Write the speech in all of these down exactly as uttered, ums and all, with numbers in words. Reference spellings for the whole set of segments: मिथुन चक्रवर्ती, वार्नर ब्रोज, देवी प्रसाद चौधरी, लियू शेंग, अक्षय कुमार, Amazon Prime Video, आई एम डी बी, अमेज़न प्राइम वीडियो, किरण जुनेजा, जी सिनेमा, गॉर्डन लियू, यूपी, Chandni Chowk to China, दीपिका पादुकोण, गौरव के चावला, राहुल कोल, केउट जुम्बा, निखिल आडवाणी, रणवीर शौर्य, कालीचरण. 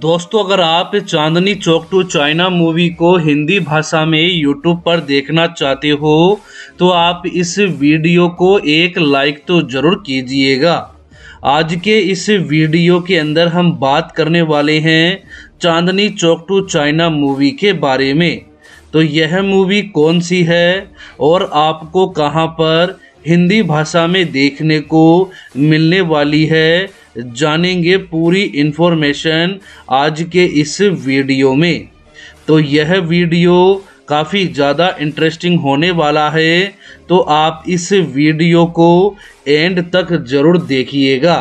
दोस्तों, अगर आप Chandni Chowk to China movie को हिंदी भाषा में यूट्यूब पर देखना चाहते हो तो आप इस वीडियो को एक लाइक तो ज़रूर कीजिएगा। आज के इस वीडियो के अंदर हम बात करने वाले हैं Chandni Chowk to China movie के बारे में। तो यह मूवी कौन सी है और आपको कहां पर हिंदी भाषा में देखने को मिलने वाली है, जानेंगे पूरी इन्फॉर्मेशन आज के इस वीडियो में। तो यह वीडियो काफ़ी ज़्यादा इंटरेस्टिंग होने वाला है, तो आप इस वीडियो को एंड तक ज़रूर देखिएगा।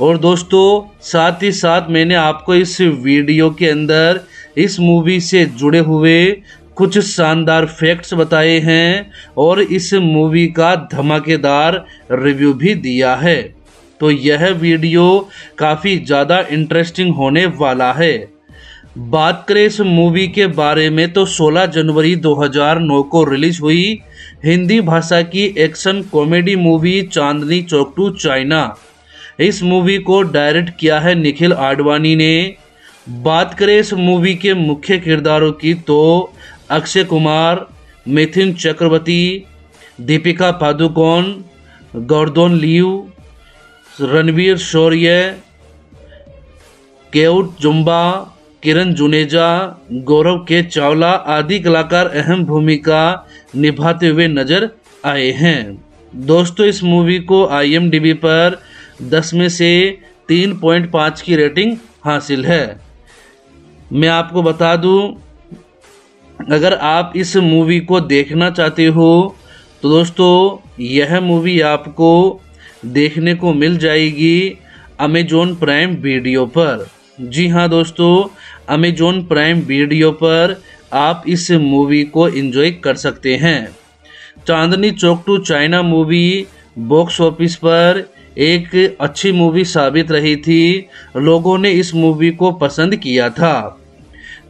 और दोस्तों, साथ ही साथ मैंने आपको इस वीडियो के अंदर इस मूवी से जुड़े हुए कुछ शानदार फैक्ट्स बताए हैं और इस मूवी का धमाकेदार रिव्यू भी दिया है। तो यह वीडियो काफ़ी ज़्यादा इंटरेस्टिंग होने वाला है। बात करें इस मूवी के बारे में तो सोलह जनवरी दो हज़ार नौ को रिलीज़ हुई हिंदी भाषा की action comedy movie Chandni Chowk to China. इस मूवी को डायरेक्ट किया है निखिल आडवाणी ने। बात करें इस मूवी के मुख्य किरदारों की तो अक्षय कुमार, मिथुन चक्रवर्ती, दीपिका पादुकोण, गॉर्डन लियू, रणवीर शौर्य, केउट जुम्बा, किरण जुनेजा, गौरव के चावला आदि कलाकार अहम भूमिका निभाते हुए नजर आए हैं। दोस्तों, इस मूवी को आई एम डी बी पर दस में से तीन पॉइंट पाँच की रेटिंग हासिल है। मैं आपको बता दूं, अगर आप इस मूवी को देखना चाहते हो तो दोस्तों यह मूवी आपको देखने को मिल जाएगी अमेजॉन प्राइम वीडियो पर। जी हाँ दोस्तों, अमेजॉन प्राइम वीडियो पर आप इस मूवी को एंजॉय कर सकते हैं। Chandni Chowk to China movie box office पर एक अच्छी मूवी साबित रही थी, लोगों ने इस मूवी को पसंद किया था।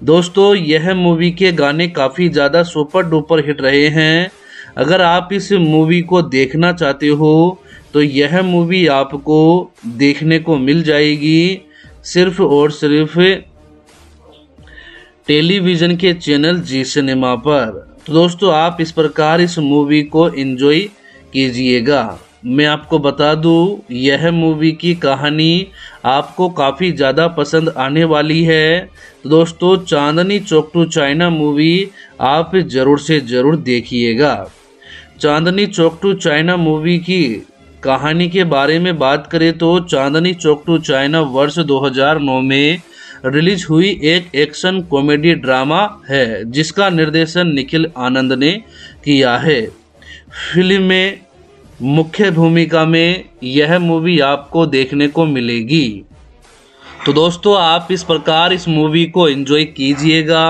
दोस्तों, यह मूवी के गाने काफ़ी ज़्यादा सुपर डुपर हिट रहे हैं। अगर आप इस मूवी को देखना चाहते हो तो यह मूवी आपको देखने को मिल जाएगी सिर्फ और सिर्फ टेलीविज़न के चैनल जी सिनेमा पर। तो दोस्तों, आप इस प्रकार इस मूवी को एंजॉय कीजिएगा। मैं आपको बता दूं, यह मूवी की कहानी आपको काफ़ी ज़्यादा पसंद आने वाली है। तो दोस्तों, Chandni Chowk to China movie आप ज़रूर से ज़रूर देखिएगा। Chandni Chowk to China movie की कहानी के बारे में बात करें तो चांदनी चौक टू चाइना वर्ष दो हज़ार नौ में रिलीज हुई एक एक्शन कॉमेडी ड्रामा है जिसका निर्देशन निखिल आनंद ने किया है। फिल्म में मुख्य भूमिका में यह मूवी आपको देखने को मिलेगी। तो दोस्तों, आप इस प्रकार इस मूवी को एंजॉय कीजिएगा।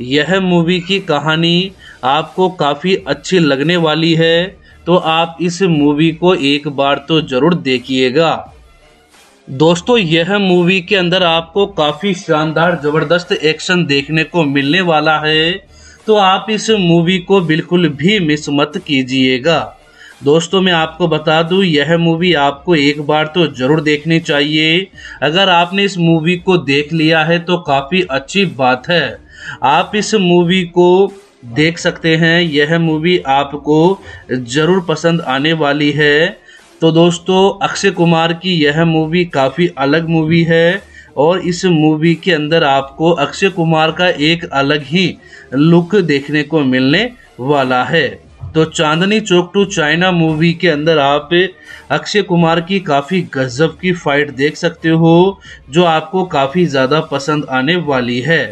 यह मूवी की कहानी आपको काफ़ी अच्छी लगने वाली है, तो आप इस मूवी को एक बार तो ज़रूर देखिएगा। दोस्तों, यह मूवी के अंदर आपको काफ़ी शानदार ज़बरदस्त एक्शन देखने को मिलने वाला है, तो आप इस मूवी को बिल्कुल भी मिस मत कीजिएगा। दोस्तों, मैं आपको बता दूं, यह मूवी आपको एक बार तो ज़रूर देखनी चाहिए। अगर आपने इस मूवी को देख लिया है तो काफ़ी अच्छी बात है, आप इस मूवी को देख सकते हैं। यह मूवी आपको ज़रूर पसंद आने वाली है। तो दोस्तों, अक्षय कुमार की यह मूवी काफ़ी अलग मूवी है और इस मूवी के अंदर आपको अक्षय कुमार का एक अलग ही लुक देखने को मिलने वाला है। तो Chandni Chowk to China movie के अंदर आप अक्षय कुमार की काफ़ी गजब की फाइट देख सकते हो, जो आपको काफ़ी ज़्यादा पसंद आने वाली है।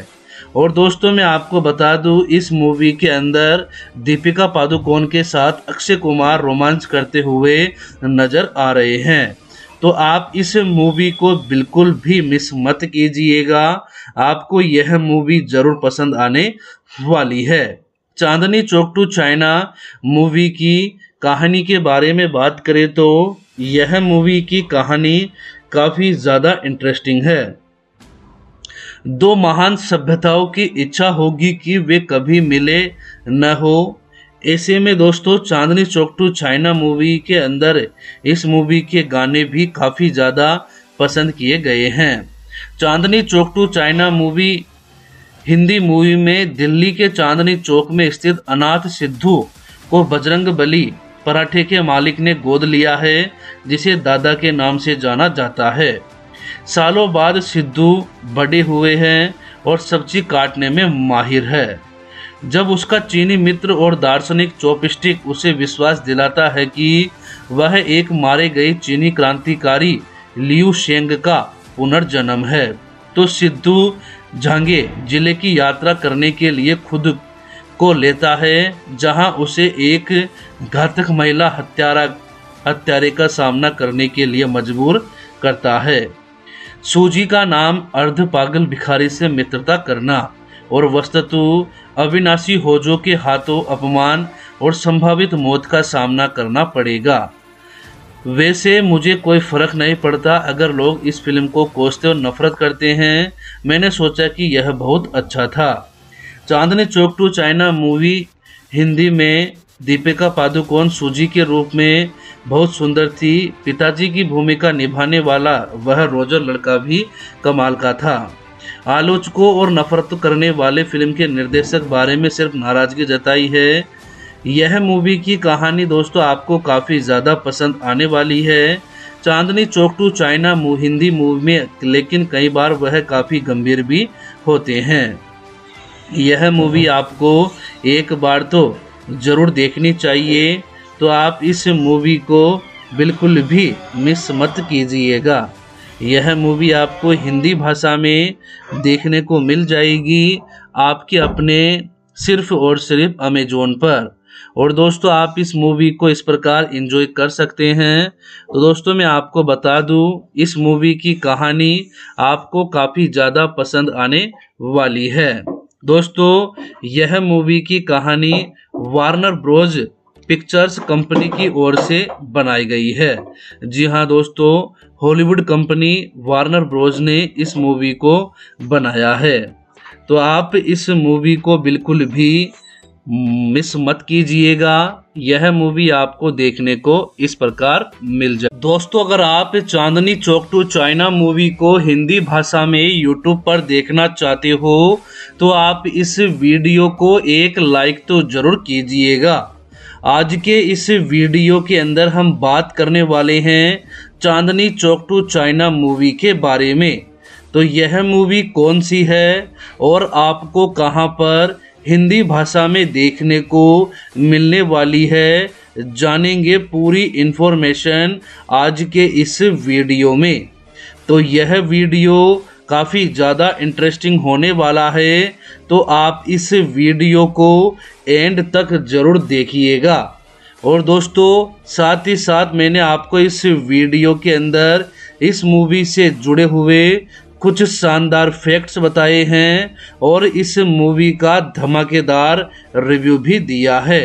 और दोस्तों, मैं आपको बता दूं, इस मूवी के अंदर दीपिका पादुकोण के साथ अक्षय कुमार रोमांस करते हुए नज़र आ रहे हैं, तो आप इस मूवी को बिल्कुल भी मिस मत कीजिएगा। आपको यह मूवी ज़रूर पसंद आने वाली है। Chandni Chowk to China movie की कहानी के बारे में बात करें तो यह मूवी की कहानी काफ़ी ज़्यादा इंटरेस्टिंग है। दो महान सभ्यताओं की इच्छा होगी कि वे कभी मिले न हो। ऐसे में दोस्तों, Chandni Chowk to China movie के अंदर इस मूवी के गाने भी काफ़ी ज़्यादा पसंद किए गए हैं। Chandni Chowk to China movie Hindi movie में दिल्ली के चांदनी चौक में स्थित अनाथ सिद्धू को बजरंग बली पराठे के मालिक ने गोद लिया है, जिसे दादा के नाम से जाना जाता है। सालों बाद सिद्धू बड़े हुए हैं और सब्जी काटने में माहिर है। जब उसका चीनी मित्र और दार्शनिक चॉपस्टिक उसे विश्वास दिलाता है कि वह एक मारे गए चीनी क्रांतिकारी लियू शेंग का पुनर्जन्म है, तो सिद्धू झांगे जिले की यात्रा करने के लिए खुद को लेता है, जहां उसे एक घातक महिला हत्यारा हत्यारे का सामना करने के लिए मजबूर करता है। सूजी का नाम अर्ध पागल भिखारी से मित्रता करना और वस्तुतः अविनाशी होजो के हाथों अपमान और संभावित मौत का सामना करना पड़ेगा। वैसे मुझे कोई फर्क नहीं पड़ता अगर लोग इस फिल्म को कोसते और नफरत करते हैं, मैंने सोचा कि यह बहुत अच्छा था। Chandni Chowk to China movie Hindi में दीपिका पादुकोण सूजी के रूप में बहुत सुंदर थी। पिताजी की भूमिका निभाने वाला वह रोजर लड़का भी कमाल का था। आलोचकों और नफरत करने वाले फिल्म के निर्देशक बारे में सिर्फ नाराजगी जताई है। यह मूवी की कहानी दोस्तों आपको काफ़ी ज़्यादा पसंद आने वाली है। Chandni Chowk to China Hindi movie में लेकिन कई बार वह काफ़ी गंभीर भी होते हैं। यह मूवी आपको एक बार तो ज़रूर देखनी चाहिए, तो आप इस मूवी को बिल्कुल भी मिस मत कीजिएगा। यह मूवी आपको हिंदी भाषा में देखने को मिल जाएगी, आपके अपने सिर्फ और सिर्फ अमेज़न पर। और दोस्तों आप इस मूवी को इस प्रकार एंजॉय कर सकते हैं। तो दोस्तों मैं आपको बता दूँ, इस मूवी की कहानी आपको काफ़ी ज़्यादा पसंद आने वाली है। दोस्तों यह मूवी की कहानी वार्नर ब्रोज पिक्चर्स कंपनी की ओर से बनाई गई है। जी हाँ दोस्तों, हॉलीवुड कंपनी वार्नर ब्रोज ने इस मूवी को बनाया है, तो आप इस मूवी को बिल्कुल भी मिस मत कीजिएगा। यह मूवी आपको देखने को इस प्रकार मिल जाए। दोस्तों अगर आप Chandni Chowk to China movie को हिंदी भाषा में यूट्यूब पर देखना चाहते हो, तो आप इस वीडियो को एक लाइक तो ज़रूर कीजिएगा। आज के इस वीडियो के अंदर हम बात करने वाले हैं Chandni Chowk to China movie के बारे में। तो यह मूवी कौन सी है और आपको कहां पर हिंदी भाषा में देखने को मिलने वाली है, जानेंगे पूरी इन्फॉर्मेशन आज के इस वीडियो में। तो यह वीडियो काफ़ी ज़्यादा इंटरेस्टिंग होने वाला है, तो आप इस वीडियो को एंड तक ज़रूर देखिएगा। और दोस्तों साथ ही साथ मैंने आपको इस वीडियो के अंदर इस मूवी से जुड़े हुए कुछ शानदार फैक्ट्स बताए हैं और इस मूवी का धमाकेदार रिव्यू भी दिया है।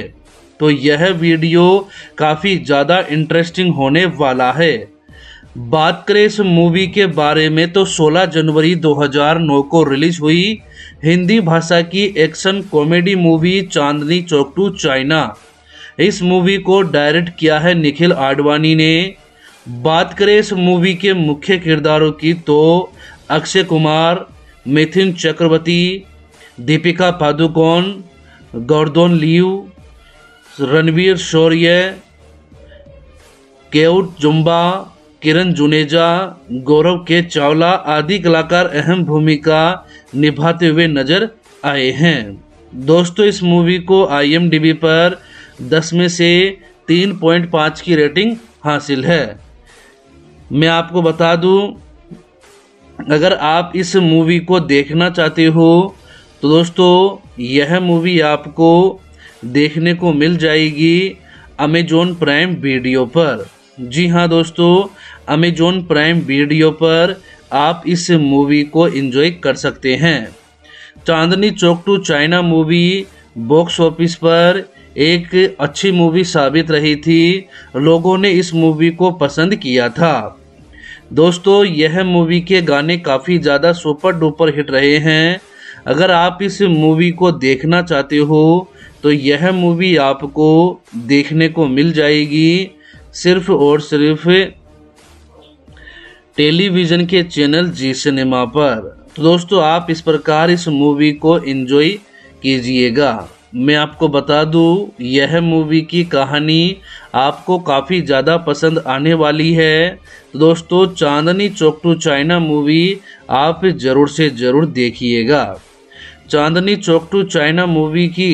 तो यह वीडियो काफ़ी ज़्यादा इंटरेस्टिंग होने वाला है। बात करें इस मूवी के बारे में, तो सोलह जनवरी दो हज़ार नौ को रिलीज़ हुई हिंदी भाषा की action comedy movie Chandni Chowk to China. इस मूवी को डायरेक्ट किया है निखिल आडवाणी ने। बात करें इस मूवी के मुख्य किरदारों की, तो अक्षय कुमार, मिथुन चक्रवर्ती, दीपिका पादुकोण, गॉर्डन लियू, रणवीर शौर्य, केउट जुम्बा, किरण जुनेजा, गौरव के चावला आदि कलाकार अहम भूमिका निभाते हुए नजर आए हैं। दोस्तों इस मूवी को आई एम डी बी पर दस में से तीन पॉइंट पाँच की रेटिंग हासिल है। मैं आपको बता दूं, अगर आप इस मूवी को देखना चाहते हो तो दोस्तों यह मूवी आपको देखने को मिल जाएगी अमेज़न प्राइम वीडियो पर। जी हाँ दोस्तों, अमेज़न प्राइम वीडियो पर आप इस मूवी को एंजॉय कर सकते हैं। Chandni Chowk to China movie box office पर एक अच्छी मूवी साबित रही थी, लोगों ने इस मूवी को पसंद किया था। दोस्तों यह मूवी के गाने काफ़ी ज़्यादा सुपर डुपर हिट रहे हैं। अगर आप इस मूवी को देखना चाहते हो तो यह मूवी आपको देखने को मिल जाएगी सिर्फ और सिर्फ टेलीविजन के चैनल जी सिनेमा पर। तो दोस्तों आप इस प्रकार इस मूवी को एंजॉय कीजिएगा। मैं आपको बता दूं यह मूवी की कहानी आपको काफ़ी ज़्यादा पसंद आने वाली है। तो दोस्तों Chandni Chowk to China movie आप ज़रूर से ज़रूर देखिएगा। Chandni Chowk to China movie की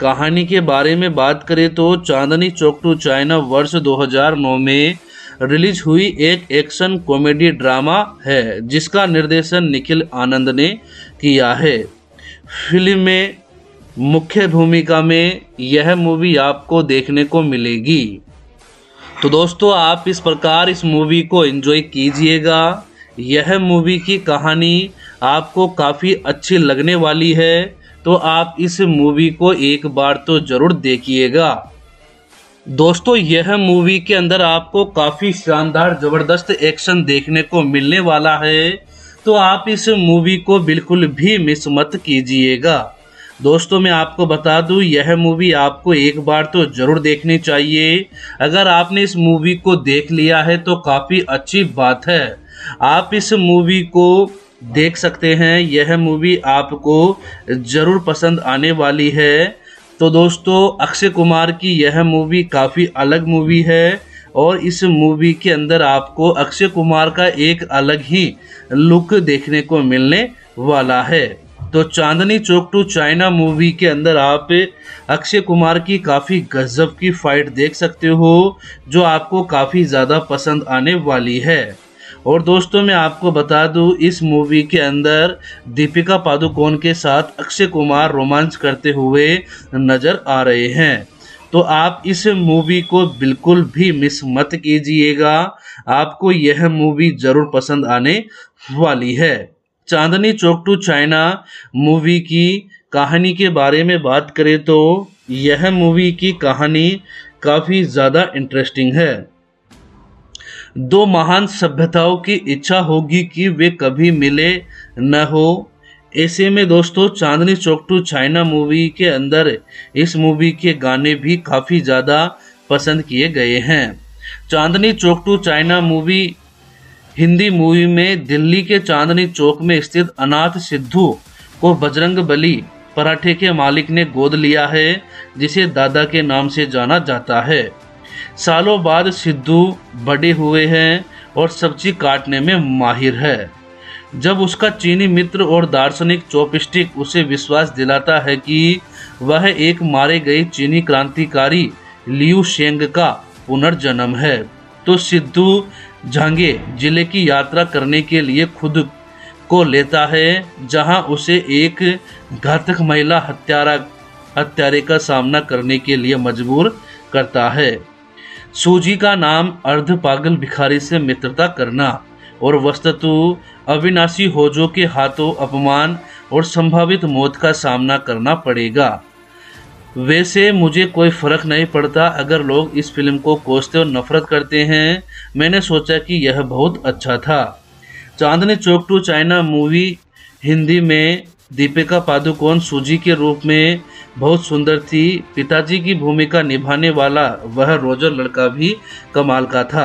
कहानी के बारे में बात करें तो चांदनी चौक टू चाइना वर्ष दो हज़ार नौ में रिलीज हुई एक एक्शन कॉमेडी ड्रामा है जिसका निर्देशन निखिल आनंद ने किया है। फिल्म में मुख्य भूमिका में यह मूवी आपको देखने को मिलेगी। तो दोस्तों आप इस प्रकार इस मूवी को एंजॉय कीजिएगा। यह मूवी की कहानी आपको काफ़ी अच्छी लगने वाली है, तो आप इस मूवी को एक बार तो ज़रूर देखिएगा। दोस्तों यह मूवी के अंदर आपको काफ़ी शानदार ज़बरदस्त एक्शन देखने को मिलने वाला है, तो आप इस मूवी को बिल्कुल भी मिस मत कीजिएगा। दोस्तों मैं आपको बता दूं यह मूवी आपको एक बार तो ज़रूर देखनी चाहिए। अगर आपने इस मूवी को देख लिया है तो काफ़ी अच्छी बात है, आप इस मूवी को देख सकते हैं। यह मूवी आपको ज़रूर पसंद आने वाली है। तो दोस्तों अक्षय कुमार की यह मूवी काफ़ी अलग मूवी है और इस मूवी के अंदर आपको अक्षय कुमार का एक अलग ही लुक देखने को मिलने वाला है। तो Chandni Chowk to China movie के अंदर आप अक्षय कुमार की काफ़ी गजब की फाइट देख सकते हो जो आपको काफ़ी ज़्यादा पसंद आने वाली है। और दोस्तों मैं आपको बता दूं इस मूवी के अंदर दीपिका पादुकोण के साथ अक्षय कुमार रोमांस करते हुए नज़र आ रहे हैं, तो आप इस मूवी को बिल्कुल भी मिस मत कीजिएगा। आपको यह मूवी ज़रूर पसंद आने वाली है। Chandni Chowk to China movie की कहानी के बारे में बात करें तो यह मूवी की कहानी काफ़ी ज़्यादा इंटरेस्टिंग है। दो महान सभ्यताओं की इच्छा होगी कि वे कभी मिले न हो। ऐसे में दोस्तों Chandni Chowk to China movie के अंदर इस मूवी के गाने भी काफ़ी ज़्यादा पसंद किए गए हैं। Chandni Chowk to China movie Hindi movie में दिल्ली के चांदनी चौक में स्थित अनाथ सिद्धू को बजरंग बली पराठे के मालिक ने गोद लिया है जिसे दादा के नाम से जाना जाता है। सालों बाद सिद्धू बड़े हुए हैं और सब्जी काटने में माहिर है। जब उसका चीनी मित्र और दार्शनिक चॉपस्टिक उसे विश्वास दिलाता है कि वह एक मारे गए चीनी क्रांतिकारी लियू शेंग का पुनर्जन्म है, तो सिद्धू झांगे जिले की यात्रा करने के लिए खुद को लेता है जहां उसे एक घातक महिला हत्यारा हत्यारे का सामना करने के लिए मजबूर करता है। सूजी का नाम अर्ध पागल भिखारी से मित्रता करना और वस्तुतः अविनाशी होजो के हाथों अपमान और संभावित मौत का सामना करना पड़ेगा। वैसे मुझे कोई फ़र्क नहीं पड़ता अगर लोग इस फिल्म को कोसते और नफरत करते हैं, मैंने सोचा कि यह बहुत अच्छा था। Chandni Chowk to China movie Hindi में दीपिका पादुकोण सूजी के रूप में बहुत सुंदर थी। पिताजी की भूमिका निभाने वाला वह रोजर लड़का भी कमाल का था।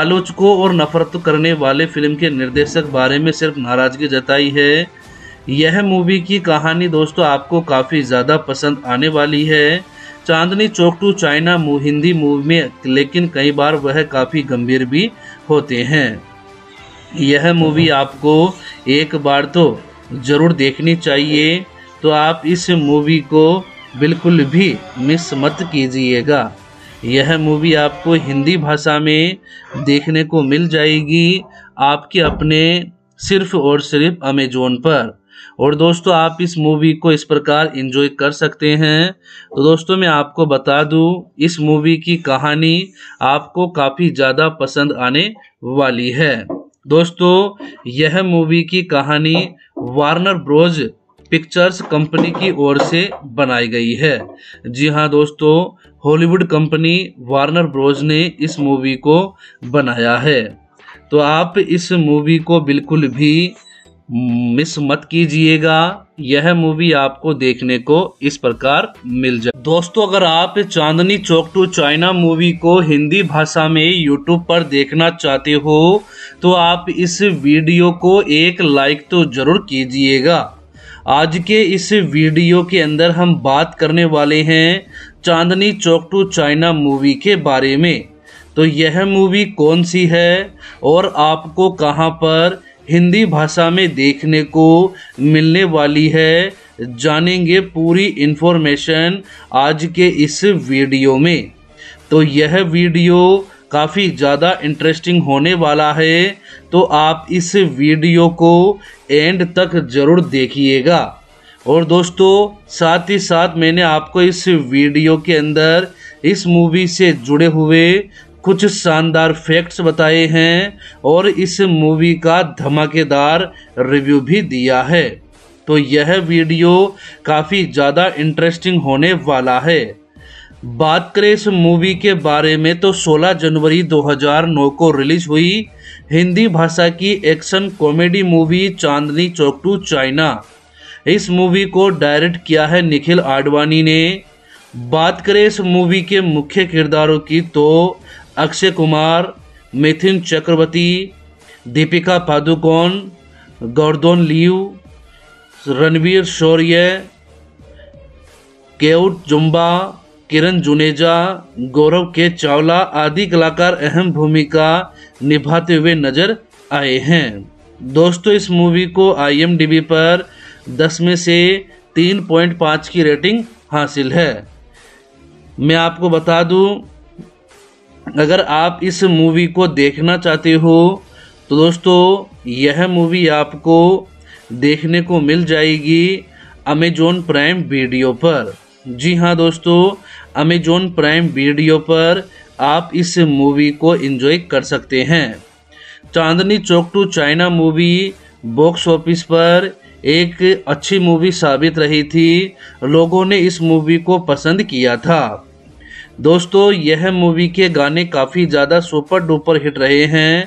आलोचकों और नफरत करने वाले फिल्म के निर्देशक बारे में सिर्फ नाराज़गी जताई है। यह मूवी की कहानी दोस्तों आपको काफ़ी ज़्यादा पसंद आने वाली है। Chandni Chowk to China Hindi movie में लेकिन कई बार वह काफ़ी गंभीर भी होते हैं। यह मूवी आपको एक बार तो ज़रूर देखनी चाहिए, तो आप इस मूवी को बिल्कुल भी मिस मत कीजिएगा। यह मूवी आपको हिंदी भाषा में देखने को मिल जाएगी आपके अपने सिर्फ और सिर्फ अमेजोन पर। और दोस्तों आप इस मूवी को इस प्रकार एंजॉय कर सकते हैं। तो दोस्तों मैं आपको बता दूं इस मूवी की कहानी आपको काफ़ी ज़्यादा पसंद आने वाली है। दोस्तों यह मूवी की कहानी वार्नर ब्रोज पिक्चर्स कंपनी की ओर से बनाई गई है। जी हाँ दोस्तों, हॉलीवुड कंपनी वार्नर ब्रोज ने इस मूवी को बनाया है, तो आप इस मूवी को बिल्कुल भी मिस मत कीजिएगा, यह मूवी आपको देखने को इस प्रकार मिल जाए। दोस्तों, अगर आप Chandni Chowk to China movie को हिंदी भाषा में यूट्यूब पर देखना चाहते हो तो आप इस वीडियो को एक लाइक तो जरूर कीजिएगा। आज के इस वीडियो के अंदर हम बात करने वाले हैं Chandni Chowk to China movie के बारे में। तो यह मूवी कौन सी है और आपको कहां पर हिंदी भाषा में देखने को मिलने वाली है, जानेंगे पूरी इन्फॉर्मेशन आज के इस वीडियो में। तो यह वीडियो काफ़ी ज़्यादा इंटरेस्टिंग होने वाला है, तो आप इस वीडियो को एंड तक ज़रूर देखिएगा। और दोस्तों, साथ ही साथ मैंने आपको इस वीडियो के अंदर इस मूवी से जुड़े हुए कुछ शानदार फैक्ट्स बताए हैं और इस मूवी का धमाकेदार रिव्यू भी दिया है। तो यह वीडियो काफ़ी ज़्यादा इंटरेस्टिंग होने वाला है। बात करें इस मूवी के बारे में तो सोलह जनवरी दो हज़ार नौ को रिलीज़ हुई हिंदी भाषा की action comedy movie Chandni Chowk to China. इस मूवी को डायरेक्ट किया है निखिल आडवाणी ने। बात करें इस मूवी के मुख्य किरदारों की तो अक्षय कुमार, मिथुन चक्रवर्ती, दीपिका पादुकोण, गॉर्डन लियू, रणवीर शौर्य, केउट जुम्बा, किरण जुनेजा, गौरव के चावला आदि कलाकार अहम भूमिका निभाते हुए नजर आए हैं। दोस्तों, इस मूवी को आई एम डी बी पर दस में से तीन पॉइंट पाँच की रेटिंग हासिल है। मैं आपको बता दूं, अगर आप इस मूवी को देखना चाहते हो तो दोस्तों यह मूवी आपको देखने को मिल जाएगी अमेजॉन प्राइम वीडियो पर। जी हाँ दोस्तों, अमेजॉन प्राइम वीडियो पर आप इस मूवी को एंजॉय कर सकते हैं। Chandni Chowk to China movie box office पर एक अच्छी मूवी साबित रही थी, लोगों ने इस मूवी को पसंद किया था। दोस्तों, यह मूवी के गाने काफ़ी ज़्यादा सुपर डुपर हिट रहे हैं।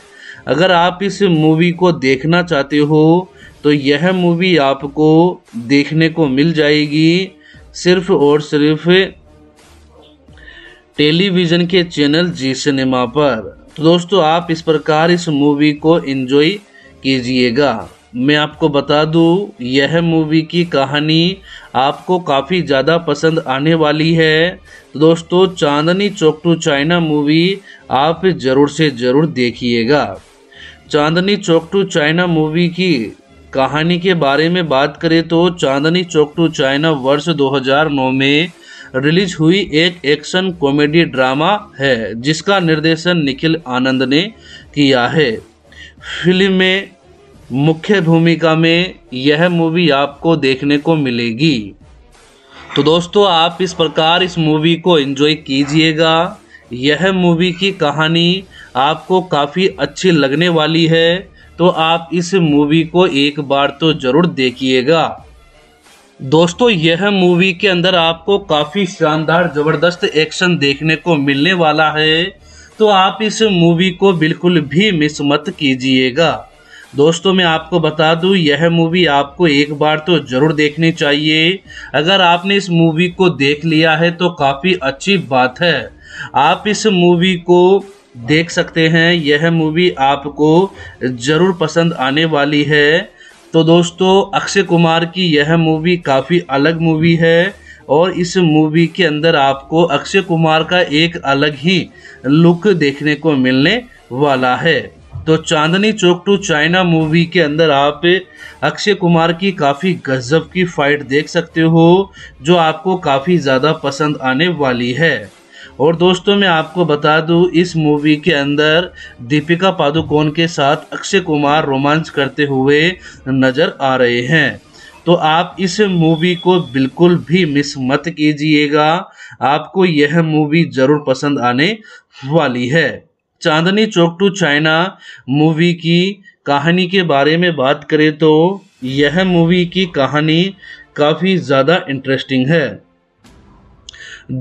अगर आप इस मूवी को देखना चाहते हो तो यह मूवी आपको देखने को मिल जाएगी सिर्फ और सिर्फ टेलीविज़न के चैनल जी सिनेमा पर। तो दोस्तों, आप इस प्रकार इस मूवी को एंजॉय कीजिएगा। मैं आपको बता दूं, यह मूवी की कहानी आपको काफ़ी ज़्यादा पसंद आने वाली है। तो दोस्तों, Chandni Chowk to China movie आप ज़रूर से ज़रूर देखिएगा। Chandni Chowk to China movie की कहानी के बारे में बात करें तो चांदनी चौक टू चाइना वर्ष दो हज़ार नौ में रिलीज हुई एक एक्शन कॉमेडी ड्रामा है जिसका निर्देशन निखिल आनंद ने किया है। फिल्म में मुख्य भूमिका में यह मूवी आपको देखने को मिलेगी। तो दोस्तों, आप इस प्रकार इस मूवी को एंजॉय कीजिएगा। यह मूवी की कहानी आपको काफ़ी अच्छी लगने वाली है, तो आप इस मूवी को एक बार तो ज़रूर देखिएगा। दोस्तों, यह मूवी के अंदर आपको काफ़ी शानदार ज़बरदस्त एक्शन देखने को मिलने वाला है, तो आप इस मूवी को बिल्कुल भी मिस मत कीजिएगा। दोस्तों, मैं आपको बता दूं, यह मूवी आपको एक बार तो ज़रूर देखनी चाहिए। अगर आपने इस मूवी को देख लिया है तो काफ़ी अच्छी बात है, आप इस मूवी को देख सकते हैं। यह मूवी आपको ज़रूर पसंद आने वाली है। तो दोस्तों, अक्षय कुमार की यह मूवी काफ़ी अलग मूवी है और इस मूवी के अंदर आपको अक्षय कुमार का एक अलग ही लुक देखने को मिलने वाला है। तो Chandni Chowk to China movie के अंदर आप अक्षय कुमार की काफ़ी गजब की फाइट देख सकते हो जो आपको काफ़ी ज़्यादा पसंद आने वाली है। और दोस्तों, मैं आपको बता दूं, इस मूवी के अंदर दीपिका पादुकोण के साथ अक्षय कुमार रोमांस करते हुए नज़र आ रहे हैं, तो आप इस मूवी को बिल्कुल भी मिस मत कीजिएगा। आपको यह मूवी ज़रूर पसंद आने वाली है। Chandni Chowk to China movie की कहानी के बारे में बात करें तो यह मूवी की कहानी काफ़ी ज़्यादा इंटरेस्टिंग है।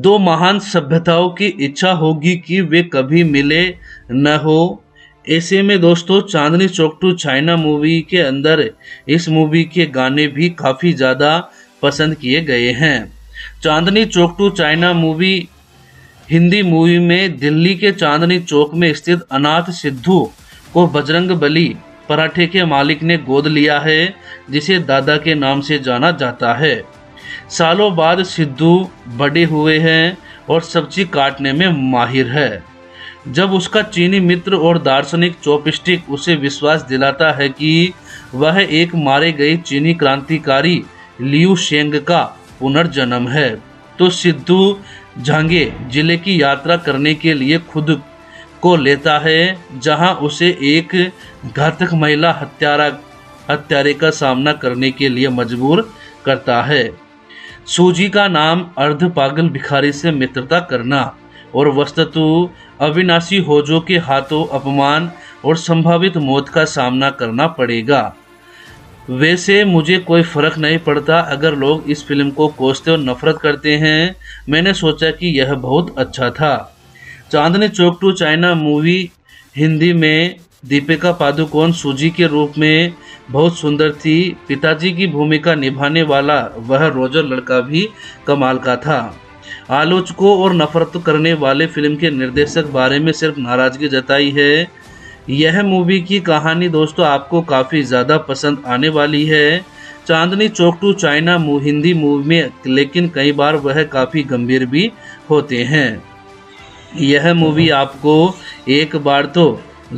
दो महान सभ्यताओं की इच्छा होगी कि वे कभी मिले न हो, ऐसे में दोस्तों Chandni Chowk to China movie के अंदर इस मूवी के गाने भी काफ़ी ज़्यादा पसंद किए गए हैं। Chandni Chowk to China movie Hindi movie में दिल्ली के चांदनी चौक में स्थित अनाथ सिद्धू को बजरंग बली पराठे के मालिक ने गोद लिया है, जिसे दादा के नाम से जाना जाता है। सालों बाद सिद्धू बड़े हुए हैं और सब्जी काटने में माहिर है। जब उसका चीनी मित्र और दार्शनिक चॉपस्टिक उसे विश्वास दिलाता है कि वह एक मारे गए चीनी क्रांतिकारी लियू शेंग का पुनर्जन्म है, तो सिद्धू झांगे जिले की यात्रा करने के लिए खुद को लेता है, जहां उसे एक घातक महिला हत्यारा हत्यारे का सामना करने के लिए मजबूर करता है। सूजी का नाम अर्ध पागल भिखारी से मित्रता करना और वस्तुतः अविनाशी होजो के हाथों अपमान और संभावित मौत का सामना करना पड़ेगा। वैसे मुझे कोई फ़र्क नहीं पड़ता अगर लोग इस फिल्म को कोसते और नफरत करते हैं, मैंने सोचा कि यह बहुत अच्छा था। Chandni Chowk to China movie Hindi में दीपिका पादुकोण सूजी के रूप में बहुत सुंदर थी। पिताजी की भूमिका निभाने वाला वह रोजर लड़का भी कमाल का था। आलोचकों और नफरत करने वाले फिल्म के निर्देशक बारे में सिर्फ नाराज़गी जताई है। यह मूवी की कहानी दोस्तों आपको काफ़ी ज़्यादा पसंद आने वाली है। Chandni Chowk to China Hindi movie में लेकिन कई बार वह काफ़ी गंभीर भी होते हैं। यह मूवी आपको एक बार तो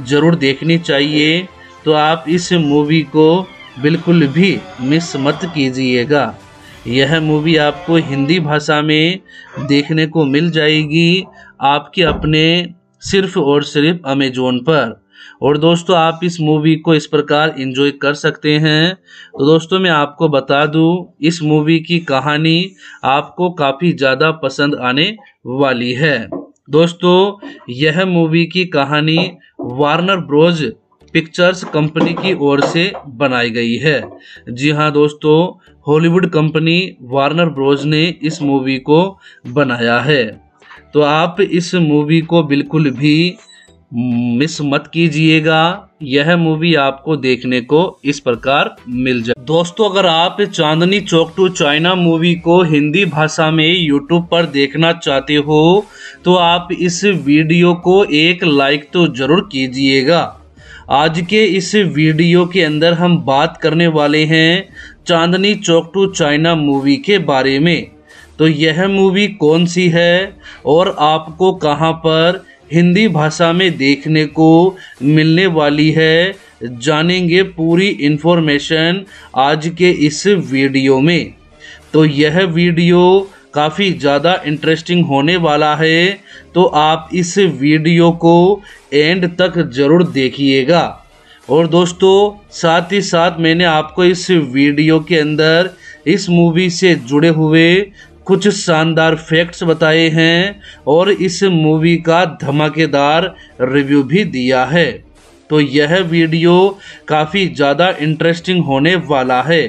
ज़रूर देखनी चाहिए, तो आप इस मूवी को बिल्कुल भी मिस मत कीजिएगा। यह मूवी आपको हिंदी भाषा में देखने को मिल जाएगी, आपके अपने सिर्फ और सिर्फ अमेज़न पर। और दोस्तों आप इस मूवी को इस प्रकार एंजॉय कर सकते हैं। तो दोस्तों मैं आपको बता दूं, इस मूवी की कहानी आपको काफ़ी ज़्यादा पसंद आने वाली है। दोस्तों यह मूवी की कहानी वार्नर ब्रोज पिक्चर्स कंपनी की ओर से बनाई गई है। जी हाँ दोस्तों, हॉलीवुड कंपनी वार्नर ब्रोज ने इस मूवी को बनाया है, तो आप इस मूवी को बिल्कुल भी मिस मत कीजिएगा। यह मूवी आपको देखने को इस प्रकार मिल जाए। दोस्तों अगर आप Chandni Chowk to China movie को हिंदी भाषा में यूट्यूब पर देखना चाहते हो तो आप इस वीडियो को एक लाइक तो ज़रूर कीजिएगा। आज के इस वीडियो के अंदर हम बात करने वाले हैं Chandni Chowk to China movie के बारे में। तो यह मूवी कौन सी है और आपको कहां पर हिंदी भाषा में देखने को मिलने वाली है, जानेंगे पूरी इन्फॉर्मेशन आज के इस वीडियो में। तो यह वीडियो काफ़ी ज़्यादा इंटरेस्टिंग होने वाला है, तो आप इस वीडियो को एंड तक ज़रूर देखिएगा। और दोस्तों साथ ही साथ मैंने आपको इस वीडियो के अंदर इस मूवी से जुड़े हुए कुछ शानदार फैक्ट्स बताए हैं और इस मूवी का धमाकेदार रिव्यू भी दिया है। तो यह वीडियो काफ़ी ज़्यादा इंटरेस्टिंग होने वाला है।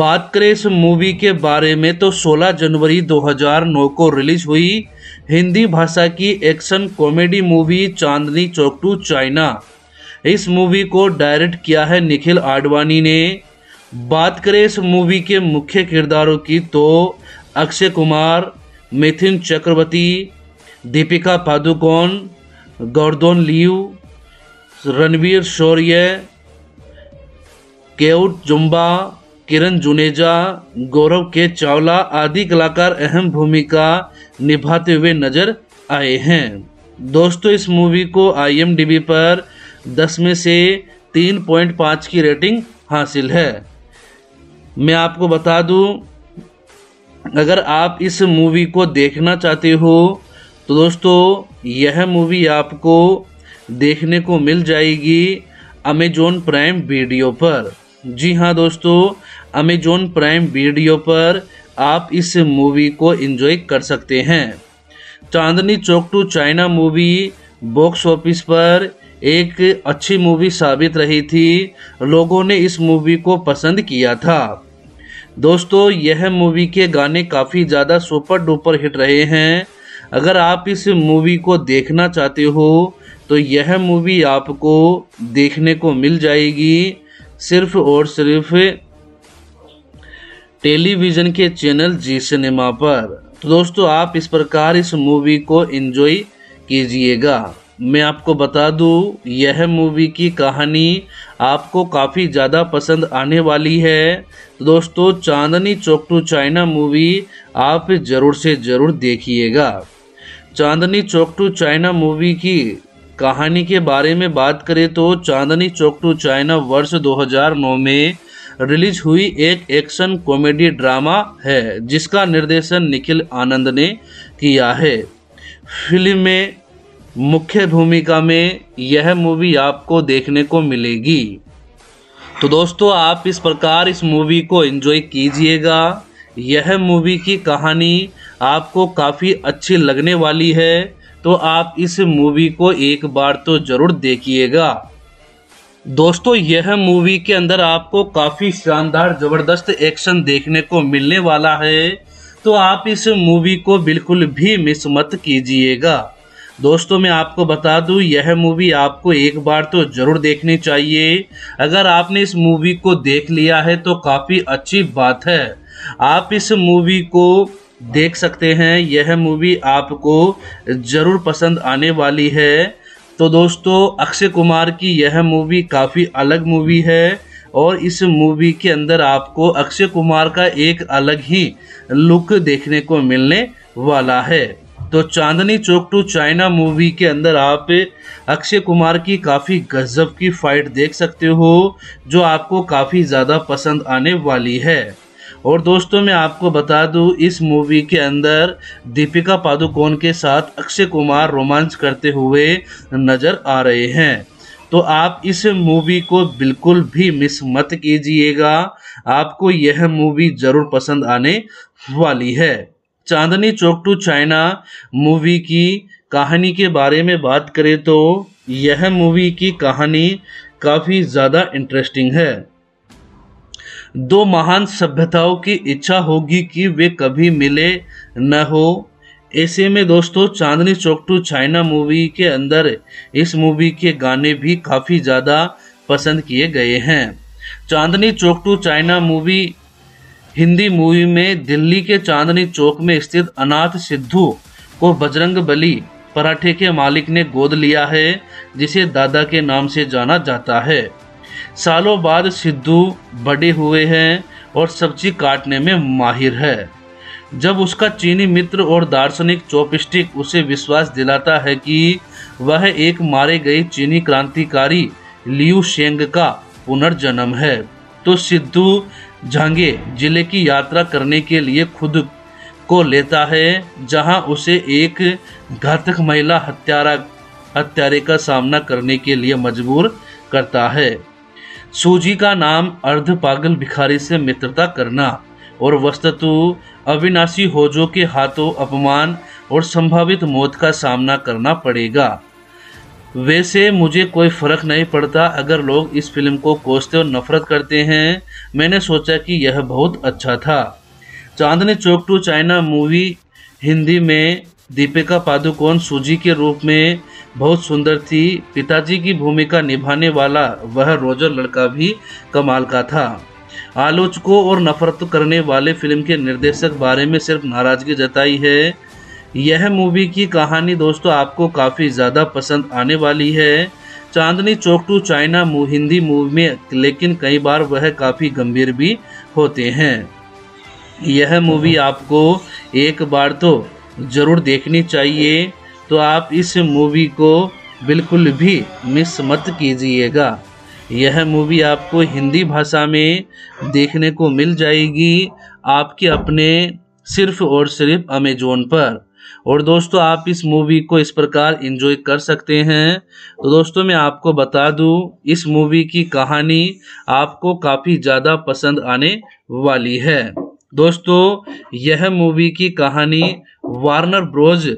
बात करें इस मूवी के बारे में तो सोलह जनवरी दो हज़ार नौ को रिलीज़ हुई हिंदी भाषा की action comedy movie Chandni Chowk to China. इस मूवी को डायरेक्ट किया है निखिल आडवाणी ने। बात करें इस मूवी के मुख्य किरदारों की तो अक्षय कुमार, मिथुन चक्रवर्ती, दीपिका पादुकोण, गॉर्डन लियू, रणवीर शौर्य, केउट जुम्बा, किरण जुनेजा, गौरव के चावला आदि कलाकार अहम भूमिका निभाते हुए नजर आए हैं। दोस्तों इस मूवी को आई एम डी बी पर दस में से तीन पॉइंट पाँच की रेटिंग हासिल है। मैं आपको बता दूं, अगर आप इस मूवी को देखना चाहते हो तो दोस्तों यह मूवी आपको देखने को मिल जाएगी अमेज़न प्राइम वीडियो पर। जी हाँ दोस्तों, अमेज़न प्राइम वीडियो पर आप इस मूवी को एंजॉय कर सकते हैं। Chandni Chowk to China movie box office पर एक अच्छी मूवी साबित रही थी, लोगों ने इस मूवी को पसंद किया था। दोस्तों यह मूवी के गाने काफ़ी ज़्यादा सुपर डुपर हिट रहे हैं। अगर आप इस मूवी को देखना चाहते हो तो यह मूवी आपको देखने को मिल जाएगी सिर्फ और सिर्फ टेलीविज़न के चैनल जी सिनेमा पर। तो दोस्तों आप इस प्रकार इस मूवी को एंजॉय कीजिएगा। मैं आपको बता दूं यह मूवी की कहानी आपको काफ़ी ज़्यादा पसंद आने वाली है। तो दोस्तों Chandni Chowk to China movie आप ज़रूर से ज़रूर देखिएगा। Chandni Chowk to China movie की कहानी के बारे में बात करें तो चांदनी चौक टू चाइना वर्ष दो हज़ार नौ में रिलीज हुई एक एक्शन कॉमेडी ड्रामा है जिसका निर्देशन निखिल आनंद ने किया है। फिल्म में मुख्य भूमिका में यह मूवी आपको देखने को मिलेगी। तो दोस्तों आप इस प्रकार इस मूवी को एंजॉय कीजिएगा। यह मूवी की कहानी आपको काफ़ी अच्छी लगने वाली है, तो आप इस मूवी को एक बार तो ज़रूर देखिएगा। दोस्तों यह मूवी के अंदर आपको काफ़ी शानदार ज़बरदस्त एक्शन देखने को मिलने वाला है, तो आप इस मूवी को बिल्कुल भी मिस मत कीजिएगा। दोस्तों मैं आपको बता दूं यह मूवी आपको एक बार तो ज़रूर देखनी चाहिए। अगर आपने इस मूवी को देख लिया है तो काफ़ी अच्छी बात है, आप इस मूवी को देख सकते हैं। यह मूवी आपको ज़रूर पसंद आने वाली है। तो दोस्तों अक्षय कुमार की यह मूवी काफ़ी अलग मूवी है और इस मूवी के अंदर आपको अक्षय कुमार का एक अलग ही लुक देखने को मिलने वाला है। तो Chandni Chowk to China movie के अंदर आप अक्षय कुमार की काफ़ी गजब की फाइट देख सकते हो जो आपको काफ़ी ज़्यादा पसंद आने वाली है। और दोस्तों मैं आपको बता दूं इस मूवी के अंदर दीपिका पादुकोण के साथ अक्षय कुमार रोमांस करते हुए नज़र आ रहे हैं, तो आप इस मूवी को बिल्कुल भी मिस मत कीजिएगा। आपको यह मूवी ज़रूर पसंद आने वाली है। Chandni Chowk to China movie की कहानी के बारे में बात करें तो यह मूवी की कहानी काफ़ी ज़्यादा इंटरेस्टिंग है। दो महान सभ्यताओं की इच्छा होगी कि वे कभी मिले न हो। ऐसे में दोस्तों Chandni Chowk to China movie के अंदर इस मूवी के गाने भी काफ़ी ज़्यादा पसंद किए गए हैं। Chandni Chowk to China movie Hindi movie में दिल्ली के चांदनी चौक में स्थित अनाथ सिद्धू को बजरंग बली पराठे के मालिक ने गोद लिया है जिसे दादा के नाम से जाना जाता है। सालों बाद सिद्धू बड़े हुए हैं और सब्जी काटने में माहिर है। जब उसका चीनी मित्र और दार्शनिक चॉपस्टिक उसे विश्वास दिलाता है कि वह एक मारे गए चीनी क्रांतिकारी लियू शेंग का पुनर्जन्म है, तो सिद्धू झांगे जिले की यात्रा करने के लिए खुद को लेता है जहां उसे एक घातक महिला हत्यारा हत्यारे का सामना करने के लिए मजबूर करता है। सूजी का नाम अर्ध पागल भिखारी से मित्रता करना और वस्तुतः अविनाशी होजो के हाथों अपमान और संभावित मौत का सामना करना पड़ेगा। वैसे मुझे कोई फ़र्क नहीं पड़ता अगर लोग इस फिल्म को कोसते और नफरत करते हैं, मैंने सोचा कि यह बहुत अच्छा था। Chandni Chowk to China movie Hindi में दीपिका पादुकोण सूजी के रूप में बहुत सुंदर थी। पिताजी की भूमिका निभाने वाला वह रोजर लड़का भी कमाल का था। आलोचकों और नफरत करने वाले फिल्म के निर्देशक बारे में सिर्फ नाराज़गी जताई है। यह मूवी की कहानी दोस्तों आपको काफ़ी ज़्यादा पसंद आने वाली है। Chandni Chowk to China Hindi movie में लेकिन कई बार वह काफ़ी गंभीर भी होते हैं। यह मूवी आपको एक बार तो ज़रूर देखनी चाहिए, तो आप इस मूवी को बिल्कुल भी मिस मत कीजिएगा। यह मूवी आपको हिंदी भाषा में देखने को मिल जाएगी आपके अपने सिर्फ और सिर्फ अमेज़न पर। और दोस्तों आप इस मूवी को इस प्रकार एंजॉय कर सकते हैं। तो दोस्तों मैं आपको बता दूं इस मूवी की कहानी आपको काफ़ी ज़्यादा पसंद आने वाली है। दोस्तों यह मूवी की कहानी वार्नर ब्रोज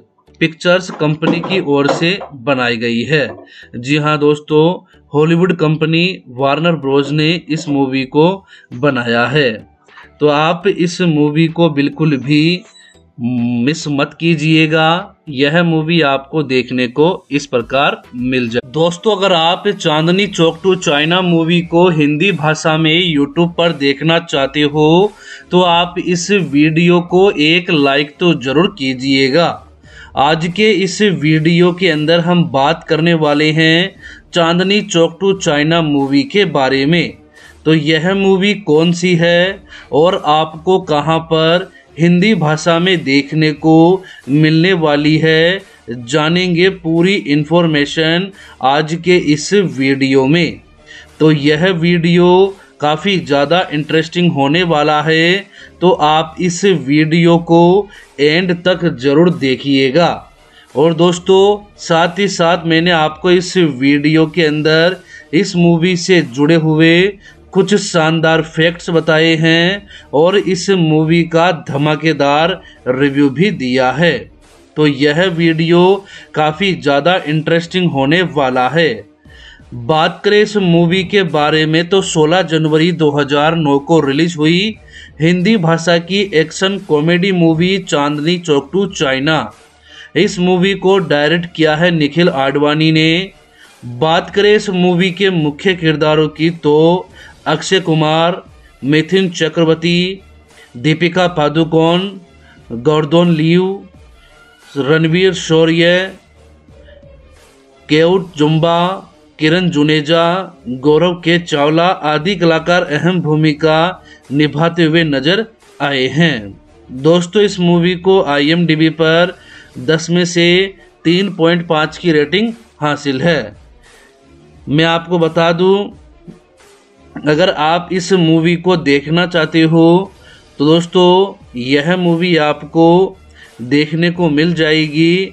पिक्चर्स कंपनी की ओर से बनाई गई है। जी हाँ दोस्तों, हॉलीवुड कंपनी वार्नर ब्रोज ने इस मूवी को बनाया है। तो आप इस मूवी को बिल्कुल भी मिस मत कीजिएगा, यह मूवी आपको देखने को इस प्रकार मिल जाए। दोस्तों, अगर आप Chandni Chowk to China movie को हिंदी भाषा में यूट्यूब पर देखना चाहते हो तो आप इस वीडियो को एक लाइक तो जरूर कीजिएगा। आज के इस वीडियो के अंदर हम बात करने वाले हैं Chandni Chowk to China movie के बारे में। तो यह मूवी कौन सी है और आपको कहां पर हिंदी भाषा में देखने को मिलने वाली है, जानेंगे पूरी इन्फॉर्मेशन आज के इस वीडियो में। तो यह वीडियो काफ़ी ज़्यादा इंटरेस्टिंग होने वाला है, तो आप इस वीडियो को एंड तक ज़रूर देखिएगा। और दोस्तों, साथ ही साथ मैंने आपको इस वीडियो के अंदर इस मूवी से जुड़े हुए कुछ शानदार फैक्ट्स बताए हैं और इस मूवी का धमाकेदार रिव्यू भी दिया है। तो यह वीडियो काफ़ी ज़्यादा इंटरेस्टिंग होने वाला है। बात करें इस मूवी के बारे में तो सोलह जनवरी दो हज़ार नौ को रिलीज़ हुई हिंदी भाषा की action comedy movie Chandni Chowk to China. इस मूवी को डायरेक्ट किया है निखिल आडवाणी ने। बात करें इस मूवी के मुख्य किरदारों की तो अक्षय कुमार, मिथुन चक्रवर्ती, दीपिका पादुकोण, गॉर्डन लियू, रणवीर शौर्य, केउट जुम्बा, किरण जुनेजा, गौरव के चावला आदि कलाकार अहम भूमिका निभाते हुए नजर आए हैं। दोस्तों, इस मूवी को आई एम डी बी पर दस में से तीन पॉइंट पाँच की रेटिंग हासिल है। मैं आपको बता दूं, अगर आप इस मूवी को देखना चाहते हो तो दोस्तों यह मूवी आपको देखने को मिल जाएगी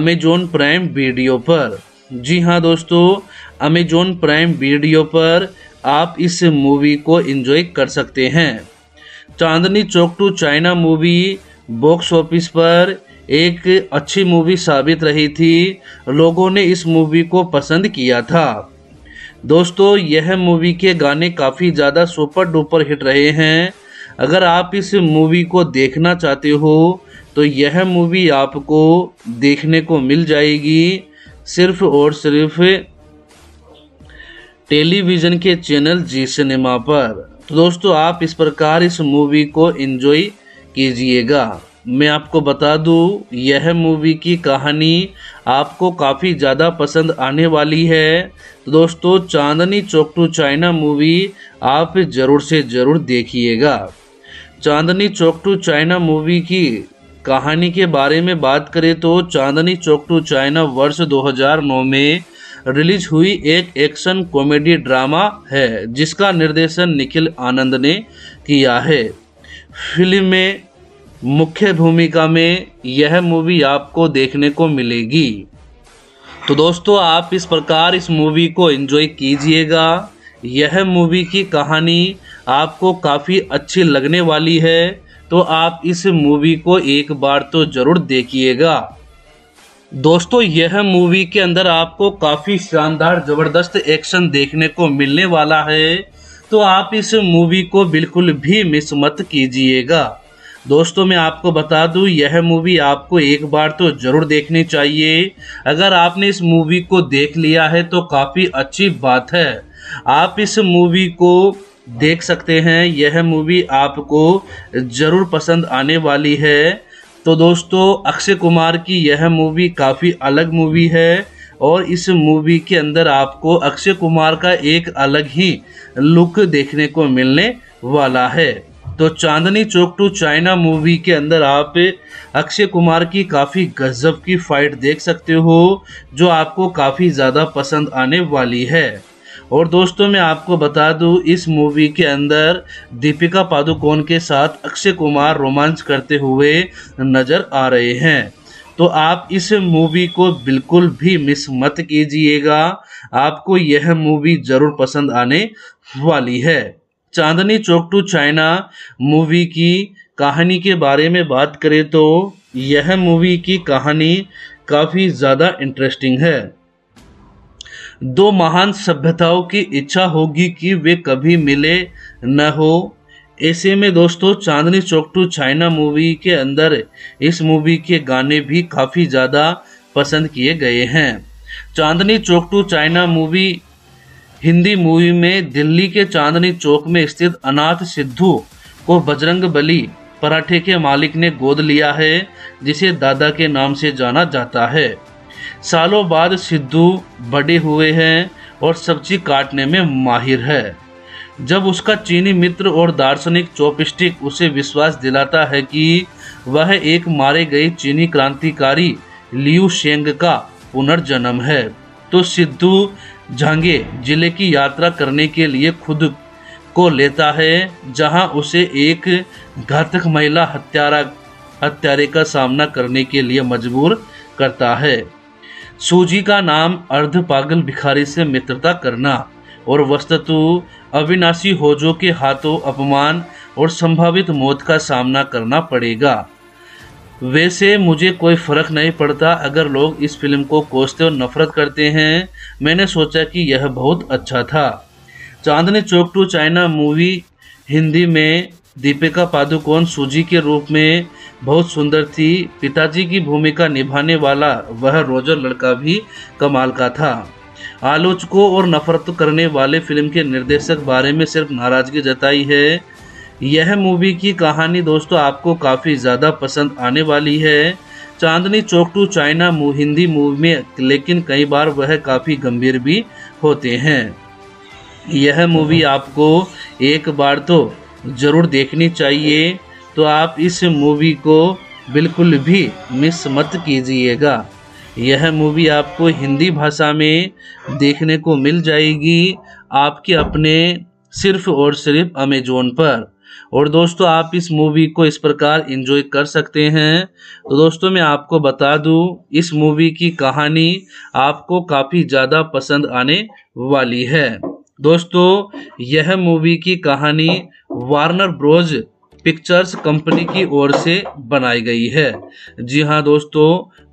अमेजॉन प्राइम वीडियो पर। जी हाँ दोस्तों, अमेजॉन प्राइम वीडियो पर आप इस मूवी को एंजॉय कर सकते हैं। Chandni Chowk to China movie box office पर एक अच्छी मूवी साबित रही थी, लोगों ने इस मूवी को पसंद किया था। दोस्तों, यह मूवी के गाने काफ़ी ज़्यादा सुपर डुपर हिट रहे हैं। अगर आप इस मूवी को देखना चाहते हो तो यह मूवी आपको देखने को मिल जाएगी सिर्फ और सिर्फ टेलीविज़न के चैनल जी सिनेमा पर। तो दोस्तों, आप इस प्रकार इस मूवी को एंजॉय कीजिएगा। मैं आपको बता दूं, यह मूवी की कहानी आपको काफ़ी ज़्यादा पसंद आने वाली है। तो दोस्तों, Chandni Chowk to China movie आप ज़रूर से ज़रूर देखिएगा। Chandni Chowk to China movie की कहानी के बारे में बात करें तो चांदनी चौक टू चाइना वर्ष दो हज़ार नौ में रिलीज हुई एक एक्शन कॉमेडी ड्रामा है जिसका निर्देशन निखिल आनंद ने किया है। फिल्म में मुख्य भूमिका में यह मूवी आपको देखने को मिलेगी। तो दोस्तों, आप इस प्रकार इस मूवी को एंजॉय कीजिएगा। यह मूवी की कहानी आपको काफ़ी अच्छी लगने वाली है, तो आप इस मूवी को एक बार तो ज़रूर देखिएगा। दोस्तों, यह मूवी के अंदर आपको काफ़ी शानदार ज़बरदस्त एक्शन देखने को मिलने वाला है, तो आप इस मूवी को बिल्कुल भी मिस मत कीजिएगा। दोस्तों, मैं आपको बता दूं, यह मूवी आपको एक बार तो ज़रूर देखनी चाहिए। अगर आपने इस मूवी को देख लिया है तो काफ़ी अच्छी बात है, आप इस मूवी को देख सकते हैं। यह मूवी आपको ज़रूर पसंद आने वाली है। तो दोस्तों, अक्षय कुमार की यह मूवी काफ़ी अलग मूवी है और इस मूवी के अंदर आपको अक्षय कुमार का एक अलग ही लुक देखने को मिलने वाला है। तो Chandni Chowk to China movie के अंदर आप अक्षय कुमार की काफ़ी गजब की फाइट देख सकते हो, जो आपको काफ़ी ज़्यादा पसंद आने वाली है। और दोस्तों, मैं आपको बता दूं, इस मूवी के अंदर दीपिका पादुकोण के साथ अक्षय कुमार रोमांस करते हुए नज़र आ रहे हैं, तो आप इस मूवी को बिल्कुल भी मिस मत कीजिएगा। आपको यह मूवी ज़रूर पसंद आने वाली है। Chandni Chowk to China movie की कहानी के बारे में बात करें तो यह मूवी की कहानी काफ़ी ज़्यादा इंटरेस्टिंग है। दो महान सभ्यताओं की इच्छा होगी कि वे कभी मिले न हो, ऐसे में दोस्तों Chandni Chowk to China movie के अंदर इस मूवी के गाने भी काफ़ी ज़्यादा पसंद किए गए हैं। Chandni Chowk to China movie Hindi movie में दिल्ली के चांदनी चौक में स्थित अनाथ सिद्धू को बजरंग बली पराठे के मालिक ने गोद लिया है, जिसे दादा के नाम से जाना जाता है। सालों बाद सिद्धू बड़े हुए हैं और सब्जी काटने में माहिर है। जब उसका चीनी मित्र और दार्शनिक चॉपस्टिक उसे विश्वास दिलाता है कि वह एक मारे गए चीनी क्रांतिकारी लियू शेंग का पुनर्जन्म है, तो सिद्धू झांगे जिले की यात्रा करने के लिए खुद को लेता है, जहां उसे एक घातक महिला हत्यारा हत्यारे का सामना करने के लिए मजबूर करता है। सूजी का नाम अर्ध पागल भिखारी से मित्रता करना और वस्तुतः अविनाशी होजो के हाथों अपमान और संभावित मौत का सामना करना पड़ेगा। वैसे मुझे कोई फ़र्क नहीं पड़ता अगर लोग इस फिल्म को कोसते और नफरत करते हैं, मैंने सोचा कि यह बहुत अच्छा था। Chandni Chowk to China movie Hindi में दीपिका पादुकोण सूजी के रूप में बहुत सुंदर थी। पिताजी की भूमिका निभाने वाला वह रोजर लड़का भी कमाल का था। आलोचकों और नफरत करने वाले फिल्म के निर्देशक बारे में सिर्फ नाराज़गी जताई है। यह मूवी की कहानी दोस्तों आपको काफ़ी ज़्यादा पसंद आने वाली है। Chandni Chowk to China Hindi movie में लेकिन कई बार वह काफ़ी गंभीर भी होते हैं। यह मूवी आपको एक बार तो ज़रूर देखनी चाहिए, तो आप इस मूवी को बिल्कुल भी मिस मत कीजिएगा। यह मूवी आपको हिंदी भाषा में देखने को मिल जाएगी आपके अपने सिर्फ और सिर्फ अमेज़न पर। और दोस्तों आप इस मूवी को इस प्रकार एंजॉय कर सकते हैं। तो दोस्तों मैं आपको बता दूं, इस मूवी की कहानी आपको काफ़ी ज़्यादा पसंद आने वाली है। दोस्तों यह मूवी की कहानी वार्नर ब्रोज पिक्चर्स कंपनी की ओर से बनाई गई है। जी हाँ दोस्तों,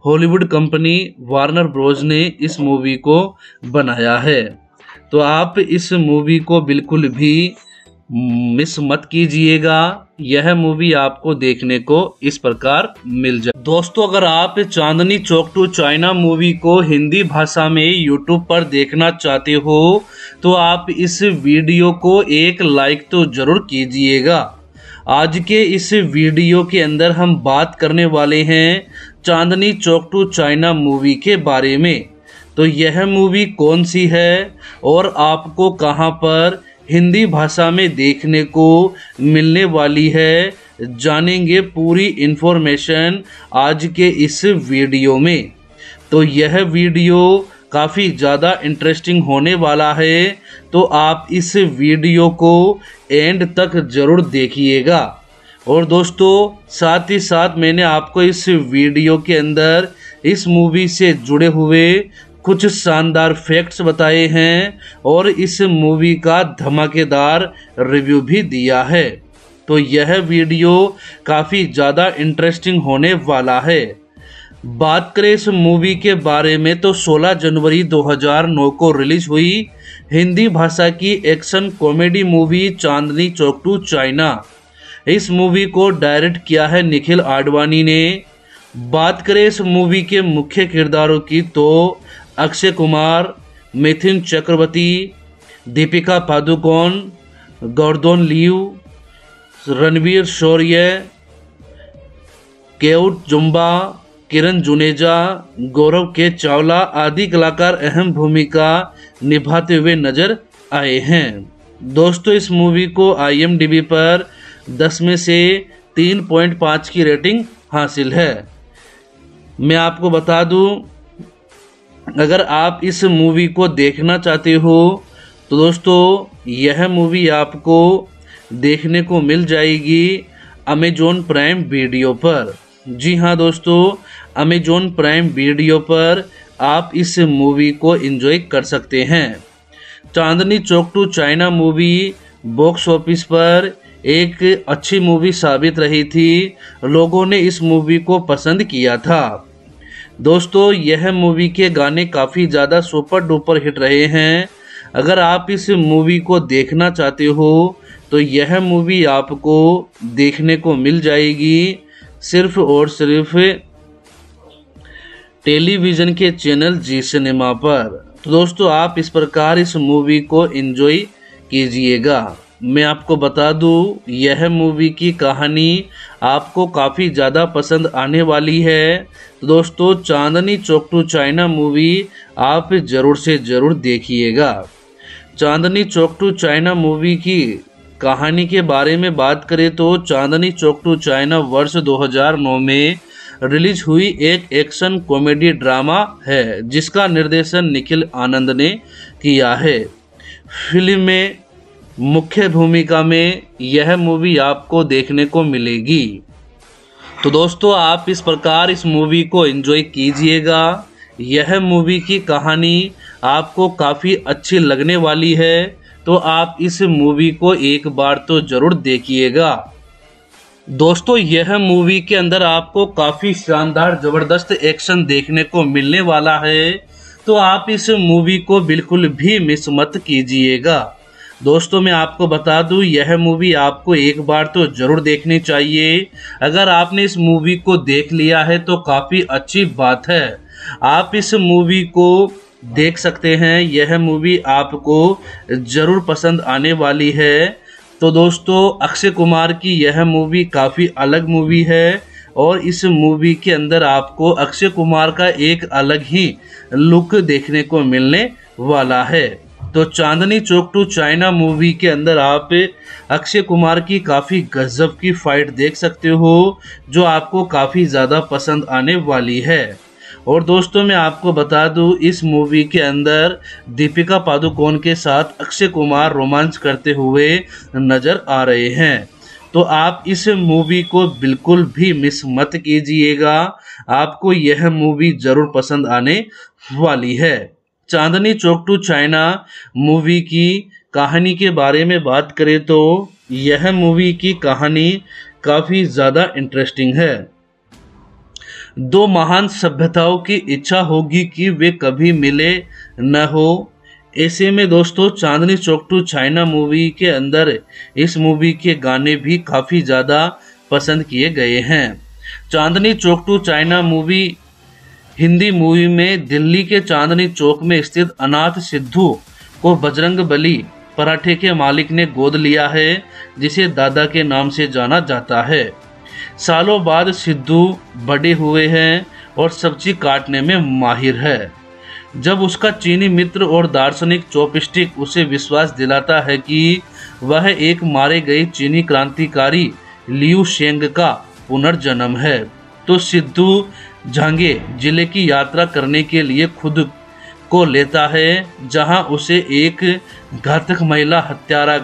हॉलीवुड कंपनी वार्नर ब्रोज ने इस मूवी को बनाया है, तो आप इस मूवी को बिल्कुल भी मिस मत कीजिएगा। यह मूवी आपको देखने को इस प्रकार मिल जाए। दोस्तों अगर आप Chandni Chowk to China movie को हिंदी भाषा में यूट्यूब पर देखना चाहते हो तो आप इस वीडियो को एक लाइक तो ज़रूर कीजिएगा। आज के इस वीडियो के अंदर हम बात करने वाले हैं Chandni Chowk to China movie के बारे में। तो यह मूवी कौन सी है और आपको कहाँ पर हिंदी भाषा में देखने को मिलने वाली है, जानेंगे पूरी इन्फॉर्मेशन आज के इस वीडियो में। तो यह वीडियो काफ़ी ज़्यादा इंटरेस्टिंग होने वाला है, तो आप इस वीडियो को एंड तक ज़रूर देखिएगा। और दोस्तों साथ ही साथ मैंने आपको इस वीडियो के अंदर इस मूवी से जुड़े हुए कुछ शानदार फैक्ट्स बताए हैं और इस मूवी का धमाकेदार रिव्यू भी दिया है। तो यह वीडियो काफ़ी ज़्यादा इंटरेस्टिंग होने वाला है। बात करें इस मूवी के बारे में तो सोलह जनवरी दो हज़ार नौ को रिलीज हुई हिंदी भाषा की action comedy movie Chandni Chowk to China. इस मूवी को डायरेक्ट किया है निखिल आडवाणी ने। बात करें इस मूवी के मुख्य किरदारों की तो अक्षय कुमार, मिथुन चक्रवर्ती, दीपिका पादुकोण, गॉर्डन लियू, रणवीर शौर्य, केउट जुम्बा, किरण जुनेजा, गौरव के चावला आदि कलाकार अहम भूमिका निभाते हुए नजर आए हैं। दोस्तों इस मूवी को आई एम डी बी पर दस में से तीन पॉइंट पाँच की रेटिंग हासिल है। मैं आपको बता दूं, अगर आप इस मूवी को देखना चाहते हो तो दोस्तों यह मूवी आपको देखने को मिल जाएगी अमेज़न प्राइम वीडियो पर। जी हाँ दोस्तों, अमेज़न प्राइम वीडियो पर आप इस मूवी को एंजॉय कर सकते हैं। Chandni Chowk to China movie box office पर एक अच्छी मूवी साबित रही थी, लोगों ने इस मूवी को पसंद किया था। दोस्तों यह मूवी के गाने काफ़ी ज़्यादा सुपर डुपर हिट रहे हैं। अगर आप इस मूवी को देखना चाहते हो तो यह मूवी आपको देखने को मिल जाएगी सिर्फ और सिर्फ टेलीविज़न के चैनल जी सिनेमा पर। तो दोस्तों आप इस प्रकार इस मूवी को एंजॉय कीजिएगा। मैं आपको बता दूं यह मूवी की कहानी आपको काफ़ी ज़्यादा पसंद आने वाली है। तो दोस्तों Chandni Chowk to China movie आप ज़रूर से ज़रूर देखिएगा। Chandni Chowk to China movie की कहानी के बारे में बात करें तो चांदनी चौक टू चाइना वर्ष दो हज़ार नौ में रिलीज हुई एक एक्शन कॉमेडी ड्रामा है जिसका निर्देशन निखिल आनंद ने किया है। फिल्म में मुख्य भूमिका में यह मूवी आपको देखने को मिलेगी। तो दोस्तों आप इस प्रकार इस मूवी को एंजॉय कीजिएगा। यह मूवी की कहानी आपको काफ़ी अच्छी लगने वाली है, तो आप इस मूवी को एक बार तो ज़रूर देखिएगा। दोस्तों यह मूवी के अंदर आपको काफ़ी शानदार ज़बरदस्त एक्शन देखने को मिलने वाला है, तो आप इस मूवी को बिल्कुल भी मिस मत कीजिएगा। दोस्तों मैं आपको बता दूं यह मूवी आपको एक बार तो ज़रूर देखनी चाहिए। अगर आपने इस मूवी को देख लिया है तो काफ़ी अच्छी बात है, आप इस मूवी को देख सकते हैं। यह मूवी आपको ज़रूर पसंद आने वाली है। तो दोस्तों अक्षय कुमार की यह मूवी काफ़ी अलग मूवी है और इस मूवी के अंदर आपको अक्षय कुमार का एक अलग ही लुक देखने को मिलने वाला है। तो Chandni Chowk to China movie के अंदर आप अक्षय कुमार की काफ़ी गजब की फाइट देख सकते हो जो आपको काफ़ी ज़्यादा पसंद आने वाली है। और दोस्तों मैं आपको बता दूं इस मूवी के अंदर दीपिका पादुकोण के साथ अक्षय कुमार रोमांस करते हुए नज़र आ रहे हैं, तो आप इस मूवी को बिल्कुल भी मिस मत कीजिएगा। आपको यह मूवी ज़रूर पसंद आने वाली है। Chandni Chowk to China movie की कहानी के बारे में बात करें तो यह मूवी की कहानी काफ़ी ज़्यादा इंटरेस्टिंग है। दो महान सभ्यताओं की इच्छा होगी कि वे कभी मिले न हो। ऐसे में दोस्तों Chandni Chowk to China movie के अंदर इस मूवी के गाने भी काफ़ी ज़्यादा पसंद किए गए हैं। Chandni Chowk to China movie Hindi movie में दिल्ली के चांदनी चौक में स्थित अनाथ सिद्धू को बजरंग बली पराठे के मालिक ने गोद लिया है जिसे दादा के नाम से जाना जाता है। सालों बाद सिद्धू बड़े हुए हैं और सब्जी काटने में माहिर है। जब उसका चीनी मित्र और दार्शनिक चॉपस्टिक उसे विश्वास दिलाता है कि वह एक मारे गए चीनी क्रांतिकारी लियू शेंग का पुनर्जन्म है, तो सिद्धू झांगे जिले की यात्रा करने के लिए खुद को लेता है जहां उसे एक घातक महिला हत्यारा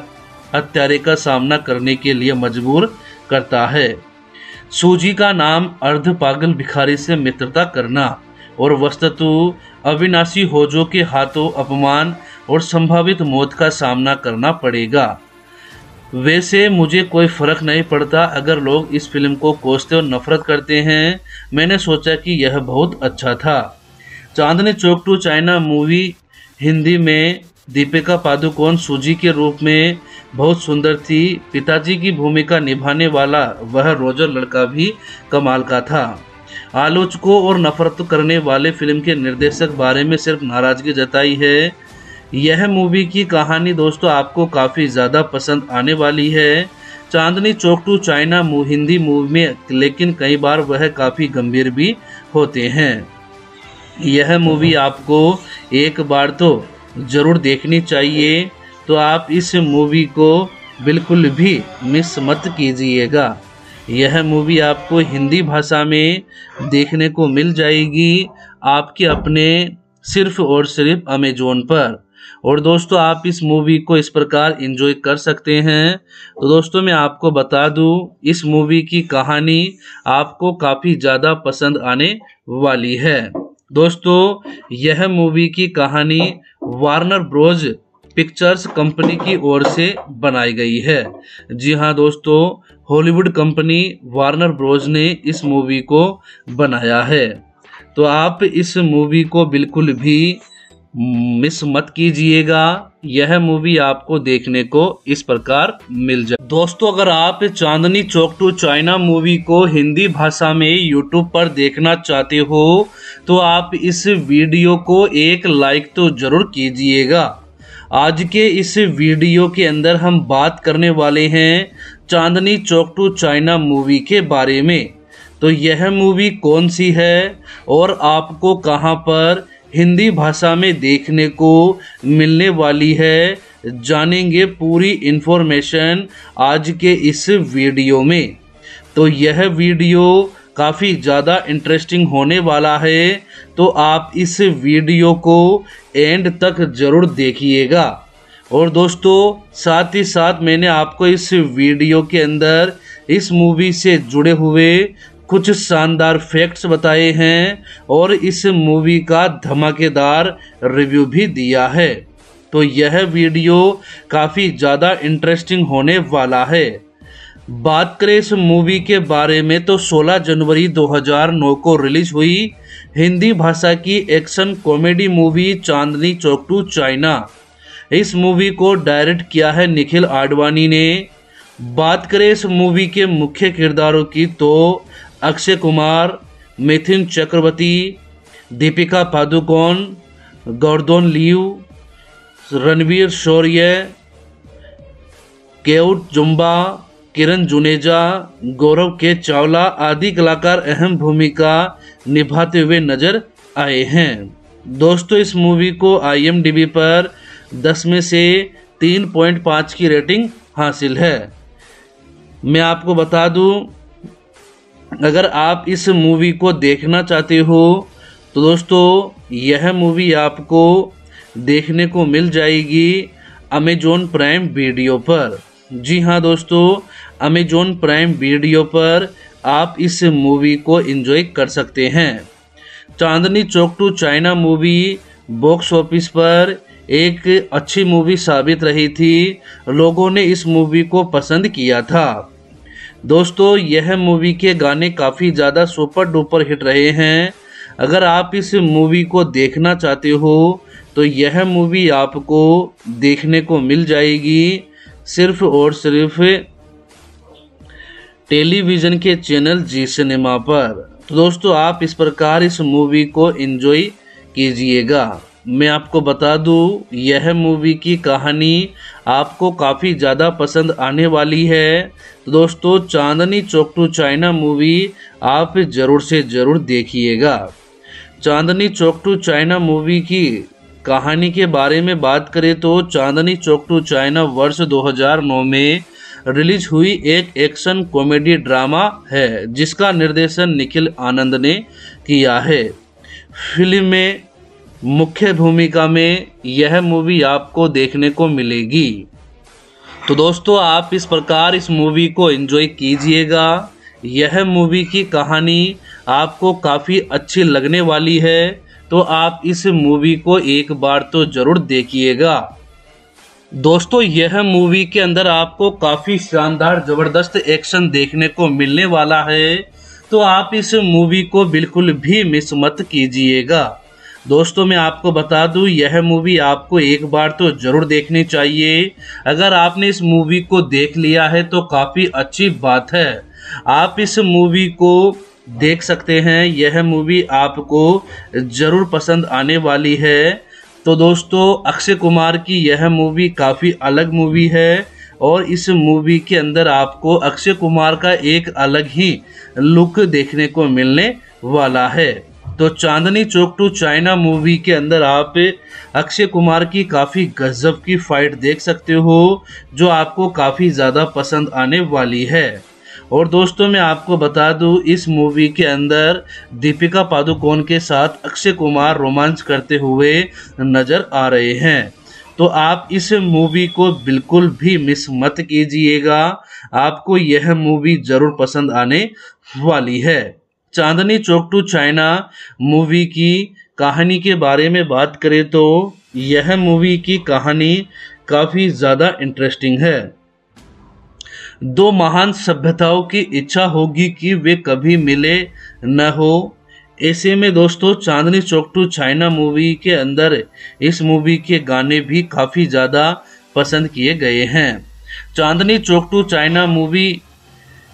हत्यारे का सामना करने के लिए मजबूर करता है। सूजी का नाम अर्ध पागल भिखारी से मित्रता करना और वस्तुतः अविनाशी होजो के हाथों अपमान और संभावित मौत का सामना करना पड़ेगा। वैसे मुझे कोई फ़र्क नहीं पड़ता अगर लोग इस फिल्म को कोसते और नफरत करते हैं, मैंने सोचा कि यह बहुत अच्छा था। Chandni Chowk to China movie Hindi में दीपिका पादुकोण सूजी के रूप में बहुत सुंदर थी। पिताजी की भूमिका निभाने वाला वह रोजर लड़का भी कमाल का था। आलोचकों और नफरत करने वाले फिल्म के निर्देशक बारे में सिर्फ नाराज़गी जताई है। यह मूवी की कहानी दोस्तों आपको काफ़ी ज़्यादा पसंद आने वाली है। Chandni Chowk to China Hindi movie में लेकिन कई बार वह काफ़ी गंभीर भी होते हैं। यह मूवी आपको एक बार तो ज़रूर देखनी चाहिए, तो आप इस मूवी को बिल्कुल भी मिस मत कीजिएगा। यह मूवी आपको हिंदी भाषा में देखने को मिल जाएगी आपके अपने सिर्फ और सिर्फ अमेज़न पर। और दोस्तों आप इस मूवी को इस प्रकार एंजॉय कर सकते हैं। तो दोस्तों मैं आपको बता दूं इस मूवी की कहानी आपको काफ़ी ज़्यादा पसंद आने वाली है। दोस्तों यह मूवी की कहानी वार्नर ब्रोज पिक्चर्स कंपनी की ओर से बनाई गई है। जी हाँ दोस्तों, हॉलीवुड कंपनी वार्नर ब्रोज ने इस मूवी को बनाया है, तो आप इस मूवी को बिल्कुल भी मिस मत कीजिएगा, यह मूवी आपको देखने को इस प्रकार मिल जाए। दोस्तों, अगर आप Chandni Chowk to China movie को हिंदी भाषा में यूट्यूब पर देखना चाहते हो तो आप इस वीडियो को एक लाइक तो जरूर कीजिएगा। आज के इस वीडियो के अंदर हम बात करने वाले हैं Chandni Chowk to China movie के बारे में। तो यह मूवी कौन सी है और आपको कहां पर हिंदी भाषा में देखने को मिलने वाली है, जानेंगे पूरी इन्फॉर्मेशन आज के इस वीडियो में। तो यह वीडियो काफ़ी ज़्यादा इंटरेस्टिंग होने वाला है, तो आप इस वीडियो को एंड तक ज़रूर देखिएगा। और दोस्तों, साथ ही साथ मैंने आपको इस वीडियो के अंदर इस मूवी से जुड़े हुए कुछ शानदार फैक्ट्स बताए हैं और इस मूवी का धमाकेदार रिव्यू भी दिया है। तो यह वीडियो काफ़ी ज़्यादा इंटरेस्टिंग होने वाला है। बात करें इस मूवी के बारे में तो सोलह जनवरी दो हज़ार नौ को रिलीज हुई हिंदी भाषा की action comedy movie Chandni Chowk to China. इस मूवी को डायरेक्ट किया है निखिल आडवाणी ने। बात करें इस मूवी के मुख्य किरदारों की तो अक्षय कुमार, मिथुन चक्रवर्ती, दीपिका पादुकोण, गॉर्डन लियू, रणवीर शौर्य, केउट जुम्बा, किरण जुनेजा, गौरव के चावला आदि कलाकार अहम भूमिका निभाते हुए नजर आए हैं। दोस्तों, इस मूवी को आई एम डी बी पर दस में से तीन पॉइंट पाँच की रेटिंग हासिल है। मैं आपको बता दूं, अगर आप इस मूवी को देखना चाहते हो तो दोस्तों यह मूवी आपको देखने को मिल जाएगी अमेजॉन प्राइम वीडियो पर। जी हाँ दोस्तों, अमेजॉन प्राइम वीडियो पर आप इस मूवी को एंजॉय कर सकते हैं। Chandni Chowk to China movie box office पर एक अच्छी मूवी साबित रही थी, लोगों ने इस मूवी को पसंद किया था। दोस्तों, यह मूवी के गाने काफ़ी ज़्यादा सुपर डुपर हिट रहे हैं। अगर आप इस मूवी को देखना चाहते हो तो यह मूवी आपको देखने को मिल जाएगी सिर्फ और सिर्फ टेलीविज़न के चैनल जी सिनेमा पर। तो दोस्तों, आप इस प्रकार इस मूवी को एंजॉय कीजिएगा। मैं आपको बता दूं, यह मूवी की कहानी आपको काफ़ी ज़्यादा पसंद आने वाली है। तो दोस्तों, Chandni Chowk to China movie आप ज़रूर से ज़रूर देखिएगा। Chandni Chowk to China movie की कहानी के बारे में बात करें तो चांदनी चौक टू चाइना वर्ष दो हज़ार नौ में रिलीज हुई एक एक्शन कॉमेडी ड्रामा है जिसका निर्देशन निखिल आनंद ने किया है। फिल्म में मुख्य भूमिका में यह मूवी आपको देखने को मिलेगी। तो दोस्तों, आप इस प्रकार इस मूवी को एंजॉय कीजिएगा। यह मूवी की कहानी आपको काफ़ी अच्छी लगने वाली है, तो आप इस मूवी को एक बार तो ज़रूर देखिएगा। दोस्तों, यह मूवी के अंदर आपको काफ़ी शानदार ज़बरदस्त एक्शन देखने को मिलने वाला है, तो आप इस मूवी को बिल्कुल भी मिस मत कीजिएगा। दोस्तों, मैं आपको बता दूं, यह मूवी आपको एक बार तो ज़रूर देखनी चाहिए। अगर आपने इस मूवी को देख लिया है तो काफ़ी अच्छी बात है, आप इस मूवी को देख सकते हैं। यह मूवी आपको ज़रूर पसंद आने वाली है। तो दोस्तों, अक्षय कुमार की यह मूवी काफ़ी अलग मूवी है और इस मूवी के अंदर आपको अक्षय कुमार का एक अलग ही लुक देखने को मिलने वाला है। तो Chandni Chowk to China movie के अंदर आप अक्षय कुमार की काफ़ी गजब की फाइट देख सकते हो, जो आपको काफ़ी ज़्यादा पसंद आने वाली है। और दोस्तों, मैं आपको बता दूं, इस मूवी के अंदर दीपिका पादुकोण के साथ अक्षय कुमार रोमांस करते हुए नज़र आ रहे हैं, तो आप इस मूवी को बिल्कुल भी मिस मत कीजिएगा। आपको यह मूवी ज़रूर पसंद आने वाली है। Chandni Chowk to China movie की कहानी के बारे में बात करें तो यह मूवी की कहानी काफ़ी ज़्यादा इंटरेस्टिंग है। दो महान सभ्यताओं की इच्छा होगी कि वे कभी मिले न हो, ऐसे में दोस्तों Chandni Chowk to China movie के अंदर इस मूवी के गाने भी काफ़ी ज़्यादा पसंद किए गए हैं। Chandni Chowk to China movie